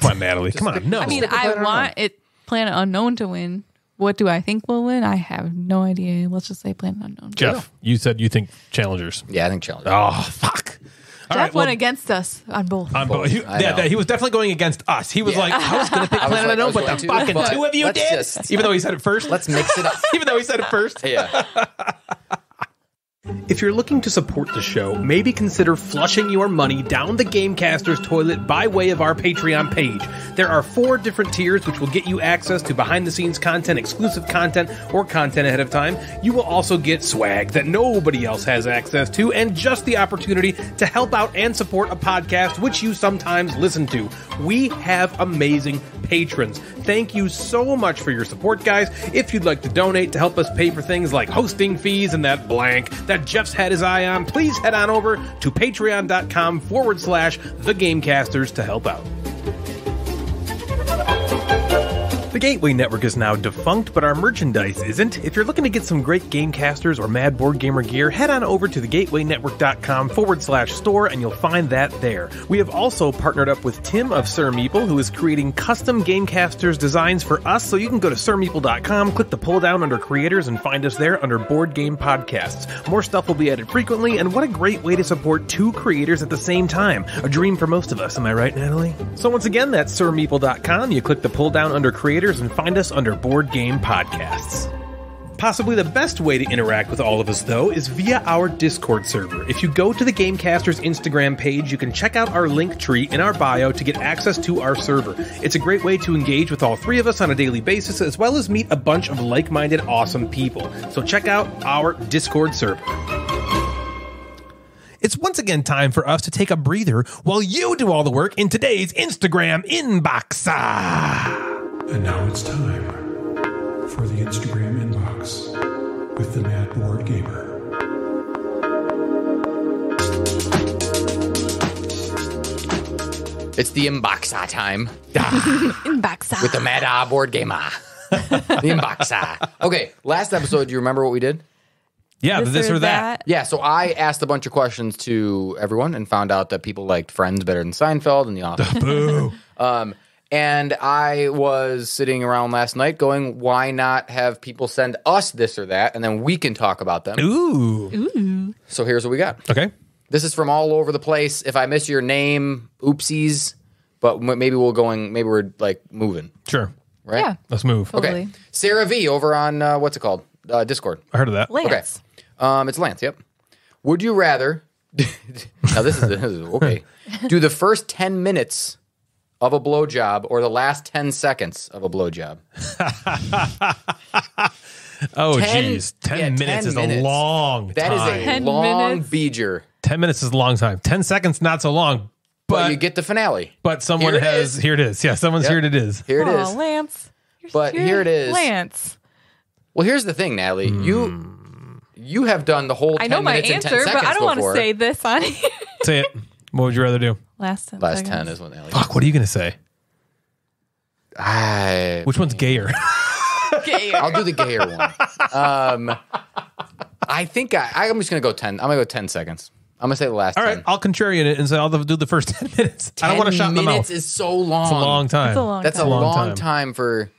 Come on, Natalie. Come on. No. I mean, I want Planet Unknown to win. What do I think will win? I have no idea. Let's just say Planet Unknown. Jeff, you said you think Challengers. Yeah, I think Challengers. Oh, fuck. Jeff went against us on both. On both. He was definitely going against us. He was like, I was going to pick Planet Unknown, but the fucking two of you did. Even though he said it first. Let's mix it up. Even though he said it first. Yeah. If you're looking to support the show, maybe consider flushing your money down the GameCasters toilet by way of our Patreon page. There are 4 different tiers which will get you access to behind-the-scenes content, exclusive content, or content ahead of time. You will also get swag that nobody else has access to, and just the opportunity to help out and support a podcast which you sometimes listen to. We have amazing patrons. Thank you so much for your support, guys. If you'd like to donate to help us pay for things like hosting fees and that blank that Jeff's had his eye on, please head on over to patreon.com/thegamecasters to help out. The Gateway Network is now defunct, but our merchandise isn't. If you're looking to get some great Gamecasters or Mad Board Gamer gear, head on over to thegatewaynetwork.com/store and you'll find that there. We have also partnered up with Tim of Sir Meeple, who is creating custom Gamecasters designs for us, so you can go to sirmeeple.com, click the pull down under creators, and find us there under board game podcasts. More stuff will be added frequently, and what a great way to support 2 creators at the same time. A dream for most of us, am I right, Natalie? So once again, that's sirmeeple.com. You click the pull down under creators and find us under Board Game Podcasts. Possibly the best way to interact with all of us, though, is via our Discord server. If you go to the Gamecasters Instagram page, you can check out our link tree in our bio to get access to our server. It's a great way to engage with all 3 of us on a daily basis, as well as meet a bunch of like-minded, awesome people. So check out our Discord server. It's once again time for us to take a breather while you do all the work in today's Instagram inbox. And now it's time for the Instagram inbox, with the Mad Board Gamer. It's the Inboxa time. Inboxa. With the Mad Board Gamer. The Inboxa. Okay, last episode, do you remember what we did? Yeah, this or that. Yeah, so I asked a bunch of questions to everyone and found out that people liked Friends better than Seinfeld and The Office. Boo. And I was sitting around last night going, why not have people send us this or that, and then we can talk about them. Ooh. Ooh. So here's what we got. Okay. This is from all over the place. If I miss your name, oopsies. But maybe we're moving. Sure. Right? Yeah. Let's move. Totally. Okay. Sarah V over on, what's it called? Discord. I heard of that. Lance. Okay. It's Lance, yep. Would you rather, now this is okay, do the first 10 minutes of a blowjob or the last 10 seconds of a blowjob? Oh, jeez. 10 minutes is a long time. That is a long beager. 10 minutes is a long time. 10 seconds, not so long. But you get the finale. But someone here it is. Yeah, someone's here it is. Here it is. Lance. But here it is. Lance. Well, here's the thing, Natalie. You have done the whole 10 minutes and 10 seconds before. I know my answer, but I don't want to say this on here. Say it. What would you rather do? Last 10 seconds. Last 10 is what Natalie said. Fuck, what are you going to say? Which one's gayer? I'll do the gayer one. I think I'm just going to go 10. I'm going to go 10 seconds. I'm going to say the last 10. All right, I'll contrarian it and say I'll do the first 10 minutes. I don't want to shot in the mouth. 10 minutes is so long. It's a long time. That's a long time for...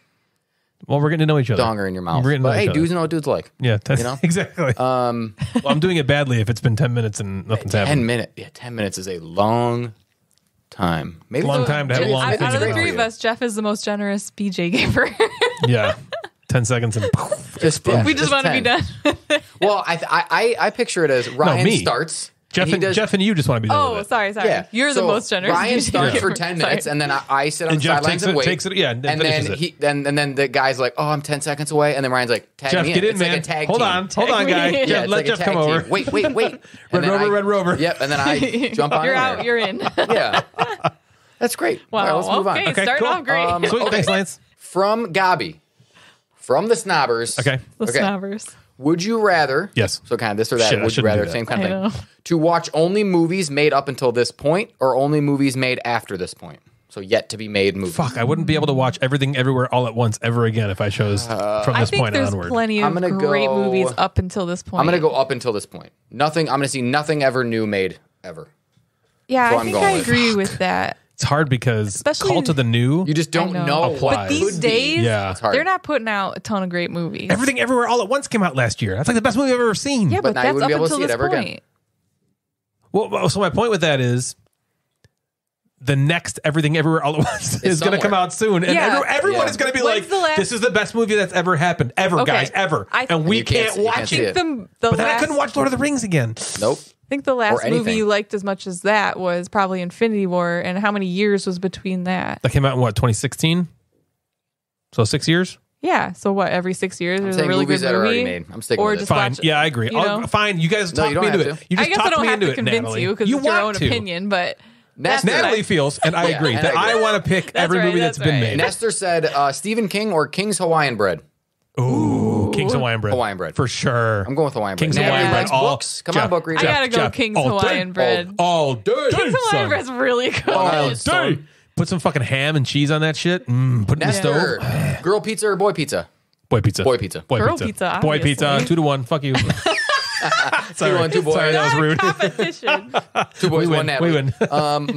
Well, we're getting to know each other. Donger in your mouth. But hey, dudes know what dudes like. Yeah, exactly. Well, I'm doing it badly if it's been 10 minutes and nothing's happened. 10 minutes. Yeah, 10 minutes is a long time. Maybe long time to have a long time. Out of the three of us, Jeff is the most generous BJ giver. Yeah. 10 seconds and poof, we just want to be done. Well, I picture it as Ryan starts. Jeff and you just want to be done. Oh, sorry. Yeah. You're the most generous. Ryan starts for 10 minutes, and then I sit on the sidelines and wait. And then the guy's like, "Oh, I'm 10 seconds away," and then Ryan's like, "Tag Jeff, me get in, man. Like a tag hold on, guy. Yeah, let Jeff come over. Wait. Red Rover. Yep. And then I jump on. You're out. You're in. Yeah. That's great. Wow. Let's move on. Okay. Start off great. Sweet. Thanks, Lance. From Gabi. From the Snobbers. Okay. The Snobbers. Would you rather... Yes. So kind of this or that. Would you rather... Same kind of thing. To watch only movies made up until this point or only movies made after this point? So yet to be made movies. Fuck, I wouldn't be able to watch Everything Everywhere All at Once ever again if I chose from this point onward. I think there's plenty of great movies up until this point. I'm going to go up until this point. Nothing. I'm going to see nothing ever new made ever. Yeah, I think I agree with that. It's hard because especially Cult of the New, you just don't know. But these days, they're not putting out a ton of great movies. Everything Everywhere All at Once came out last year. That's like the best movie I've ever seen. Yeah, but now you wouldn't be able to see it ever again. Well, so my point with that is the next Everything Everywhere All at Once is going to come out soon. And everyone is going to be like, this is the best movie that's ever happened. Ever, guys, ever. And we can't watch it. But then I couldn't watch Lord of the Rings again. Nope. I think the last movie you liked as much as that was probably Infinity War, and how many years was between that? That came out in what, 2016? So 6 years? Yeah. So what? Every 6 years, there's a really good movie that are already made. I'm sticking with it. Fine. Yeah, I agree. Fine. You guys talk me into it. You just talk me into it, Natalie. You because it's your own opinion, but that's Natalie feels, and I agree that I want to pick every movie that's been made. Nestor said Stephen King or King's Hawaiian Bread. Ooh, King's Hawaiian Bread. Hawaiian Bread. For sure. I'm going with Hawaiian Bread. King's Hawaiian Bread. All books. Come on, book reader. I gotta go King's Hawaiian Bread. All day. King's Hawaiian Bread's really good. All day. Put some fucking ham and cheese on that shit. Put it in the stove. Girl pizza or boy pizza? Boy pizza. Boy pizza. Girl pizza. Boy pizza. 2 to 1. Fuck you. Sorry, 2 boys. Sorry, that was rude. Competition. 2 boys, 1 Natalie. We win.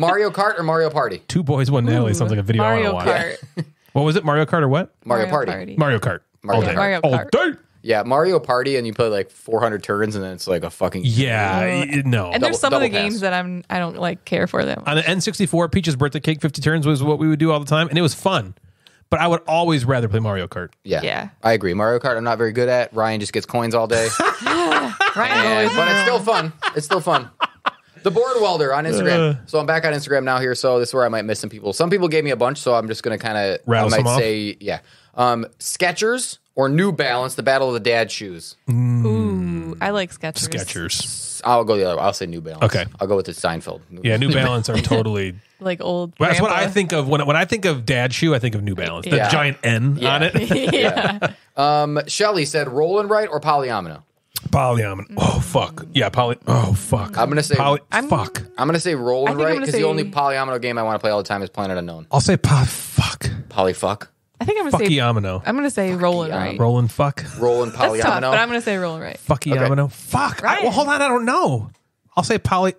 Mario Kart or Mario Party? 2 boys, 1 Natalie. Sounds like a video I want to watch. Mario Kart. What was it? Mario Kart or what? Mario Party. Mario Kart. Mario Kart. Yeah, Mario Party, and you play like 400 turns, and then it's like a fucking... Yeah, no. And there's some of the games that I don't like care for that much. On the N64, Peach's Birthday Cake, 50 turns was what we would do all the time, and it was fun. But I would always rather play Mario Kart. Yeah, I agree. Mario Kart, I'm not very good at. Ryan just gets coins all day. But it's still fun. It's still fun. The Board Welder on Instagram. So I'm back on Instagram now here, so this is where I might miss some people. Some people gave me a bunch, so I'm just going to kind of... Skechers or New Balance, the Battle of the Dad Shoes. Mm. Ooh. I like Skechers. Skechers. I'll go the other way. I'll say New Balance. Okay. I'll go with the Seinfeld. Yeah, New Balance are totally like old. Well, that's what I think of when I think of dad shoe. I think of New Balance. The giant N on it. Yeah. Shelly said roll and write or polyomino. Polyomino. Oh fuck. Yeah. Poly. Oh fuck. I'm gonna say fuck. I'm gonna say roll and write because the only polyomino game I want to play all the time is Planet Unknown. I'll say polyfuck. I think I'm gonna say Fuckiyamino. I'm gonna say roll and right. Roll and fuck. Roll and polyomino. That's tough, but I'm gonna say roll and right. Fuckiyamino. Okay. Fuck. Right. Well, hold on. I don't know. I'll say poly.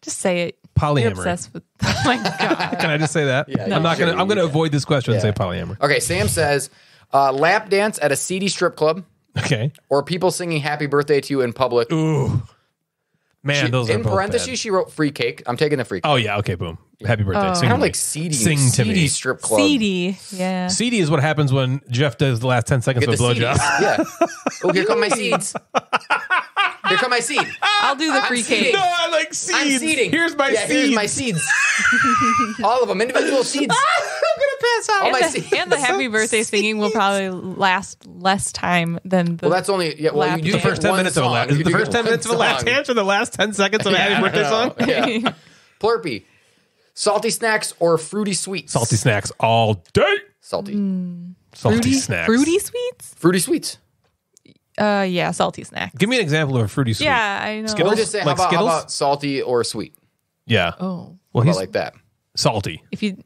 Just say it. Polyamory. You're obsessed with. Oh my god. Can I just say that? Yeah, I'm not gonna. I'm gonna avoid this question and say polyamory. Okay. Sam says, lap dance at a seedy strip club. Okay. Or people singing "Happy Birthday" to you in public. Ooh. Man, she, those in are both parentheses, bad. She wrote free cake. I'm taking the free cake. Oh, yeah. Okay, boom. Happy birthday. Oh. Sing I don't like CD. Sing to me. Strip club. CD. Yeah. CD is what happens when Jeff does the last 10 seconds of a blowjob. Yeah. Oh, here come my seeds. Here come my seed. I'll do the free cake. No, I like seeds. I'm seeding. Here's my seeds. Here's my seeds. All of them. Individual seeds. I'm going to pass out. All my seeds. And the happy birthday singing will probably last less time than the. Well, that's only. Yeah, well, you do the first 10 minutes of a lap. Is the first 10 minutes of a lap dance or the last 10 seconds of a happy birthday song? Yeah. Plurpy. Salty snacks or fruity sweets? Salty snacks all day. Salty. Salty snacks. Fruity sweets? Fruity sweets. Yeah, salty snack. Give me an example of a fruity sweet. Yeah, I know. Skittles? Or just say, like how about salty or sweet? Yeah. Oh. Well, he's like that. Salty. If you.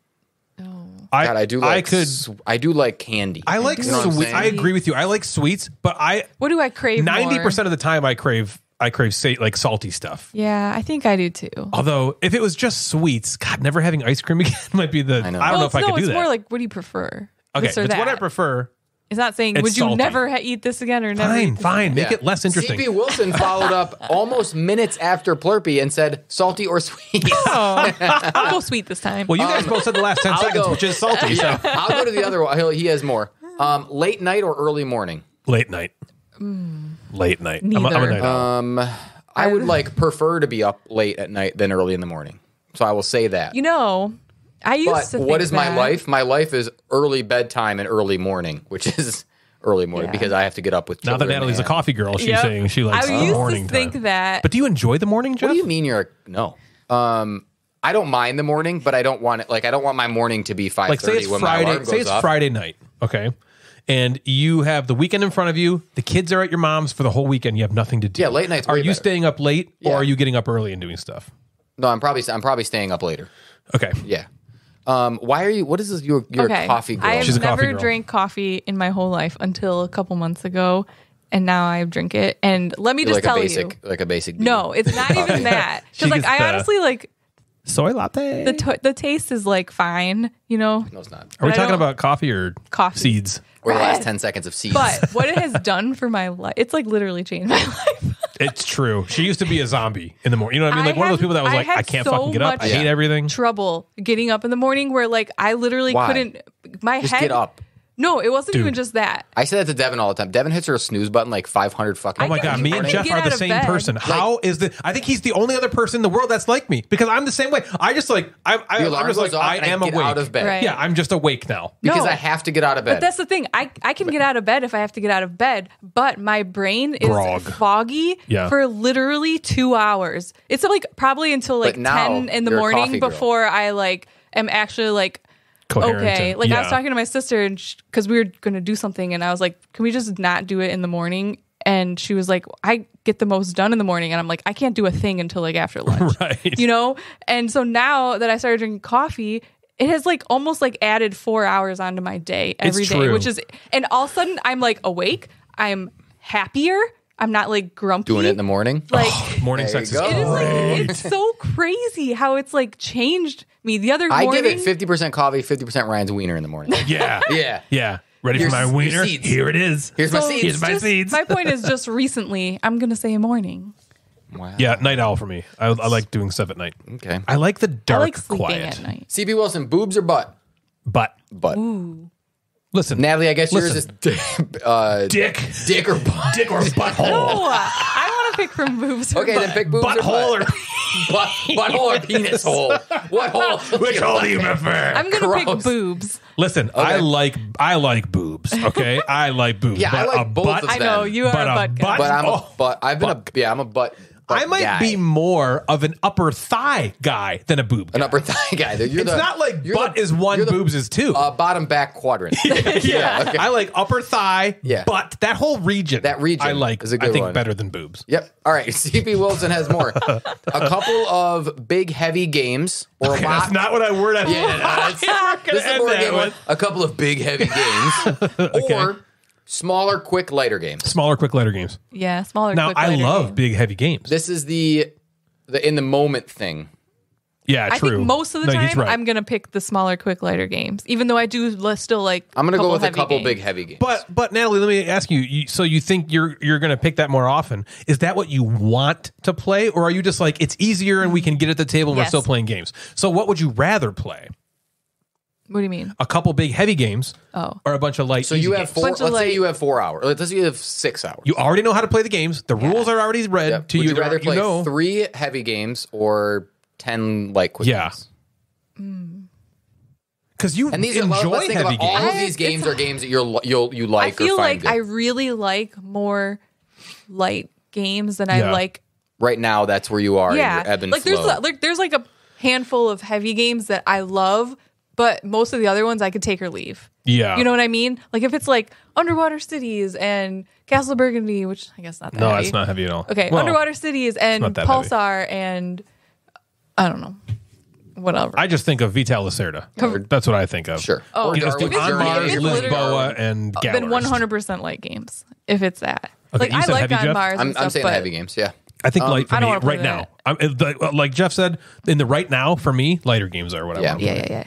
Oh. God, I do. Like, I do like candy. I like. You know I agree with you. I like sweets, but I. What do I crave? 90% of the time, I crave say like salty stuff. Yeah, I think I do too. Although, if it was just sweets, God, never having ice cream again might be the. I know. I don't know if I could do that. It's more like, what do you prefer? Okay, it's what I prefer. It's not saying, would you never eat this again or never? Fine. Make it less interesting. C.B. Wilson followed up almost minutes after Plurpy and said, salty or sweet? Oh, I'll go sweet this time. Well, you guys both said the last 10 seconds, which is salty. Yeah. So. I'll go to the other one. He has more. Late night or early morning? Late night. Mm. Late night. Neither. I'm a night owl. I would prefer to be up late at night than early in the morning. So I will say that. You know... I used to think what is my life? My life is early bedtime and early morning, which is early morning because I have to get up with children. Now that Natalie's a coffee girl, she's saying she likes the morning time. I used to think that. But do you enjoy the morning, Jeff? What do you mean no? I don't mind the morning, but I don't want it. Like, I don't want my morning to be 5:30 when my alarm goes off. Say it's Friday night, okay? And you have the weekend in front of you. The kids are at your mom's for the whole weekend. You have nothing to do. Yeah, late nights. Are you staying up late or are you getting up early and doing stuff? No, I'm probably staying up later. Okay. Yeah. Why are you? What is this? You're a coffee girl. She's a coffee girl. I've never drank coffee in my whole life until a couple months ago, and now I drink it. And let me just tell you, like a basic. No, it's not even that. Because I honestly like soy latte. The taste is like fine, you know. No, it's not. Are we talking about coffee or seeds? Or the last 10 seconds of seeds? But what it has done for my life, it's like literally changed my life. It's true. She used to be a zombie in the morning. You know what I mean? Like one of those people that was like, I can't fucking get up. I hate everything. Trouble getting up in the morning where like I literally couldn't. My just head. Get up. No, it wasn't even just that. I say that to Devin all the time. Devin hits her a snooze button like 500 fucking. Oh my god, me and Jeff are the same person. How is the? I think he's the only other person in the world that's like me because I'm the same way. I just like I'm just like I am awake. Out of bed. Right. Yeah, I'm just awake now because I have to get out of bed. But that's the thing. I can get out of bed if I have to get out of bed, but my brain is foggy for literally 2 hours. It's like probably until like 10 in the morning before I like am actually like. Coherent okay, like I was talking to my sister because we were going to do something, and I was like, "Can we just not do it in the morning?" And she was like, "I get the most done in the morning," and I'm like, "I can't do a thing until like after lunch," right. You know. And so now that I started drinking coffee, it has like almost like added 4 hours onto my day every day, which is, and all of a sudden I'm like awake, I'm happier. I'm not like grumpy. Doing it in the morning? Like morning sex is great. It's so crazy how it's like changed me. The other morning. I give it 50% coffee, 50% Ryan's wiener in the morning. Yeah. Yeah. Ready for my wiener? Here it is. Here's my seeds. Here's my seeds. My point is just recently, I'm going to say morning. Wow. Yeah, night owl for me. I like doing stuff at night. Okay. I like the dark quiet. At night. CB Wilson, boobs or butt? Butt. Ooh. Listen, Natalie, I guess yours is dick or butthole. No, I want to pick from boobs. Okay, then pick boobs or butthole. What hole or penis hole? What hole? Which hole do you prefer? I'm gonna pick boobs. Listen, okay. I like boobs. Okay, I like boobs. Yeah, I like both of them. I know you are a butt guy. But I'm a butt. I might be more of an upper thigh guy than a boob guy. An upper thigh guy. It's not like butt is one, boobs is two. Bottom back quadrant. Yeah. Okay. I like upper thigh, butt. That whole region. That region. I like, is a good I think, one. Better than boobs. Yep. All right. CP Wilson has more. A couple of big, heavy games. Or okay, a lot. That's not what I word out. Yeah, this is more a game with a couple of big, heavy games. Okay. Or smaller, quick, lighter games. Smaller, quick, lighter games. Yeah, smaller, quick, lighter games. Now, I love big, heavy games. This is the in-the-moment thing. Yeah, true. I think most of the time, right. I'm going to pick the smaller, quick, lighter games, even though I do still like I'm going to go with a couple big, heavy games. But Natalie, let me ask you, so you think you're going to pick that more often. Is that what you want to play, or are you just like, it's easier and we can get at the table and we're still playing games? So what would you rather play? What do you mean? A couple big heavy games, or a bunch of light. So you have four. Let's say you have 4 hours. Let's say you have 6 hours. You already know how to play the games. The rules are already read to you. Would you rather play 3 heavy games or 10 light quick games? Yeah. Because you enjoy heavy games. All of these games are games that you like. I feel like I really like more light games than I like. Right now, that's where you are. Yeah, ebb and flow. There's like a handful of heavy games that I love. But most of the other ones I could take or leave. Yeah. You know what I mean? Like if it's like Underwater Cities and Castle Burgundy, which I guess not that heavy. No, it's not heavy at all. Okay, well, Underwater Cities and Pulsar and I don't know. Whatever. I just think of Vital Lacerda. That's what I think of. Sure. Oh, you just think on Mars, Lisboa, and Gallerist. Then 100% light games if it's that. Okay, like I like on Mars. I'm saying heavy games, yeah. I think light for me right now. Like Jeff said, in the right now for me, lighter games are what I want. Yeah.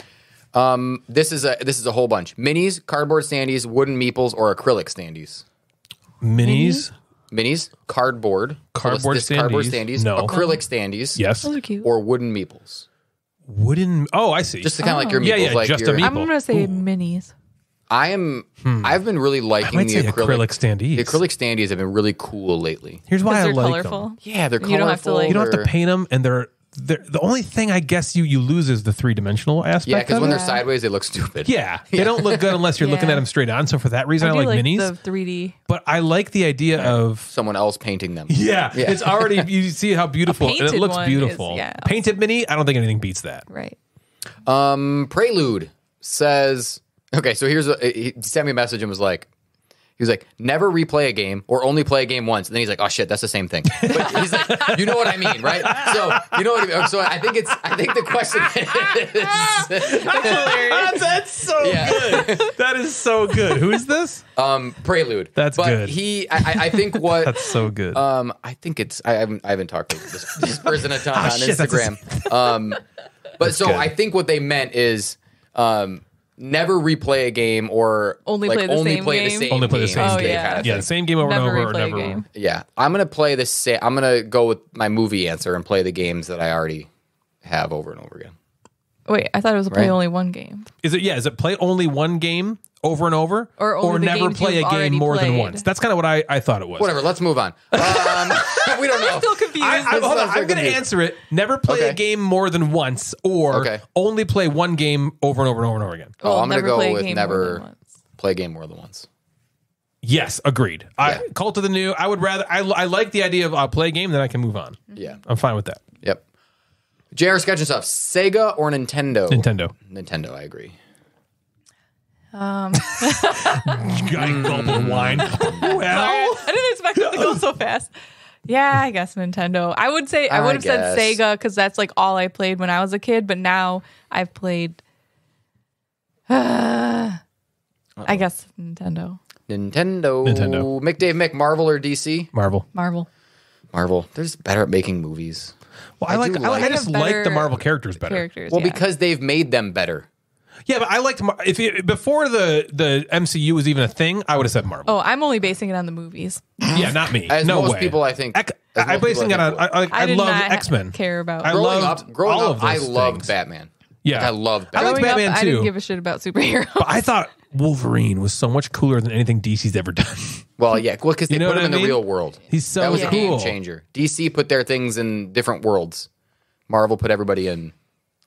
This is a whole bunch. Minis, cardboard standees, wooden meeples, or acrylic standees. Minis, cardboard standees, no. Acrylic standees, yes, those are cute. Or wooden meeples. Wooden. Oh, I see. Just kind of like your meeples, like just a meeple. I'm gonna say minis. I've been really liking the acrylic standees. The acrylic standees have been really cool lately. Here's why I like them. Yeah, they're colorful. You don't have to paint them, and they're. The only thing I guess you lose is the three-dimensional aspect. Yeah, because when they're sideways, they look stupid. Yeah, they don't look good unless you're looking at them straight on. So for that reason, I like minis. The 3D. But I like the idea of someone else painting them. Yeah, it's already, you see how beautiful, and it looks beautiful. Painted mini, I don't think anything beats that. Right. Prelude says, okay, so he sent me a message and was like, he was like, never replay a game or only play a game once. And then he's like, oh shit, that's the same thing. But he's like, you know what I mean, right? So you know what I mean. So I think the question is that's so good. That is so good. Who is this? Prelude. That's good. I think what that's so good. I think it's I haven't talked to this person a ton on Instagram. But so good. I think what they meant is never replay a game or only play the same game. The same game over and over. Yeah, I'm gonna play the same. I'm gonna go with my movie answer and play the games that I already have over and over again. Wait, I thought it was play only one game. Is it? Yeah, is it play only one game over and over, or never play a game more than once? That's kind of what I thought it was. Whatever. Let's move on. We don't know. I'm still confused. I'm going to answer it. Never play a game more than once, or only play one game over and over and over and over again. Oh, I'm going to go with never play a game more than once. Yes, agreed. Yeah. Cult of the New. I would rather. I like the idea of play a game, then I can move on. Yeah, I'm fine with that. Yep. JR Sketch and Stuff. Sega or Nintendo? Nintendo. I agree. Guy gulp of wine. Well, I didn't expect it to go so fast. Yeah, I guess Nintendo. I would say I would have said Sega because that's like all I played when I was a kid. But now I've played. I guess Nintendo. Nintendo. McDave Mick. Marvel or DC? Marvel. They're just better at making movies. Well, I just like the Marvel characters better. Because they've made them better. Yeah, but I liked before the MCU was even a thing, I would have said Marvel. Oh, I'm only basing it on the movies. Yeah, not me. I love X-Men. Care about growing up. I loved Batman. Yeah, I loved Batman. I liked Batman too. I didn't give a shit about superheroes. But I thought Wolverine was so much cooler than anything DC's ever done. Well, yeah, well, because they put him in the real world. That was a game changer. DC put their things in different worlds. Marvel put everybody in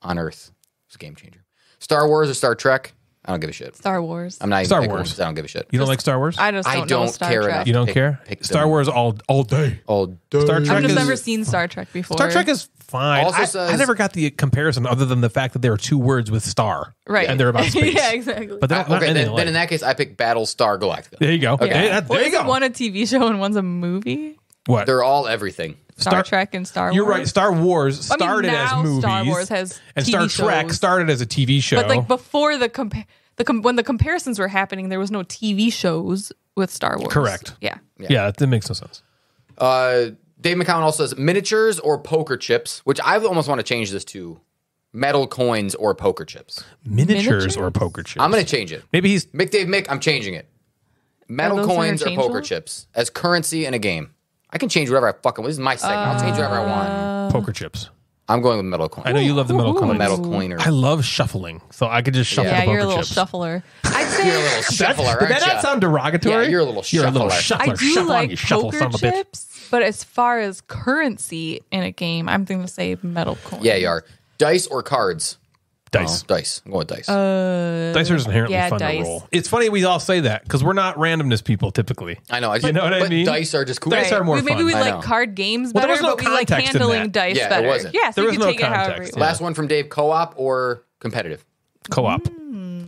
on Earth. It's a game changer. Star Wars or Star Trek? I don't give a shit. Star Wars. I'm not even Star Wars. I don't give a shit. You don't like Star Wars? I just don't care. You don't care? Star Wars all day. All day. Star Trek I've never seen Star Trek before. Star Trek is fine. Also I never got the comparison other than the fact that there are two words with star. Right. And they're about space. Yeah, exactly. But then in that case, I pick Battlestar Galactica. There you go. Okay. Yeah. There you go. One's a TV show and one's a movie? What? They're all everything. Star Trek and Star Wars. You're right. Star Wars started as movies. Star Wars has and TV Star Trek shows. Started as a TV show. But like before when the comparisons were happening, there was no TV shows with Star Wars. Correct. Yeah, that makes no sense. Dave McCown also says miniatures or poker chips, which I almost want to change this to metal coins or poker chips. Miniatures or poker chips. I'm going to change it. Maybe he's McDave Mick. I'm changing it. Metal coins or poker chips as currency in a game. I can change whatever I fucking want. This is my segment. I'll change whatever I want. Poker chips. I'm going with metal coin. I know you love the metal coin. Metal coiner. I love shuffling, so I could just shuffle the poker chips. Yeah, you're a little shuffler. I'd say you're a little shuffler, aren't you? Did that not sound derogatory? Yeah, you're a little shuffler. You're a little shuffler. I do like poker chips, but as far as currency in a game, I'm going to say metal coin. Yeah, you are. Dice or cards? Dice. Oh, dice. I'm going with dice. Dice are inherently fun to roll. It's funny we all say that because we're not randomness people typically. I know. You know what I mean? Dice are just cool. Dice are more fun. Maybe we like card games better, but we like handling dice better. Yeah, there was no context. Last one from Dave, co-op or competitive? Co-op.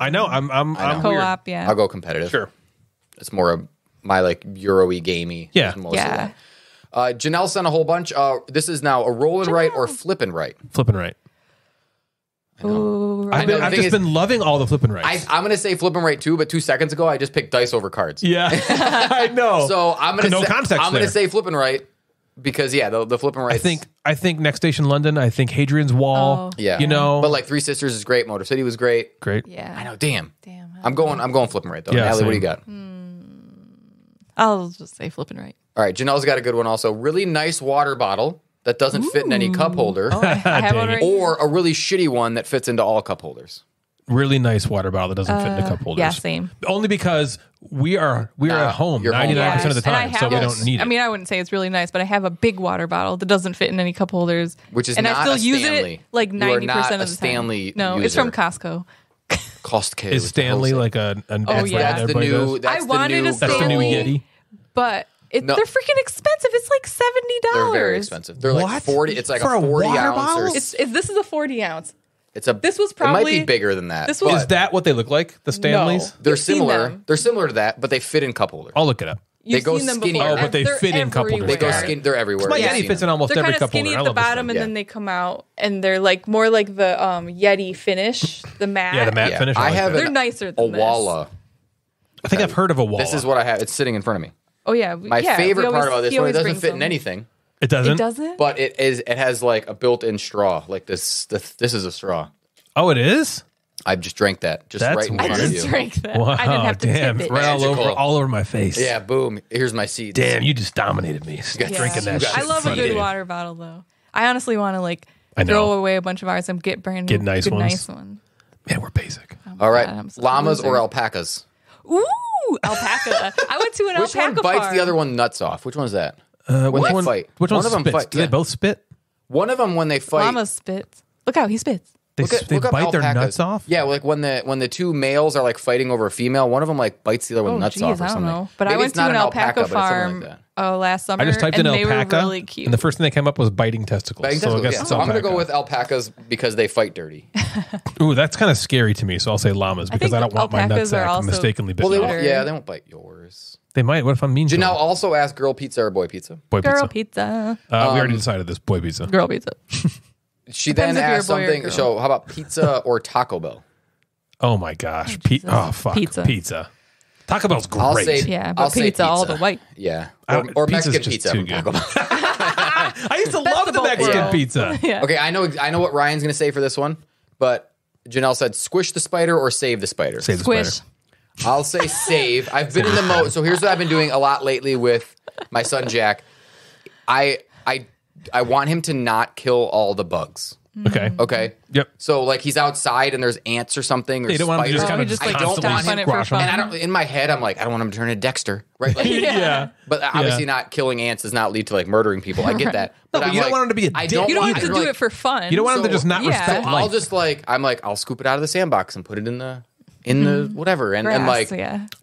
I know. I'm weird. Co-op, yeah. I'll go competitive. Sure. It's more of my like Euro-y, gamey. Yeah. Yeah. Janelle sent a whole bunch. This is now a roll and write or flip and write. Flip and write. Ooh, right. I've just been loving all the flip and rights. I'm going to say flip and right too, but 2 seconds ago I just picked dice over cards. Yeah, I know. So I'm going to say flip and right because yeah, the flip and right. I think Next Station London. I think Hadrian's Wall. Oh. Yeah, you know. But like Three Sisters is great. Motor City was great. Great. Yeah, I know. Damn. I'm going flip and right though. Yeah, Natalie, what do you got? I'll just say flip and right. All right, Janelle's got a good one also. Really nice water bottle that doesn't fit in any cup holder, or a really shitty one that fits into all cup holders. Really nice water bottle that doesn't fit into cup holders. Yeah, same. Only because we are at home 99% of the time, so we don't need it. I mean, I wouldn't say it's really nice, but I have a big water bottle that doesn't fit in any cup holders, which is not a Stanley. And I still use it like 90% of the time. No, it's from Costco. Costco is Stanley like a that's the new. I wanted a Stanley, but. They're freaking expensive. It's like $70. They're very expensive. They're like 40. It's like for a 40-ounce. This is a 40-ounce. This was probably. It might be bigger than that. Is that what they look like? The Stanleys? No. They're similar. They're similar to that, but they fit in cup holders. I'll look it up. You've seen them before. Oh, but they fit in cup holders. They go skinny. They're everywhere. My Yeti fits in almost every cup holder. They're kind of skinny at the bottom, and then they come out, and they're like more like the Yeti finish, the matte. Yeah, the matte finish. They're nicer than this. Owala. I think I've heard of Owala. This is what I have. It's sitting in front of me. Oh yeah, my favorite part about this one, it doesn't fit in anything. It doesn't. It doesn't. But it is. It has like a built-in straw. Like this is a straw. Oh, it is. I just drank that. Just right in front of you. I just drank that. Wow, I didn't have to tip it. Right all over my face. Yeah, boom. Here's my seeds. Damn, you just dominated me. You got drinking that. I love a good water bottle though. I honestly want to like throw away a bunch of ours and get brand new, nice ones. Man, we're basic. All right, llamas or alpacas? Ooh. Alpaca. I went to an alpaca farm. Which one bites the other one nuts off? Which one's that? Which one of them fights? Do they both spit? One of them when they fight. Llama spits. Look how he spits. They bite their nuts off? Yeah, like when the two males are like fighting over a female, one of them like bites the other one nuts off or something. I don't know. But maybe I went to an alpaca farm last summer. I just typed in alpaca, really cute. And the first thing that came up was biting testicles. So I'm going to go with alpacas because they fight dirty. Ooh, that's kind of scary to me, so I'll say llamas because I don't want my nutsack mistakenly bitten off. Yeah, they won't bite yours. They might. What if I'm mean to them? Janelle also asked girl pizza or boy pizza? Boy pizza. Girl pizza. We already decided this, boy pizza. Girl pizza. She depends then asked something. So, how about pizza or Taco Bell? Oh my gosh! Pizza. Taco Bell's great. I'll say pizza all the way. Yeah, or Mexican pizza. From Taco Bell. I used to love the Mexican pizza. Yeah. Okay, I know what Ryan's going to say for this one, but Janelle said, "Squish the spider or save the spider." Save the spider. I'll say save. I've been in the mode. So here's what I've been doing a lot lately with my son Jack. I want him to not kill all the bugs. Okay. Okay. Yep. So like he's outside and there's ants or something. Or they don't want him to just kind of just like constantly squash him. And I don't, in my head, I'm like, I don't want him to turn into Dexter, right? Like, yeah. But obviously, not killing ants does not lead to like murdering people. I get that. But, no, but you don't want him to be a dick. You don't want him to do it for fun. You don't want him to just not respect life. I'll just like, I'm like, I'll scoop it out of the sandbox and put it in the whatever. And like,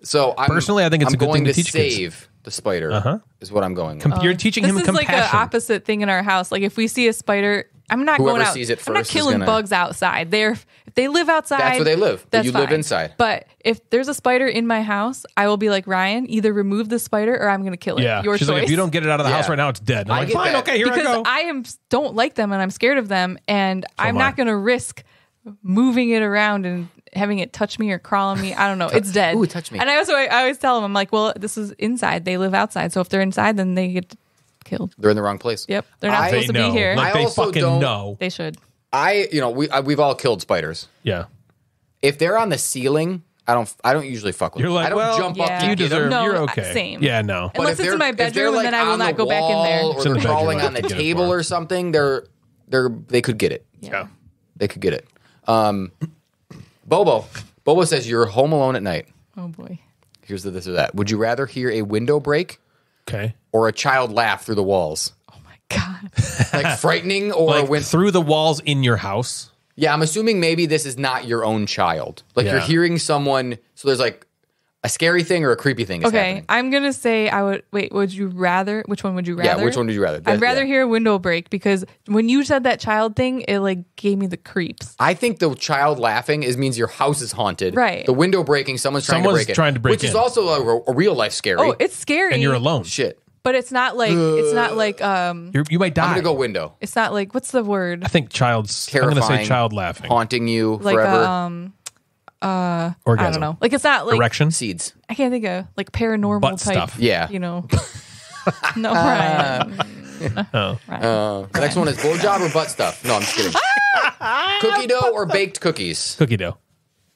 so personally, I think it's a good thing to teach kids. The spider is what I'm going with. You're teaching him compassion. This is like the opposite thing in our house. Like if we see a spider, I'm not going out. Sees it first, I'm not killing bugs outside. If they live outside, that's where they live. You live inside. But if there's a spider in my house, I will be like, Ryan, either remove the spider or I'm going to kill it. Yeah. Your choice. Like, if you don't get it out of the house right now, it's dead. And I'm like, fine, okay, here I go. Because I don't like them and I'm scared of them, and I'm not going to risk moving it around and having it touch me or crawl on me. I don't know. It's dead. Ooh, touch me. And I always tell them, I'm like, well, this is inside. They live outside. So if they're inside, then they get killed. They're in the wrong place. Yep. They're not supposed to be here. Like, they fucking know. They should. We've all killed spiders. Yeah. If they're on the ceiling, I don't usually fuck with them. Like, I don't jump up. You deserve. No, you're okay. Same. Yeah, no. But unless it's in my bedroom, like, and then I will not go back in there. Or they're crawling on the table or something, they could get it. Yeah. They could get it. Bobo says you're home alone at night. Oh boy. Here's the this or that. Would you rather hear a window break, or a child laugh through the walls? Oh my god! Like frightening, or like through the walls in your house? Yeah, I'm assuming maybe this is not your own child. Like you're hearing someone. So there's like a scary thing or a creepy thing. Happening. I'm gonna say I would wait. Would you rather? Which one would you rather? Yeah, which one would you rather? I'd rather hear a window break, because when you said that child thing, it like gave me the creeps. I think the child laughing means your house is haunted. Right. The window breaking, someone's trying to break in. Which is also a real life scary. Oh, it's scary. And you're alone. Shit. But it's not like you might die. I'm gonna go window. It's not like, what's the word? I think child's terrifying. I'm gonna say child laughing, haunting you like, forever. Orgasm. I don't know. Like, it's not like erection seeds. I can't think of like paranormal butt type stuff. Yeah, you know. No, Ryan. Ryan. The next one is blowjob or butt stuff. No, I'm just kidding. Cookie dough or baked cookies? Cookie dough.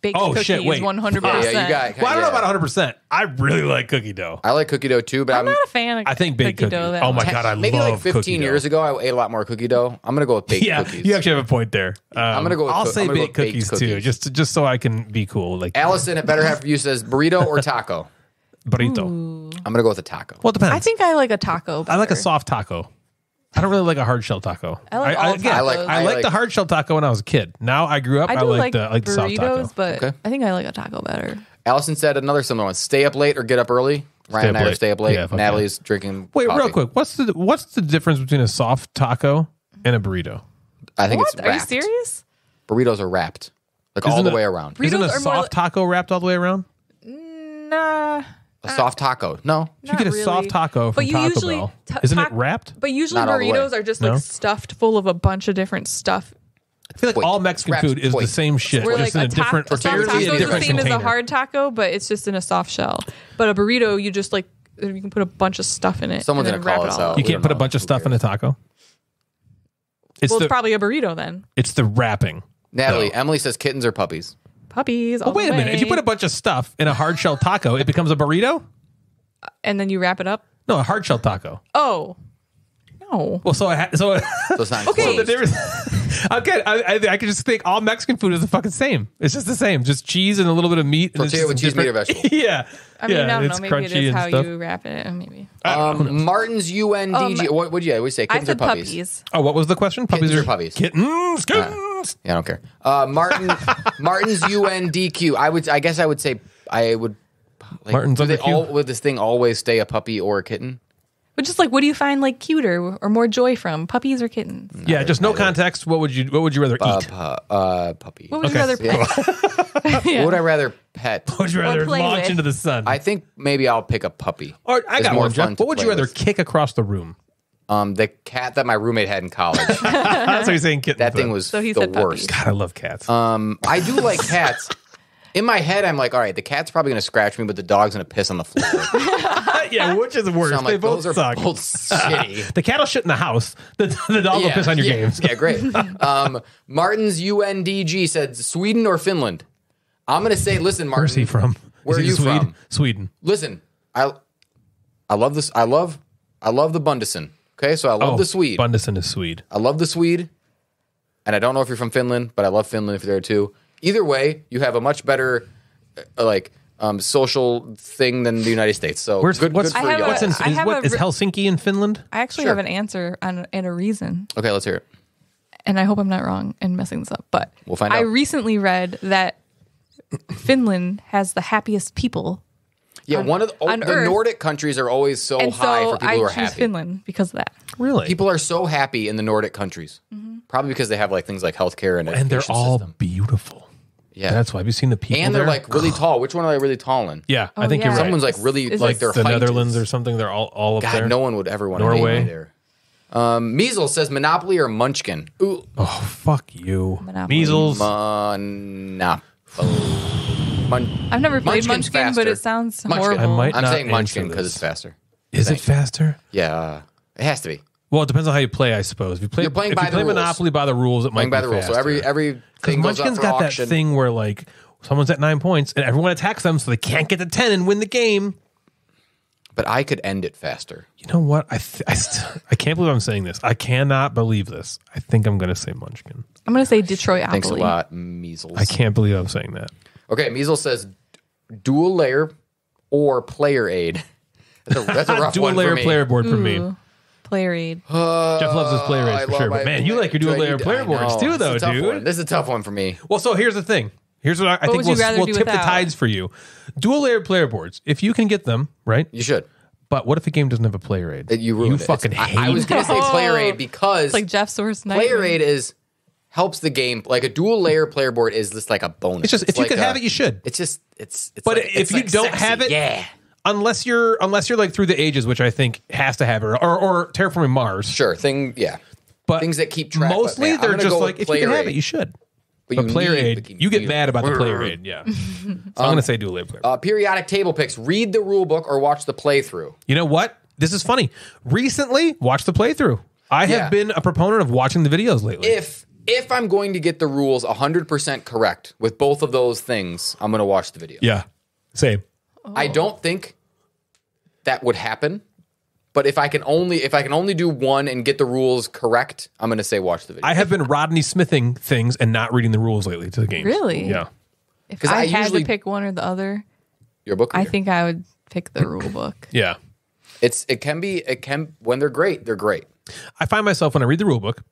Baked cookies. Shit! Wait, 100%. Yeah, you got it. Well, I don't know about 100%. I really like cookie dough. I like cookie dough too, but I'm not a fan. I think baked cookie dough. Oh my god, I maybe love like 15 years ago, I ate a lot more cookie dough. I'm gonna go with baked cookies. You actually have a point there. I'm gonna go. I'll say baked cookies too, just so I can be cool. Like Allison at Better Half for You says burrito or taco. Burrito. Ooh. I'm gonna go with a taco. Well, it depends. I think I like a taco better. I like a soft taco. I don't really like a hard shell taco. I like the hard shell taco when I was a kid. Now I grew up. I like the soft taco. But I think I like a taco better. Allison said another similar one: stay up late or get up early. Ryan and I are stay up late. Yeah, Natalie's drinking. Wait, coffee. Real quick, what's the difference between a soft taco and a burrito? I think it's wrapped. Are you serious? Burritos are wrapped all the way around. Isn't a soft taco wrapped all the way around? Nah. A soft taco. No. You get a soft taco from Taco Bell. Isn't it wrapped? But usually burritos are just like stuffed full of a bunch of different stuff. I feel like all Mexican food is the same shit. We're just like in a different container. It's the same as a hard taco, but it's just in a soft shell. But a burrito, you just like, you can put a bunch of stuff in it. Someone's going to call us out. You can't put a bunch of stuff in a taco? It's probably a burrito then. It's the wrapping. Natalie, Emily says kittens or puppies. Puppies. Oh, wait a minute. If you put a bunch of stuff in a hard shell taco, it becomes a burrito? And then you wrap it up? No, a hard shell taco. Oh. No. Well, so it's not okay. So I can just think all Mexican food is the fucking same. It's just the same. Just cheese and a little bit of meat. Tortilla with cheese, meat, or vegetable. Yeah. I mean, I don't know. Maybe it is how you wrap it. Maybe. Martin's UNDG. What would you say? Kittens or puppies? Puppies. Oh, what was the question? Puppies or puppies? Kittens. Yeah, I don't care. Martin's UNDQ. I would say. Like, Martin's on the Q. Would this thing always stay a puppy or a kitten? But just like, what do you find like cuter or more joy from, puppies or kittens? Yeah, just no context. What would you rather eat? Puppy. What would you rather pet? What would I rather pet? What would you rather launch into the sun? I think maybe I'll pick a puppy. Or I got more one, Jeff. What would you rather kick across the room? The cat that my roommate had in college. That's what he's saying. Kitten. That thing was the worst. God, I love cats. I do like cats. In my head, I'm like, all right, the cat's probably going to scratch me, but the dog's going to piss on the floor. Yeah, which is worse? So I'm like, those both shitty. The cat will shit in the house. The dog will piss on your games. Yeah, great. Martin's UNDG said Sweden or Finland. I'm going to say, listen, Martin. Where's he from? Where are you from? Sweden. Listen, I love this. I love the Bundesen. Okay, so I love the Swede. Bundesen is Swede. I love the Swede. And I don't know if you're from Finland, but I love Finland if you're there too. Either way, you have a much better social thing than the United States. So is Helsinki in Finland? I actually have an answer and a reason. Okay, let's hear it. And I hope I'm not wrong in messing this up, but we'll find out. I recently read that Finland has the happiest people. Yeah, one of the Nordic countries are always so high for people who are happy. I choose Finland because of that. Really? People are so happy in the Nordic countries. Mm-hmm. Probably because they have like things like healthcare and education. And they're all beautiful. Yeah. That's why we've seen the people there. And they're like really tall. Which one are they really tall in? Yeah, I think you're right. Someone's like really like their height. The Netherlands or something. They're all up there. God, no one would ever want to be there. Measles says Monopoly or Munchkin. Ooh. Oh, fuck you. Monopoly. Measles. Monopoly. I've never played Munchkin, but it sounds horrible. I'm saying Munchkin because it's faster. Is it faster? Yeah, it has to be. Well, it depends on how you play, I suppose. If you play Monopoly by the rules, it might be faster. So everything goes up for auction. Munchkin's got that thing where like someone's at 9 points and everyone attacks them so they can't get to 10 and win the game. But I could end it faster. You know what? I can't believe I'm saying this. I cannot believe this. I think I'm going to say Munchkin. I'm going to say Detroitopoly. Thanks a lot, Measles. I can't believe I'm saying that. Okay, Measles says dual layer or player aid. That's a rough dual one layer for me. Player board for me. Player aid. Jeff loves his player aids for sure. But man, you like your dual layer player boards too, though, dude. One. This is a tough one for me. Well, so here's the thing. Here's what I think we'll tip the tides for you. Dual layer player boards. If you can get them, right? You should. But what if a game doesn't have a player aid? You fucking hate it. I was going to say player aid because it's like Jeff's worst nightmare. Player aid is... helps the game. Like a dual layer player board is just like a bonus. It's just if you could have it, you should. But if you don't have it, unless you're like through the ages, which I think has to have it, or Terraforming Mars. Sure thing, yeah. But things that keep track. Mostly they're just like if you can have it, you should. But player aid, you get mad about the player aid. Yeah. So I'm gonna say dual layer player. Periodic table picks: read the rule book or watch the playthrough. You know what? This is funny. Recently, watch the playthrough. I have been a proponent of watching the videos lately. If I'm going to get the rules 100% correct with both of those things, I'm going to watch the video. Yeah, same. Oh. I don't think that would happen, but if I can only do one and get the rules correct, I'm going to say watch the video. I have been Rodney Smithing things and not reading the rules lately to the games. Really? Yeah. If I had to pick one or the other, your book. I think I would pick the rule book. Yeah. It can when they're great, they're great. I find myself when I read the rule book,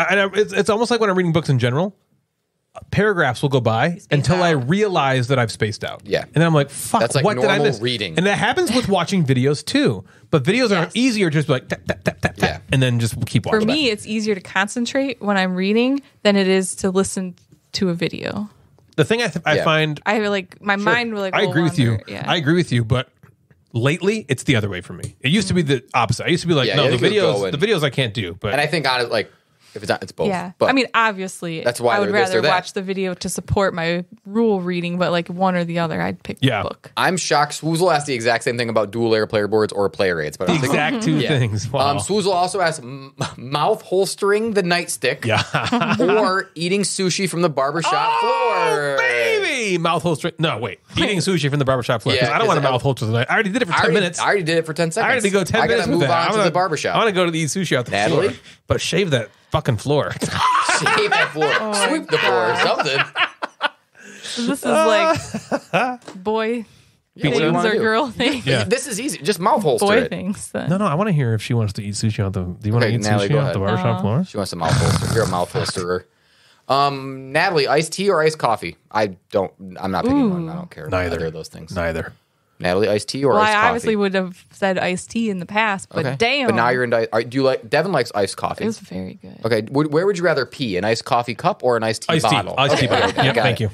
it's almost like when I'm reading books in general, paragraphs will go by until I realize that I've spaced out. Yeah. And then I'm like, fuck, that's like what did I miss? Reading. And that happens with watching videos too. But videos are easier just like tap, tap, tap, tap, tap, and then just keep watching. For me, it's easier to concentrate when I'm reading than it is to listen to a video. The thing I find... I agree with you. Yeah. I agree with you, but... lately, it's the other way for me. It used to be the opposite. I used to be like, no, the videos I can't do. But I think honestly, like if it's not, it's both. Yeah, but I mean, obviously, that's why I would rather watch the video to support my rule reading. But like one or the other, I'd pick the book. I'm shocked. Swoozle asked the exact same thing about dual layer player boards or player aids. But the exact two things. Wow. Swoozle also asked mouth holstering the nightstick, or eating sushi from the barbershop floor. Baby, mouth holstering. No, wait, eating sushi from the barbershop floor. Because I don't want to mouth holster tonight. I already did it for 10 minutes. I already did it for 10 seconds. I already go 10 minutes. I gotta move on to the barbershop. I want to go to the eat sushi out the Natalie, floor, but shave that fucking floor. Shave that floor. Oh, sweep the floor or something. This is like boy things or girl things. Yeah. This is easy. Just mouth holster. Boy things. No, I want to hear if she wants to eat sushi on the. Do you want to eat Natalie, sushi on the barbershop floor? She wants to mouth holster. You're a mouth holsterer. Natalie, iced tea or iced coffee? I'm not picking one. I don't care. Neither of those things. Neither. Natalie, iced tea or iced coffee? I obviously would have said iced tea in the past, but damn. But now you're into ice. Do you like Devin likes iced coffee? It was very good. Okay, where would you rather pee? An iced coffee cup or an iced tea bottle? Iced tea bottle. Yep, thank you.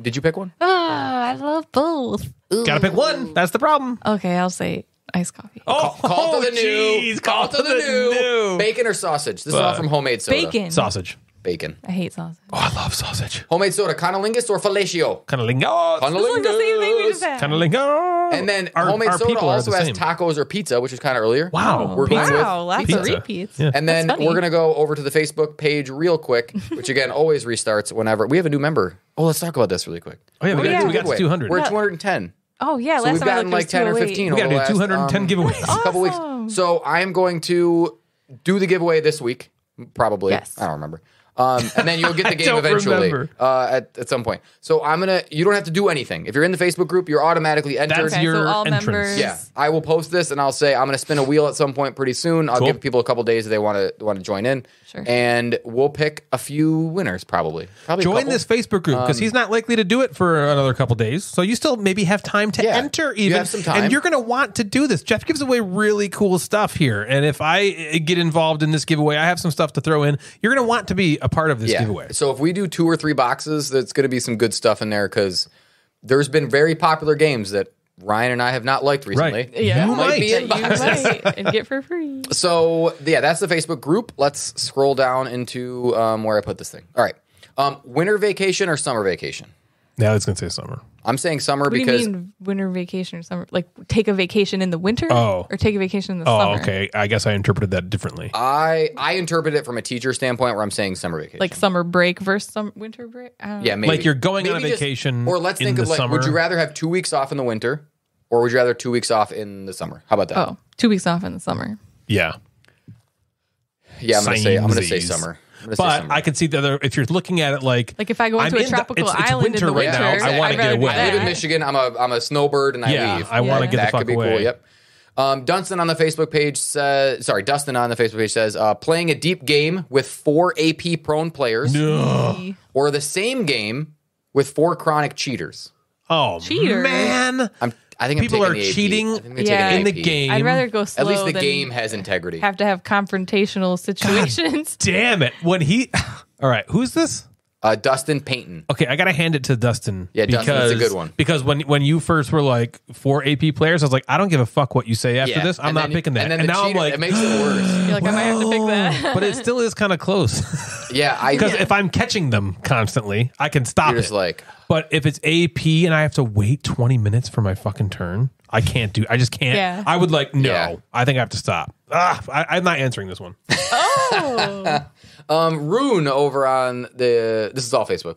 Did you pick one? Oh, I love both. Ooh. Gotta pick one. That's the problem. Okay, I'll say iced coffee. Oh, call to the new. Call to the new. Bacon or sausage? This is all from Homemade Soda. Bacon. Sausage. Bacon. I hate sausage. Oh, I love sausage. Homemade soda, cunnilingus or fellatio? Cunnilingus. Cunnilingus. And then homemade soda also has tacos or pizza, which is kind of earlier. Wow. We're lots of repeats. Yeah. And then we're going to go over to the Facebook page real quick, which again always restarts whenever. We have a new member. Oh, let's talk about this really quick. Oh, yeah, we got to 200. We're at 210. Oh, yeah. So we've gotten like 10 or 15. We've got to do 210 giveaways. A couple weeks. So I'm going to do the giveaway this week. Probably. Yes. I don't remember. And then you'll get the game eventually at some point. So I'm going to, you don't have to do anything. If you're in the Facebook group, you're automatically entered. That's your so all entrance. Members. Yeah. I will post this and I'll say, I'm going to spin a wheel at some point pretty soon. I'll give people a couple days if they want to join in. Sure. And we'll pick a few winners probably join this Facebook group because he's not likely to do it for another couple days. So you still maybe have time to enter even. You have some time. And you're going to want to do this. Jeff gives away really cool stuff here. And if I get involved in this giveaway, I have some stuff to throw in. You're going to want to be a part of this giveaway. So if we do 2 or 3 boxes, that's going to be some good stuff in there because there's been very popular games that Ryan and I have not liked recently. Right. Yeah. You might be in boxes. You might and get for free. So yeah, that's the Facebook group. Let's scroll down into where I put this thing. All right. Winter vacation or summer vacation? Now it's going to say summer. I'm saying summer what because... What do you mean winter vacation or summer? Like take a vacation in the winter or take a vacation in the summer? Oh, okay. I guess I interpreted that differently. I interpret it from a teacher standpoint where I'm saying summer vacation. Like summer break versus winter break? I don't know. Yeah, maybe. Like you're going maybe on a vacation just, or let's think of like, summer. Would you rather have 2 weeks off in the winter or would you rather 2 weeks off in the summer? How about that? Oh, 2 weeks off in the summer. Yeah. Yeah, I'm going to say summer. But I could see the other, if you're looking at it like if I go into a tropical island in the winter, I want to get away. I live in Michigan. I'm a snowbird and I leave. I want to get the fuck away. That could be cool. Yep. Dustin on the Facebook page says, sorry, Dustin on the Facebook page says, playing a deep game with 4 AP prone players or the same game with 4 chronic cheaters. Oh, cheaters. Man. I think people are cheating in the game. I'd rather go slow. At least the game has integrity. Have to have confrontational situations. God damn it. All right, who's this? Dustin Payton. Okay, I got to hand it to Dustin. Yeah, Dustin's a good one. Because when you first were like 4 AP players, I was like, I don't give a fuck what you say after this. I'm not picking that. And now cheater, I'm like, it makes it worse. You're like, well, I might have to pick that. But it still is kind of close. Yeah. Because if I'm catching them constantly, I can stop it. Just like... But if it's AP and I have to wait 20 minutes for my fucking turn, I can't do. I just can't. Yeah. I would like, no, I think I have to stop. I'm not answering this one. Oh. Rune over on the, this is all Facebook.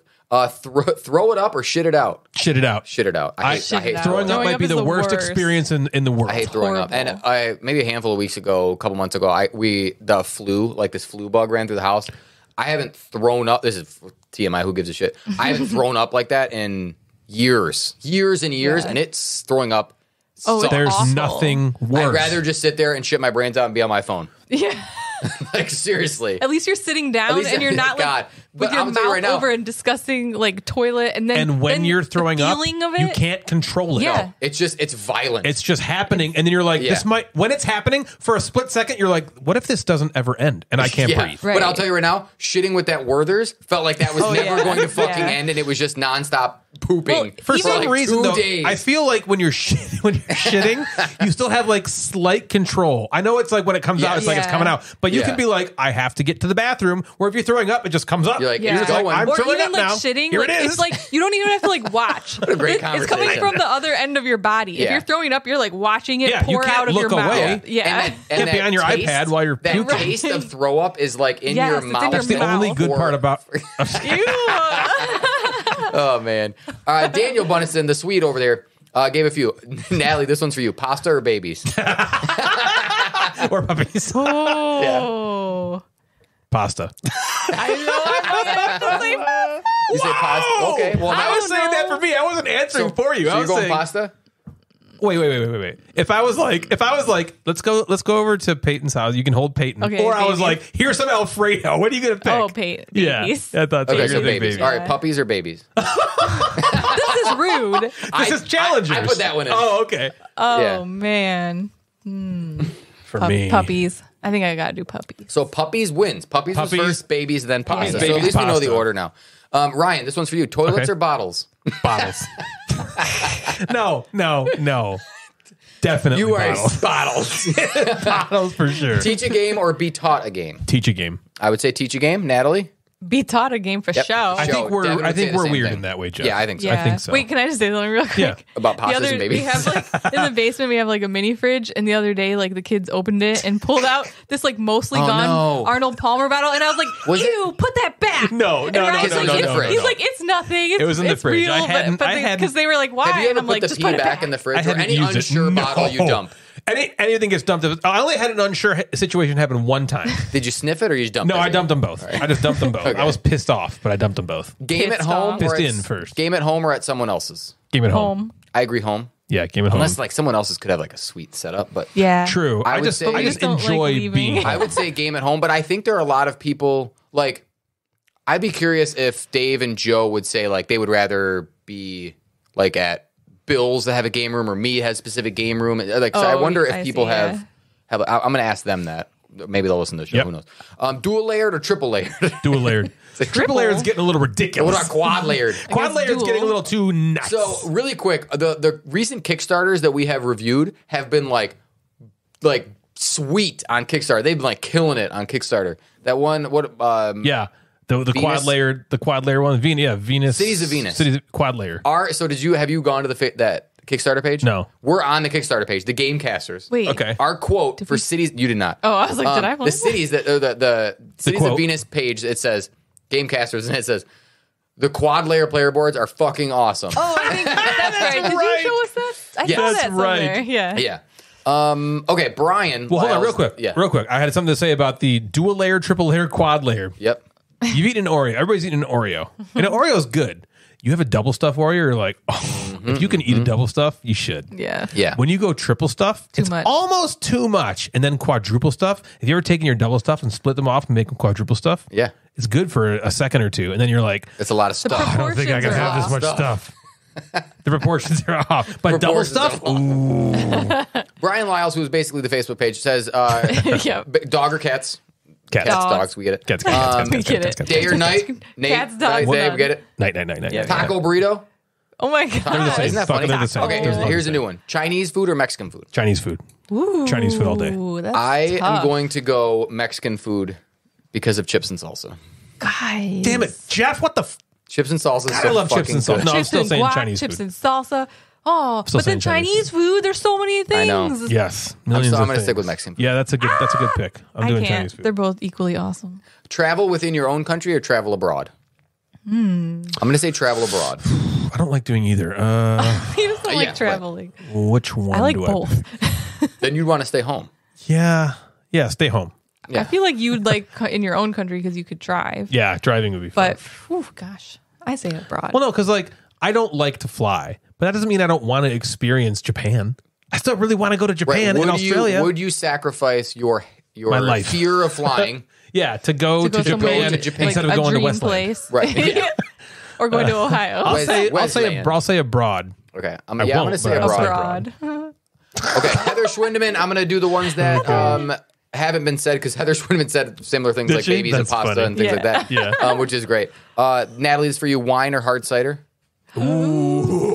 Throw it up or shit it out. Shit it out. Shit it out. I hate throwing up. Might be the worst experience in the world. I hate throwing up. And maybe a handful of weeks ago, a couple months ago, the flu, like this flu bug ran through the house. I haven't thrown up. This is TMI. Who gives a shit? I haven't thrown up like that in years and years. Yeah. And it's throwing up. There's awful. Nothing worse. I'd rather just sit there and shit my brains out and be on my phone. Yeah. Like, seriously. At least you're sitting down and you're not like with your mouth over and discussing like toilet. And when you're throwing up, you can't control it. Yeah. No, it's violent. It's just happening. And then you're like, this might, when it's happening for a split second, you're like, what if this doesn't ever end? And I can't breathe. Right. But I'll tell you right now, shitting with that Werther's felt like that was never going to fucking end. And it was just nonstop pooping. Well, for some like reason though, days. I feel like when you're shitting, you still have like slight control. I know it's like when it comes out, it's like it's coming out. But you can be like, I have to get to the bathroom. Where if you're throwing up, it just comes up. You're like, it's like I'm throwing up like now. Shitting, here like, it is. It's like you don't even have to like watch. What a great conversation. It's coming from the other end of your body. Yeah. If you're throwing up, you're like watching it pour out of your mouth. Yeah, you can't be on your iPad while you're puking. That taste of throw up is like in your mouth. That's the only good part about. Oh, man. Daniel Bunnison, the Swede over there, gave a few. Natalie, this one's for you. Pasta or babies? Or puppies? Oh. Yeah. Pasta. I know. I you say pasta? Okay. Well, I was saying that for me. I wasn't answering for you. So I was going pasta? Wait. If I was like, let's go over to Peyton's house. You can hold Peyton. Okay, or babies. I was like, here's some Alfredo. What are you gonna pick? Oh, Peyton. Yeah, I thought so. Okay, so babies. Yeah. All right, puppies or babies? This is rude. This is Challengers. I put that one in. Oh, okay. Oh man. For me, puppies. I think I gotta do puppies. So puppies wins. Puppies was first, babies, then pasta. Yeah. So at least we know the order now. Ryan, this one's for you. Toilets or bottles? Bottles. No. Definitely bottles. Bottles for sure. Teach a game or be taught a game? Teach a game. I would say teach a game. Natalie? Be taught a game for show. I think we're weird in that way, Jeff. Yeah, I think so. Yeah. I think so. Wait, can I just say something real quick? Yeah. About pastas and babies. We have like in the basement we have like a mini fridge, and the other day like the kids opened it and pulled out this like mostly gone Arnold Palmer bottle, and I was like, "Ew, put that back." No. He's like, "It's nothing." It was in the fridge. I hadn't because they were like, "Why?" And I'm like, "Just put it back in the fridge." Or any unsure bottle you dump. Anything gets dumped. I only had an unsure situation happen one time. Did you sniff it or you dumped it? No, I dumped them both. Right. I just dumped them both. Okay. I was pissed off, but I dumped them both. Game pissed at home? Or pissed in first. Game at home or at someone else's? Game at home. I agree, home. Yeah, game at home. Unless like someone else's could have like a sweet setup, but yeah, true. I just enjoy like being. I would say game at home, but I think there are a lot of people like. I'd be curious if Dave and Joe would say like they would rather be like at Bill's that have a game room or me has a specific game room. Like so I wonder if people see, have. I'm gonna ask them that. Maybe they'll listen to the show. Yep. Who knows? Dual layered or triple layered? Dual layered. Like triple layered is getting a little ridiculous. What about quad layered? Quad layered is getting a little too nuts. So really quick, the recent Kickstarters that we have reviewed have been like sweet on Kickstarter. They've been like killing it on Kickstarter. That one, what? Yeah, the quad layered one. Venus, yeah, Venus. Cities of Venus. Cities of, quad layer. So have you gone to that Kickstarter page? No, we're on the Kickstarter page. The GameCasters. Wait, okay. Our quote for cities. You did not. Oh, I was like, did I? The cities that the Cities of Venus page. It says. Gamecasters, and it says the quad layer player boards are fucking awesome. Oh, I think that's right. Did you show us that? I saw that somewhere. Right. Yeah. Yeah. Okay, Brian. Well, hold on, real quick. Yeah. Real quick. I had something to say about the dual layer, triple layer, quad layer. Yep. You've eaten an Oreo. Everybody's eaten an Oreo, and an Oreo is good. You have a double stuff Oreo. You're like, if you can eat a double stuff, you should. Yeah. Yeah. When you go triple stuff, it's almost too much, and then quadruple stuff. If you ever taken your double stuff and split them off and make them quadruple stuff, yeah. It's good for a second or two, and then you're like, "It's a lot of stuff." I don't think I can have this much stuff. The proportions are off, but double stuff. Ooh. Brian Lyles, who is basically the Facebook page, says, yeah. "Dog or cats? Cats, dogs. We get it. Cats, day or night? Cats, dogs. We get it. Night. Yeah, taco burrito. Oh my god! They're the same. Isn't that funny? They're the same. Okay, here's a new one: Chinese food or Mexican food? Chinese food. Ooh, Chinese food all day. I am going to go Mexican food. Because of chips and salsa. Guys. Damn it, Jeff, what the... chips and salsa. I love chips and salsa. No, I'm still saying Chinese food. Chips and salsa. Oh, but then Chinese food, there's so many things. I know. Yes. Millions of things. I'm going to stick with Mexican food. Yeah, that's a good pick. I'm doing Chinese food. They're both equally awesome. Travel within your own country or travel abroad? I'm going to say travel abroad. I don't like doing either. You just don't like traveling. Which one do I like both. Then you'd want to stay home. Yeah. Yeah, stay home. Yeah. I feel like you'd like in your own country because you could drive. Yeah, driving would be fun. But, whew, gosh, I say abroad. Well, no, because like I don't like to fly, but that doesn't mean I don't want to experience Japan. I still really want to go to Japan and Australia. Would you sacrifice your fear of flying? Yeah, to go to Japan instead of going to Westland. Right. Yeah. Or going to Ohio. I'll say abroad. Okay. I'm going to say abroad. Okay, Heather Schwindeman, I'm going to do the ones that... haven't been said because Heather Schwindeman said similar things like babies and pasta and things like that, which is great. Natalie, is for you wine or hard cider? Ooh,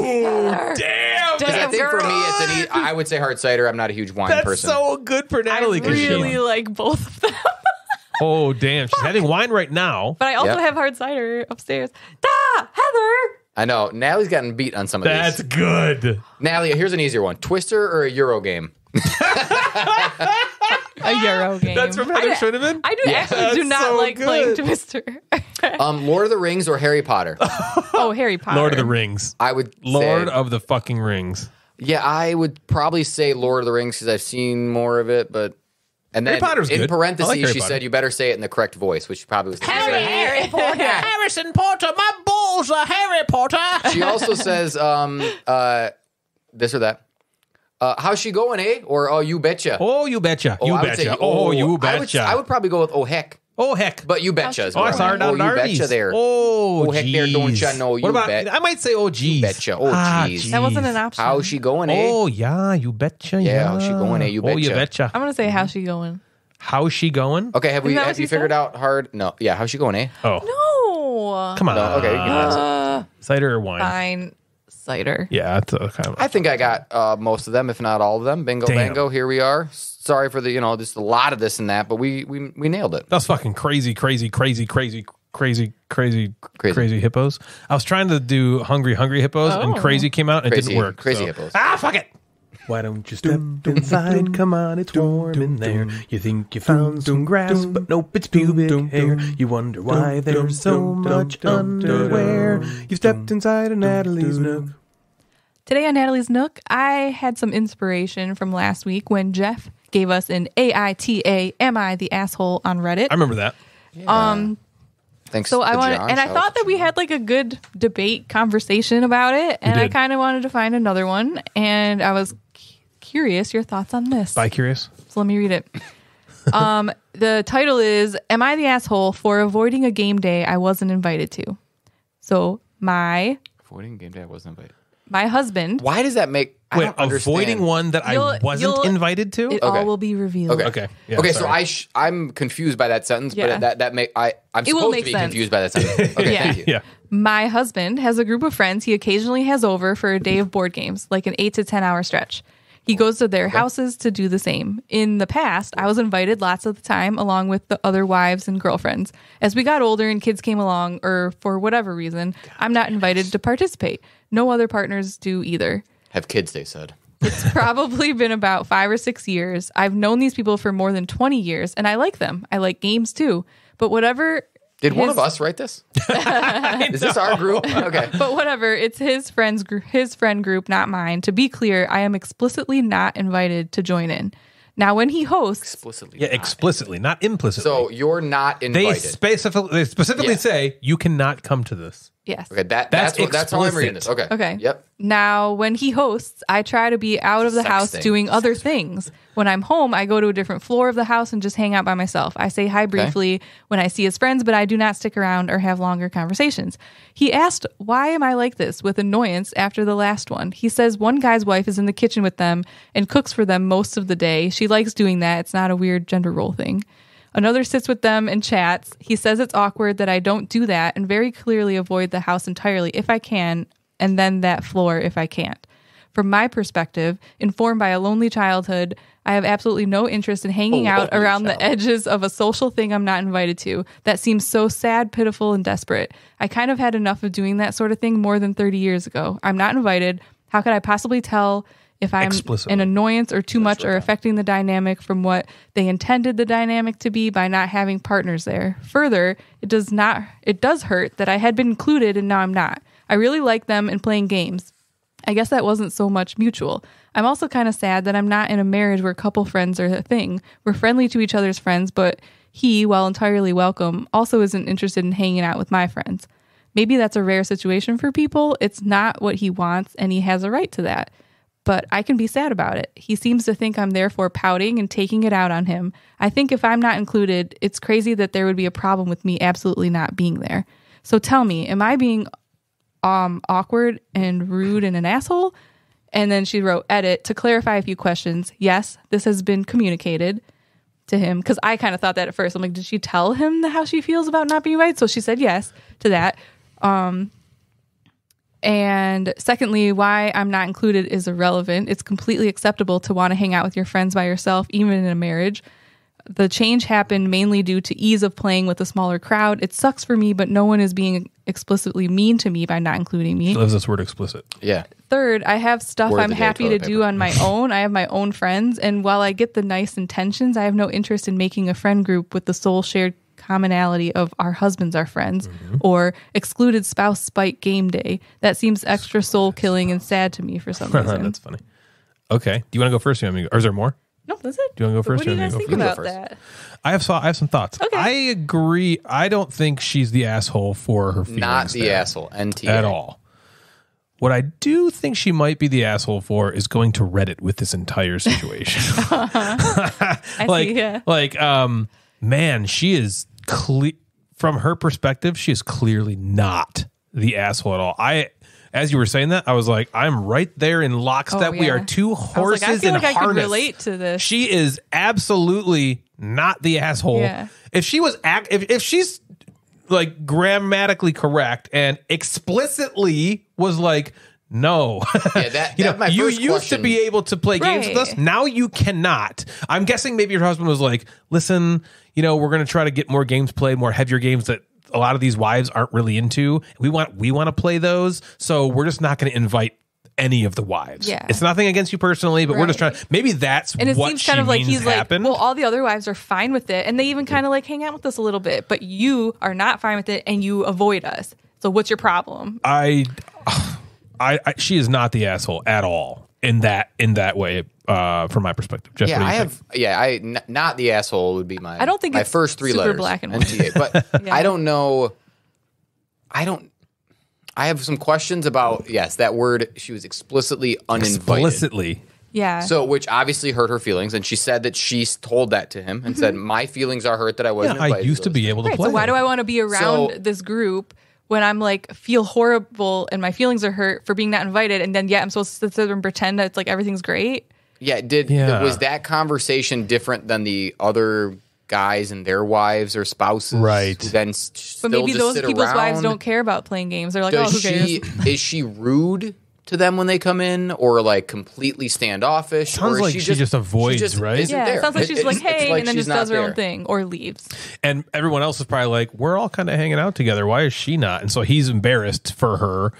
damn! I think for me, I would say hard cider. I'm not a huge wine person. That's so good for Natalie. I really like both of them. Oh damn, she's having wine right now. But I also have hard cider upstairs. Heather. I know Natalie's gotten beat on some of these. That's good. Natalie, here's an easier one: Twister or a Euro game? A Euro game. That's from Heather Schwindeman? I actually do not like playing Twister. Lord of the Rings or Harry Potter? Harry Potter. Lord of the Rings. I would Lord of the fucking Rings. Yeah, I would probably say Lord of the Rings because I've seen more of it, but... And then Harry Potter's in good. Parentheses, like she said, you better say it in the correct voice, which she probably was... Harry Potter. Harrison Potter. My balls are Harry Potter. She also says this or that. How's she going, eh? Or oh, you betcha. Oh, you betcha. Oh, you betcha. Say, oh, you betcha. I would probably go with oh heck. Oh heck. But you betcha. Oh, sorry, not you betcha there. Oh heck, there don't you know you bet. I might say oh geez. You betcha. Oh geez. That wasn't an option. How's she going, eh? Oh yeah, you betcha. Yeah, how's she going, eh? You betcha. Oh, you betcha. I'm gonna say how's she going. How's she going? Okay, have you figured out hard? No. Yeah, how's she going, eh? Oh no. Come on. No, okay. You can answer. Cider or wine? Fine. Cider. Yeah, that's kind of. I think I got most of them, if not all of them. Bingo, bango. Here we are. Sorry for the just a lot of this and that, but we nailed it. That's fucking crazy hippos. I was trying to do hungry hippos, and crazy came out and it didn't work. Crazy hippos. Ah, fuck it. Why don't you step inside? Come on, it's warm in there. You think you found some grass, but nope, it's pubic hair. You wonder why there's so much underwear. You've stepped inside of Natalie's nook. Today on Natalie's Nook, I had some inspiration from last week when Jeff gave us an AITA, am I the asshole on Reddit? I remember that. Yeah. Thanks. So I wanted, and I thought that we had like a good debate conversation about it, and I kind of wanted to find another one, and I was curious your thoughts on this. Curious. So let me read it. The title is "Am I the asshole for avoiding a game day I wasn't invited to?" So my husband. Why does that make? Wait, avoiding one that I wasn't invited to? It all will be revealed. Okay. Yeah, okay, sorry. So I'm confused by that sentence, but I'm supposed to be confused by that sentence. Okay, thank you. Yeah. My husband has a group of friends he occasionally has over for a day of board games, like an 8 to 10 hour stretch. He goes to their houses to do the same. In the past, I was invited lots of the time along with the other wives and girlfriends. As we got older and kids came along, or for whatever reason, I'm not invited to participate. No other partners do either. Have kids, they said. It's probably been about 5 or 6 years. I've known these people for more than 20 years, and I like them. I like games, too. But whatever... Did one of us write this? Is this our group? Okay. But whatever, it's his friend group, not mine. To be clear, I am explicitly not invited to join in. Now, when he hosts... Explicitly. Yeah, explicitly, not implicitly. So you're not invited. They specifically say, you cannot come to this. Yes. Okay, that's how I'm reading this. Okay. Okay. Yep. Now, when he hosts, I try to be out of the house doing other things. When I'm home, I go to a different floor of the house and just hang out by myself. I say hi briefly when I see his friends, but I do not stick around or have longer conversations. He asked, why am I like this, with annoyance after the last one. He says one guy's wife is in the kitchen with them and cooks for them most of the day. She likes doing that. It's not a weird gender role thing. Another sits with them and chats. He says it's awkward that I don't do that and very clearly avoid the house entirely if I can, and then that floor if I can't. From my perspective, informed by a lonely childhood, I have absolutely no interest in hanging out around the edges of a social thing I'm not invited to. That seems so sad, pitiful, and desperate. I kind of had enough of doing that sort of thing more than 30 years ago. I'm not invited. How could I possibly tell... if I'm an annoyance or too much or affecting the dynamic from what they intended the dynamic to be by not having partners there. Further, it does hurt that I had been included and now I'm not. I really like them and playing games. I guess that wasn't so much mutual. I'm also kind of sad that I'm not in a marriage where couple friends are a thing. We're friendly to each other's friends, but he, while entirely welcome, also isn't interested in hanging out with my friends. Maybe that's a rare situation for people. It's not what he wants and he has a right to that. But I can be sad about it. He seems to think I'm therefore pouting and taking it out on him. I think if I'm not included, it's crazy that there would be a problem with me absolutely not being there. So tell me, am I being awkward and rude and an asshole? And then she wrote, edit, to clarify a few questions. Yes, this has been communicated to him. Because I kind of thought that at first. I'm like, did she tell him how she feels about not being right? So she said yes to that. And secondly, why I'm not included is irrelevant. It's completely acceptable to want to hang out with your friends by yourself, even in a marriage. The change happened mainly due to ease of playing with a smaller crowd. It sucks for me, but no one is being explicitly mean to me by not including me. She loves this word explicit. Yeah. Third, I have stuff I'm happy to do on my own. I have my own friends. And while I get the nice intentions, I have no interest in making a friend group with the sole shared commonality of our husbands are friends or excluded spouse spike game day. That seems extra soul killing and sad to me for some reason. That's funny. Okay. Do you want to go first? Or is there more? No, that's it. Do you want to go first? What do you guys think about that? I have some thoughts. Okay. I agree. I don't think she's the asshole for her feelings. Not the asshole. NTA. At all. What I do think she might be the asshole for is going to Reddit with this entire situation. Man, she is from her perspective, she is clearly not the asshole at all. As you were saying that, I was like, I'm right there in lockstep. We are two horses in harness. I can relate to this. She is absolutely not the asshole. Yeah. If she was if she's like grammatically correct and explicitly was like, no. Yeah, you used to be able to play games with us. Now you cannot. I'm guessing maybe your husband was like, listen, we're going to try to get more games played, more heavier games that a lot of these wives aren't really into. We want to play those. So we're just not going to invite any of the wives. Yeah. It's nothing against you personally, but we're just trying. Maybe that's what she means happened. And it seems kind of like he's like, well, all the other wives are fine with it. And they even kind of like hang out with us a little bit. But you are not fine with it and you avoid us. So what's your problem? She is not the asshole at all in that way, from my perspective. Jeff, not the asshole would be my. I don't think my it's first three super letters. Black and white. But yeah. I don't know. I have some questions about that word. She was explicitly uninvited. Explicitly. Yeah. So, which obviously hurt her feelings, and she said that she told that to him and said, "My feelings are hurt that I wasn't invited." I used to be able to play. So why do I want to be around this group when I'm like feel horrible and my feelings are hurt for being not invited, and then I'm supposed to sit there and pretend that it's like everything's great? Yeah. Was that conversation different than the other guys and their wives or spouses? Right. Who then still but maybe just those sit people's around? Wives don't care about playing games. They're like, who cares? Is she rude to them when they come in, or like completely standoffish? Sounds like she just avoids, right? Yeah, it sounds like she's like, hey, and then just does her own thing or leaves. And everyone else is probably like, we're all kind of hanging out together. Why is she not? And so he's embarrassed for her,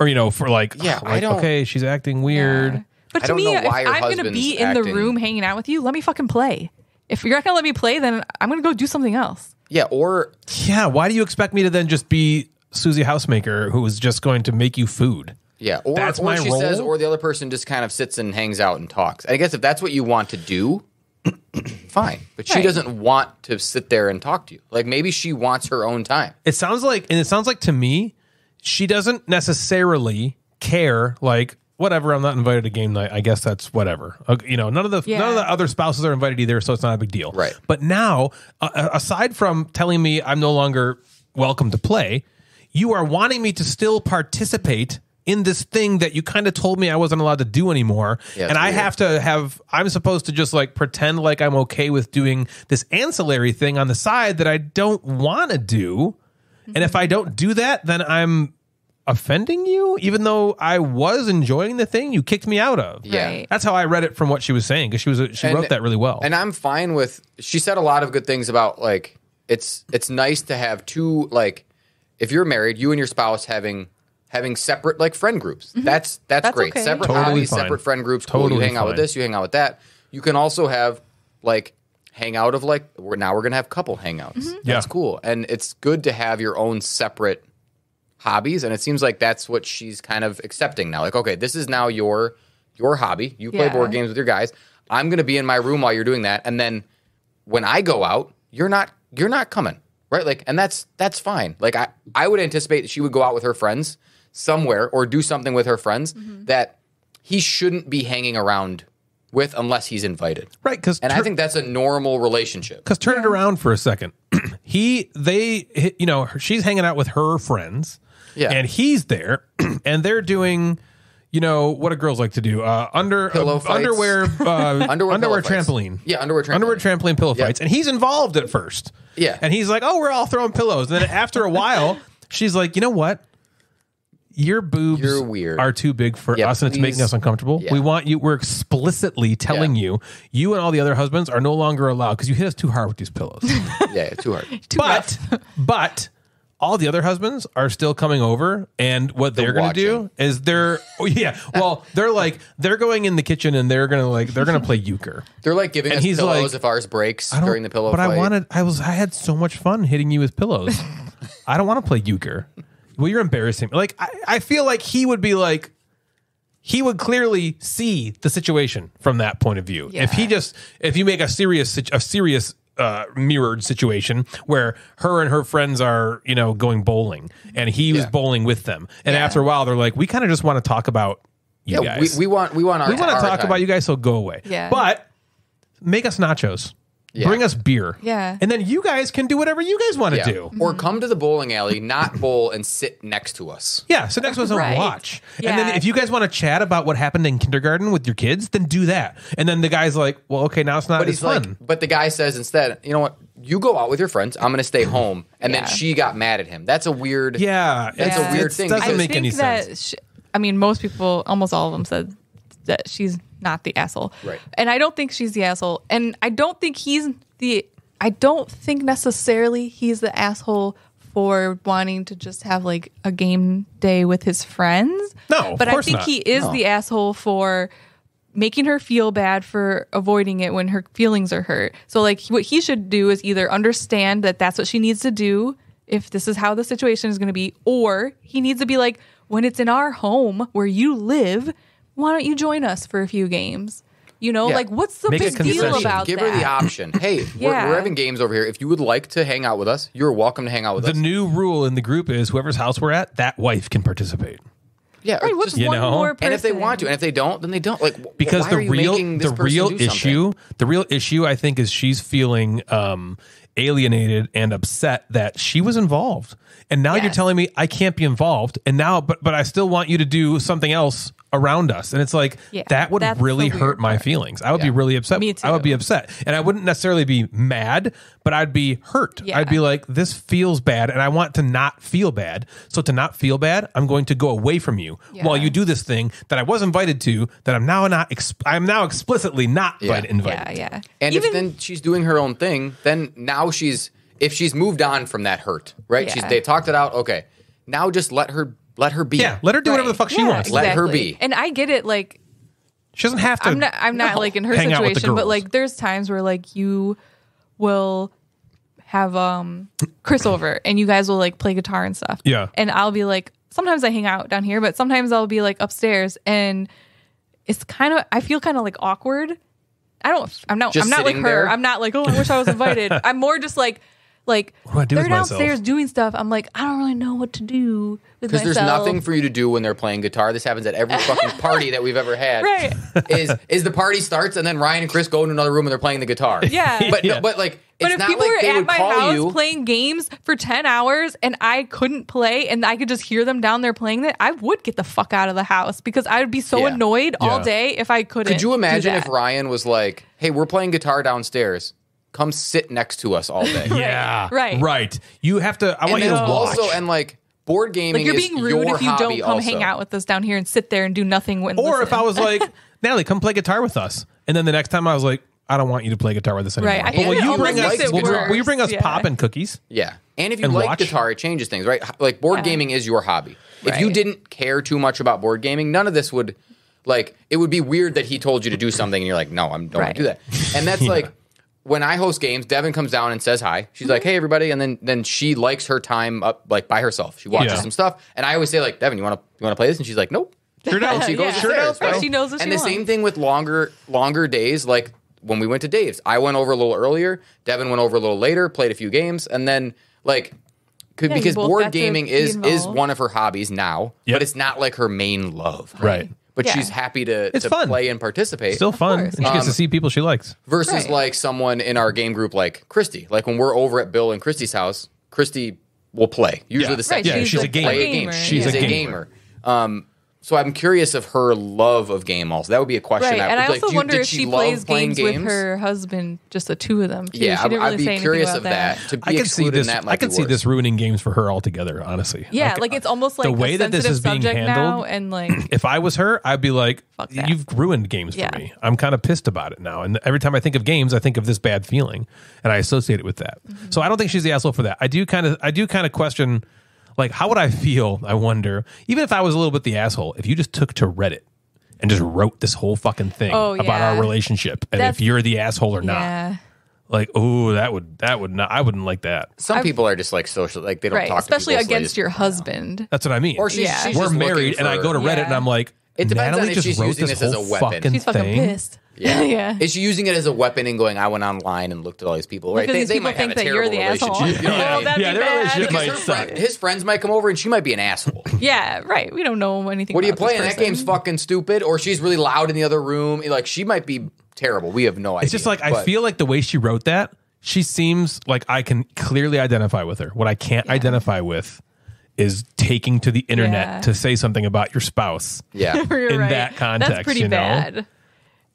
or for like, okay, she's acting weird. Yeah. But to me, if I'm going to be in the room hanging out with you, let me fucking play. If you're not going to let me play, then I'm going to go do something else. Yeah, why do you expect me to then just be Susie Housemaker, who is just going to make you food? Yeah, or she says, or the other person just kind of sits and hangs out and talks. I guess if that's what you want to do, fine. But she doesn't want to sit there and talk to you. Like, maybe she wants her own time. It sounds like to me, she doesn't necessarily care. Like, whatever, I'm not invited to game night. I guess that's whatever. None of the other spouses are invited either, so it's not a big deal. Right. But now, aside from telling me I'm no longer welcome to play, you are wanting me to still participate in this thing that you kind of told me I wasn't allowed to do anymore. Yeah, and I weird. Have to have, I'm supposed to just like pretend like I'm okay with doing this ancillary thing on the side that I don't want to do. Mm-hmm. And if I don't do that, then I'm offending you, even though I was enjoying the thing you kicked me out of. Yeah. Right. That's how I read it from what she was saying. Cause she wrote that really well. And I'm fine with, she said a lot of good things about like, it's nice to have two, like if you're married, you and your spouse having separate like friend groups. Mm-hmm. That's great. Okay. Separate hobbies, separate friend groups. Totally cool. You hang out with this, you hang out with that. You can also have like hangout of like now we're gonna have couple hangouts. Mm-hmm. That's cool. And it's good to have your own separate hobbies. And it seems like that's what she's kind of accepting now. Like, okay, this is now your hobby. You play board games with your guys. I'm gonna be in my room while you're doing that. And then when I go out, you're not coming. Right? Like, and that's fine. Like I would anticipate that she would go out with her friends somewhere or do something with her friends that he shouldn't be hanging around with unless he's invited. Right. And I think that's a normal relationship. Because turn it around for a second. She's hanging out with her friends and he's there and they're doing, what do girls like to do? Underwear trampoline. Yeah, underwear trampoline pillow fights. And he's involved at first. Yeah. And he's like, oh, we're all throwing pillows. And then after a while, she's like, you know what? Your boobs are too big for us, and it's making us uncomfortable. Yeah. We want you. We're explicitly telling you and all the other husbands are no longer allowed because you hit us too hard with these pillows. Too hard. But all the other husbands are still coming over, and what they're going to do is they're going in the kitchen and they're going to play euchre. They're like giving us pillows if ours breaks during the pillow fight. I had so much fun hitting you with pillows. I don't want to play euchre. Well, you're embarrassing me. Like, I feel like he would clearly see the situation from that point of view. Yeah. If you make a serious mirrored situation where her and her friends are, going bowling and he was bowling with them. And after a while, they're like, we kind of just want to talk about you guys. We want to talk about you guys, so go away. Yeah. But make us nachos. Yeah. Bring us beer. Yeah. And then you guys can do whatever you guys want to do. Or come to the bowling alley, not bowl, and sit next to us. Yeah, sit next to us and watch. Yeah. And then if you guys want to chat about what happened in kindergarten with your kids, then do that. And then the guy's like, well, okay, now it's not as fun. But the guy says instead, you know what? You go out with your friends. I'm going to stay home. And then she got mad at him. That's a weird thing. It doesn't make any sense. Most people, almost all of them said that she's not the asshole. Right. And I don't think she's the asshole. And I don't think necessarily he's the asshole for wanting to just have like a game day with his friends. No, but of course I think not. He is the asshole for making her feel bad for avoiding it when her feelings are hurt. So like what he should do is either understand that that's what she needs to do if this is how the situation is going to be, or he needs to be like, when it's in our home where you live, why don't you join us for a few games? You know, like, what's the big deal about that? Give her the option. Hey, we're having games over here. If you would like to hang out with us, you're welcome to hang out with us. The new rule in the group is whoever's house we're at, that wife can participate. Yeah, right, just, you know, and if they want to, and if they don't, then they don't. Like, because the real issue, I think, is she's feeling alienated and upset that she was involved, and now you're telling me I can't be involved, and now, but I still want you to do something else around us, and it's like that would really hurt my feelings. I would be really upset. Me too. I would be upset, and I wouldn't necessarily be mad, but I'd be hurt. Yeah. I'd be like, this feels bad, and I want to not feel bad. So to not feel bad, I'm going to go away from you while you do this thing that I was invited to, that I'm now not. I'm now explicitly not invited. Yeah, yeah. And if then she's doing her own thing, then now she's moved on from that hurt, right? Yeah. They talked it out. Okay, now just let her. Let her be. Yeah, let her do whatever the fuck she wants. Exactly. Let her be. And I get it, like... She doesn't have to... I'm not like, in her situation, but, like, there's times where, like, you will have Chris over, and you guys will, like, play guitar and stuff. Yeah. And I'll be, like... Sometimes I hang out down here, but sometimes I'll be, like, upstairs, and it's kind of... I feel kind of, like, awkward. I'm not like her. There. I'm not, like, oh, I wish I was invited. I'm more just, like they're downstairs doing stuff. I'm like, I don't really know what to do with myself. Because there's nothing for you to do when they're playing guitar. This happens at every fucking party that we've ever had. Right. Is the party starts and then Ryan and Chris go into another room and they're playing the guitar. Yeah. But no, but like, but it's if not people like were at my house playing games for 10 hours and I couldn't play and I could just hear them down there playing that, I would get the fuck out of the house because I would be so annoyed all day if I couldn't. Could you imagine if Ryan was like, hey, we're playing guitar downstairs. Come sit next to us all day. Yeah. Right. Right. You have to, I want you to watch. Also, and like board gaming is your hobby also. Like you're being rude if you don't come hang out with us down here and sit there and do nothing. Or if I was like, Natalie, come play guitar with us. And then the next time I was like, I don't want you to play guitar with us anymore. Right. But will you bring us poppin' cookies? Yeah. And if you like guitar, it changes things, right? Like board gaming is your hobby. Right. If you didn't care too much about board gaming, none of this would, like, it would be weird that he told you to do something and you're like, no, I don't want to do that. And that's like, when I host games, Devin comes down and says hi. She's like, hey, everybody. And then she likes her time up like by herself. She watches some stuff. And I always say, like, Devin, you want to play this? And she's like, nope. Sure does. And she goes, sure does. Right? She knows what she wants. And the same thing with longer days. Like when we went to Dave's, I went over a little earlier. Devin went over a little later, played a few games. And then like, because board gaming is one of her hobbies now. Yep. But it's not like her main love. Right. But she's happy to play and participate. Still fun. And she gets to see people she likes. Versus like someone in our game group like Christy. Like when we're over at Bill and Christy's house, Christy will play. Usually the second. Yeah, she's a gamer. She's a gamer. So I'm curious of her love of game also. That would be a question. Right. And I also wonder if she plays games with her husband, just the two of them. Too. Yeah, I'd be curious of that. To be excluded in that might be worse. I can see this ruining games for her altogether, honestly. Yeah, like it's almost like the way that this is being handled. And like, if I was her, I'd be like, you've ruined games for me. I'm kind of pissed about it now. And every time I think of games, I think of this bad feeling, and I associate it with that. Mm-hmm. So I don't think she's the asshole for that. I do kind of question... Like, how would I feel, I wonder, even if I was a little bit the asshole, if you just took to Reddit and just wrote this whole fucking thing about our relationship and if you're the asshole or not. Yeah. Like, oh, that would not, I wouldn't like that. Some people are just like social, like they don't talk especially to people. Especially against your husband. That's what I mean. Or she's we're married and I go to Reddit and I'm like, it depends Natalie on if she's using this as a weapon. She's fucking pissed. Yeah. Is she using it as a weapon and going, I went online and looked at all these people? Right? Because they might have a terrible relationship. You know what I mean? Their relationship might suck. His friends might come over and she might be an asshole. Yeah, right. We don't know anything about this person. What are you playing? That game's fucking stupid. Or she's really loud in the other room. Like, she might be terrible. We have no idea. It's just like, I feel like the way she wrote that, she seems like I can clearly identify with her. What I can't identify with is taking to the internet to say something about your spouse. Yeah. In that context. That's pretty bad.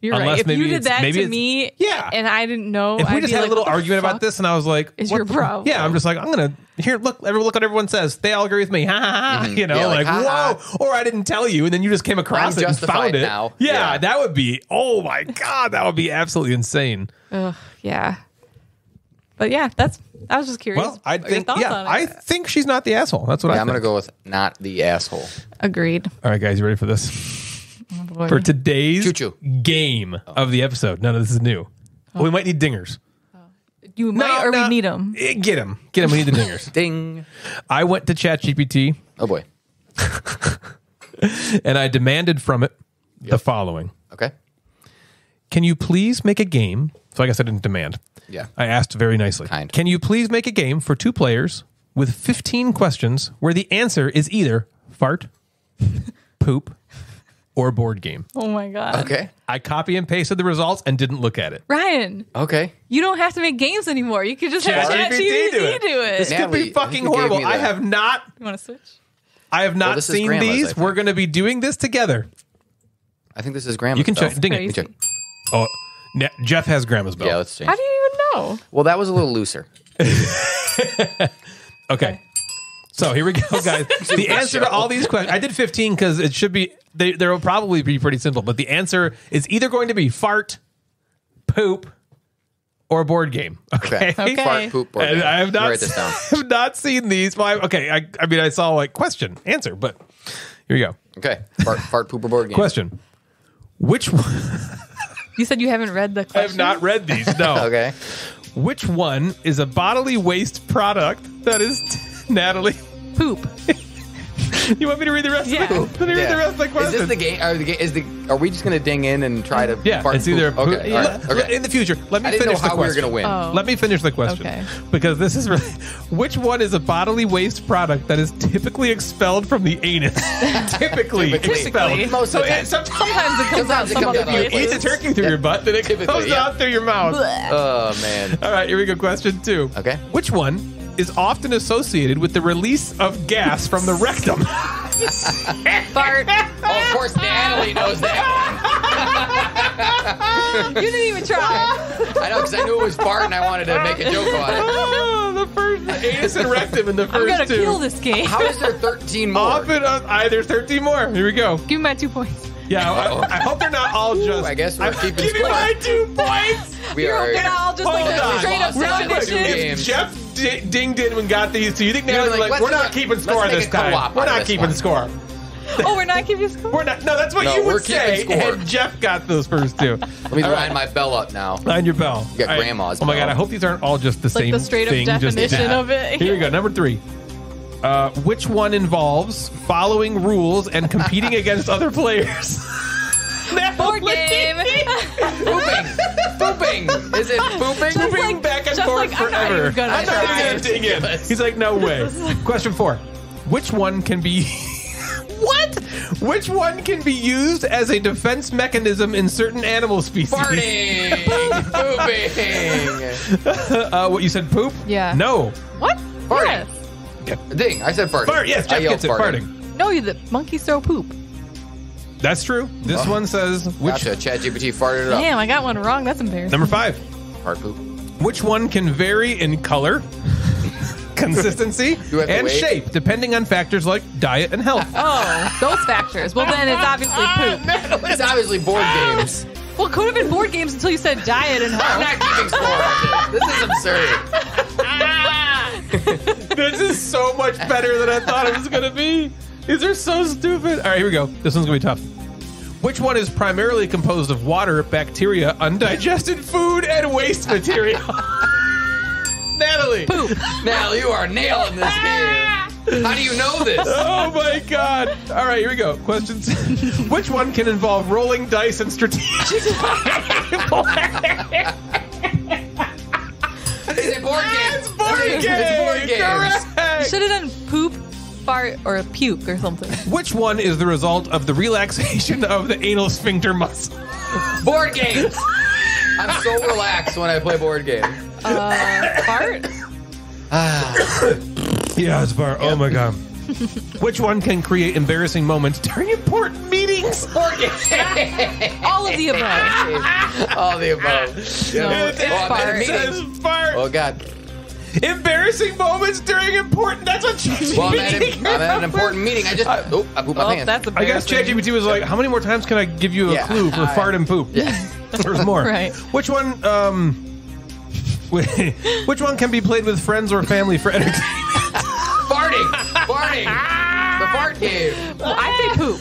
You're right. If you did that to me and I didn't know. If we just had a little argument about this and I was like, it's your problem. Yeah, I'm just like, I'm going to, here, look what everyone says. They all agree with me. Ha ha ha. You know, like, whoa. Or I didn't tell you and then you just came across it and found it. Yeah, that would be, oh my God, that would be absolutely insane. Ugh, yeah. But yeah, I was just curious. Well, I think she's not the asshole. That's what I think. I'm going to go with not the asshole. Agreed. All right, guys, you ready for this? Oh, for today's game of the episode. None of this is new. Oh. We might need dingers. Oh. You might, or we need them. Get them. Get them. We need the dingers. Ding. I went to ChatGPT. Oh, boy. And I demanded from it the following. Okay. Can you please make a game? So I guess I didn't demand. Yeah. I asked very nicely. Kind. Can you please make a game for 2 players with 15 questions where the answer is either fart, poop, or board game? Oh, my God. Okay. I copy and pasted the results and didn't look at it. Ryan. Okay. You don't have to make games anymore. You could just have ChatGPT do it. This could be fucking horrible. I have not. You want to switch? I have not seen these. We're going to be doing this together. I think this is grandma's. You can check. Ding it. Oh, Jeff has grandma's bell. Yeah, let's change. How do you even know? Well, that was a little looser. Okay. So here we go, guys. The answer to all these questions. I did 15 because it should be, they'll probably be pretty simple, but the answer is either going to be fart, poop, or board game. Okay. Fart, poop, board game. I have not, seen these. Okay. I mean, I saw like question, answer, but here we go. Okay. Fart, poop, or board game. Question. Which one? You said you haven't read the question. I have not read these. No. Okay. Which one is a bodily waste product that is Natalie? Poop. You want me to read the rest of the question? Is this the game? Are we just going to ding in and try to fart it's poop? Either poop. Okay. Okay. In the future, let me finish the question. I didn't know how we were going to win. Oh. Let me finish the question. Okay. Because this is really... Which one is a bodily waste product that is typically expelled from the anus? Typically expelled. Most of the time. Sometimes it comes out. If you eat the turkey through your butt, then it comes out through your mouth. Oh, man. All right, here we go. Question 2. Okay. Which one is often associated with the release of gas from the rectum? Fart. Oh, of course, Natalie knows that one. You didn't even try. I know, because I knew it was fart, and I wanted to make a joke on it. Oh, the anus and rectum in the first 2. I'm going to kill this game. How is there 13 more? Often, there's 13 more. Here we go. Give me my 2 points. Yeah, I hope they're not all just... I guess we're keeping score. Give me my 2 points! We are... They're all just straight up submissions. Jeff dinged in and got these two. You think Natalie's like, we're not keeping score this time. We're not keeping score. Oh, we're not keeping score? We're not. No, that's what you would say. And Jeff got those first 2. Let me line my bell up now. Line your bell. You got grandma's bell. Oh my God, I hope these aren't all just the same thing. Like the straight up definition of it. Here we go, number 3. Which one involves following rules and competing against other players? Board game. Pooping. Is it pooping? Pooping like, back and forth like, forever. I'm not even going to dig in. He's like, no way. Question 4. Which one can be... What? Which one can be used as a defense mechanism in certain animal species? Farting. Pooping. What, you said poop? Yeah. No. What? Farting. Yeah. Ding! I said farting. Fart, yes, Jeff gets it. Farting. No, the monkeys throw poop. That's true. This one says which. Gotcha. ChatGPT farted it up. Damn, I got one wrong. That's embarrassing. Number 5. Fart poop. Which one can vary in color, consistency, and shape depending on factors like diet and health? Oh, those factors. Well, then it's obviously poop. It's obviously board games. Well, it could have been board games until you said diet and health. I'm not keeping score. This is absurd. This is so much better than I thought it was going to be. These are so stupid. All right, here we go. This one's going to be tough. Which one is primarily composed of water, bacteria, undigested food, and waste material? Natalie. Poop. Natalie, you are nailing this game. How do you know this? Oh, my God. All right, here we go. Questions. Which one can involve rolling dice and strategic play? Is it board games? It's board games. It's board games. Should have done poop, fart, or puke or something. Which one is the result of the relaxation of the anal sphincter muscle? Board games. I'm so relaxed when I play board games. Fart? Yeah, it's fart. Yep. Oh, my God. Which one can create embarrassing moments during important meetings? All of the above. All of the above. Yeah. No, it says fart. Oh, God. Embarrassing moments during important... That's what ChatGPT... Well, I'm at an important meeting. I just... I pooped my pants. That's I guess ChatGPT was like, how many more times can I give you a clue for fart and poop? Yeah. There's more. Right. Which one... which one can be played with friends or family for entertainment? Farting. The fart game. Well, I say poop.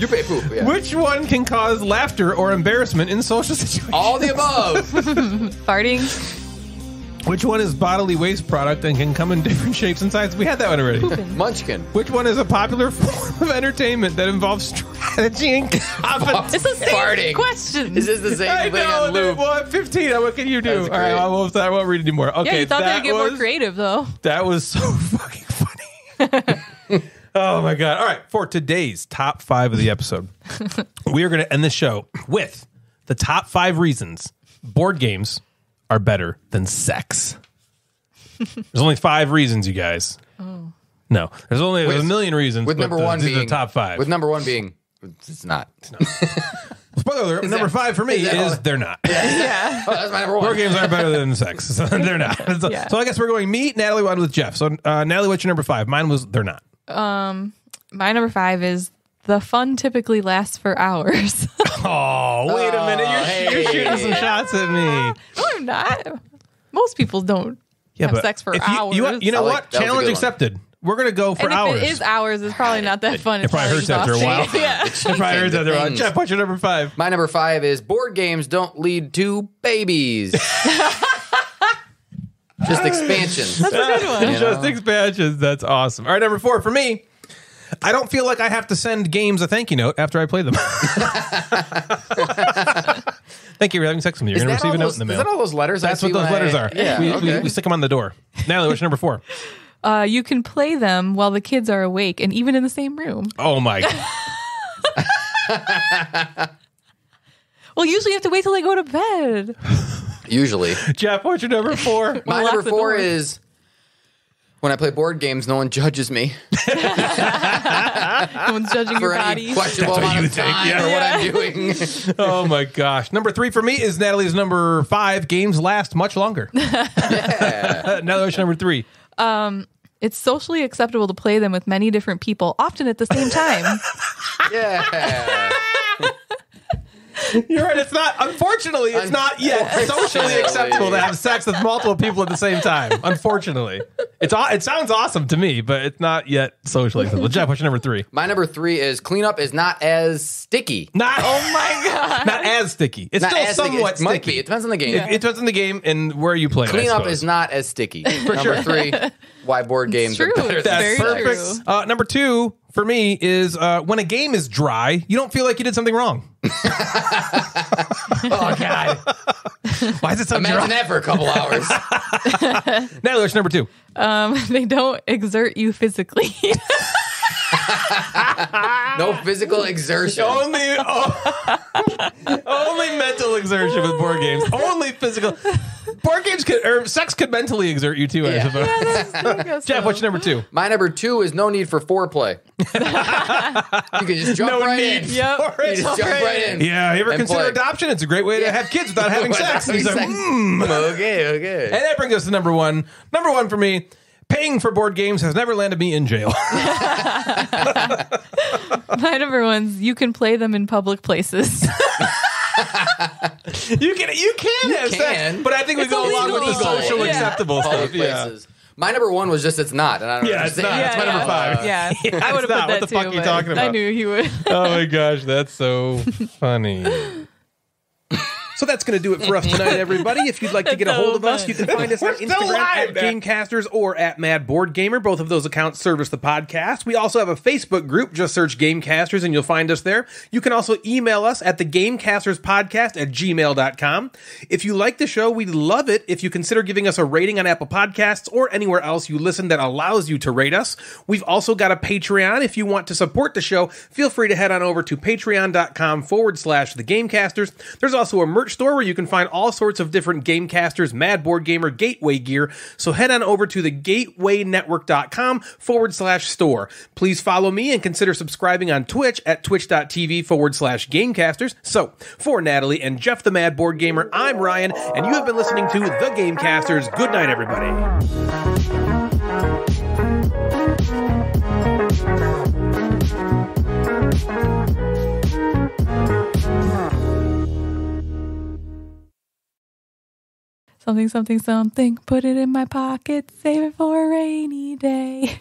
You say poop, yeah. Which one can cause laughter or embarrassment in social situations? All the above. Farting. Which one is bodily waste product and can come in different shapes and sizes? We had that one already. Munchkin. Which one is a popular form of entertainment that involves strategy and competence? It's the same question. Is this the same thing on loop? Well, at 15, what can you do? All right, I won't read anymore. Okay, yeah, you thought that they would get more creative, though. That was so fucking funny. Oh, my God. All right, for today's top five of the episode, we are going to end the show with the top five reasons board games are better than sex. There's only five reasons, you guys. Oh. No, there's only a million reasons. With number one being the top five. With number one being, it's not. It's not. Spoiler alert, number five for me is they're not. Yeah. Oh, that's my number one. Board games aren't better than sex. So they're not. So, yeah. So I guess we're going meet Natalie with Jeff. So Natalie, what's your number five? Mine was they're not. My number five is the fun typically lasts for hours. Oh, wait a minute. You're shooting some shots at me. No, I'm not. Most people don't have sex for hours. You know what? Challenge accepted. We're going to go for hours. It is hours. It's probably not that fun. It probably hurts after a while. Yeah. It probably hurts after a while. Jeff, what's your number five? My number five is board games don't lead to babies. Just expansions. That's a good one. Just expansions. That's awesome. All right, number four for me. I don't feel like I have to send games a thank you note after I play them. Thank you for having sex with me. You're going to receive a note in the mail. Is that all those letters? That's what those letters are. Yeah, we stick them on the door. Natalie, what's your number four? You can play them while the kids are awake and even in the same room. Oh, my God. Well, usually you have to wait till they go to bed. Usually. Jeff, what's your number four? My number four is... when I play board games, no one judges me. No one's judging your body. Questionable amount of time for what I'm doing. Oh, my gosh. Number three for me is Natalie's number five. Games last much longer. Yeah. Natalie's number three. It's socially acceptable to play them with many different people, often at the same time. Yeah. You're right. It's not, unfortunately, it's not yet socially acceptable to have sex with multiple people at the same time. Unfortunately. It sounds awesome to me, but it's not yet socially acceptable. Jeff, what's your number three? My number three is cleanup is not as sticky. Oh my God. Not as sticky. It's not still somewhat sticky. It might be. It depends on the game. Yeah. It depends on the game and where you play. Cleanup is not as sticky. For number three, why board games are better than sex. Number two. For me is when a game is dry, you don't feel like you did something wrong. Oh, God. Why is it so dry? Imagine that for a couple hours. Natalie, what's number two? They don't exert you physically. No physical exertion. Only mental exertion with board games. Only physical. Board games sex could mentally exert you too, I suppose. Yeah, Jeff, what's your number two? My number two is no need for foreplay. You can just jump right in. Yep. You just jump right in. Yeah, you ever consider adoption? It's a great way to have kids without having sex. He's like, okay. And that brings us to number one. Number one for me. Paying for board games has never landed me in jail. My number one's you can play them in public places. you can have sex, but I think we go along with the social acceptable stuff. Yeah. My number one was just it's not. And I don't understand. It's not. It's my number five. Yeah, I would have put that what the fuck are you talking about? I knew he would. Oh my gosh, that's so funny. So that's going to do it for us tonight, everybody. If you'd like to get a hold of us, you can find us on Instagram at GameCasters or at Mad Board Gamer. Both of those accounts service the podcast. We also have a Facebook group. Just search GameCasters and you'll find us there. You can also email us at thegamecasterspodcast@gmail.com. If you like the show, we'd love it if you consider giving us a rating on Apple Podcasts or anywhere else you listen that allows you to rate us. We've also got a Patreon. If you want to support the show, feel free to head on over to patreon.com/thegamecasters. There's also a merch store where you can find all sorts of different Gamecasters, Mad Board Gamer, Gateway gear. So head on over to thegatewaynetwork.com/store. Please follow me and consider subscribing on Twitch at twitch.tv/Gamecasters. So for Natalie and Jeff the Mad Board Gamer, I'm Ryan, and you have been listening to The Gamecasters. Good night, everybody. Something, something, something, put it in my pocket, save it for a rainy day.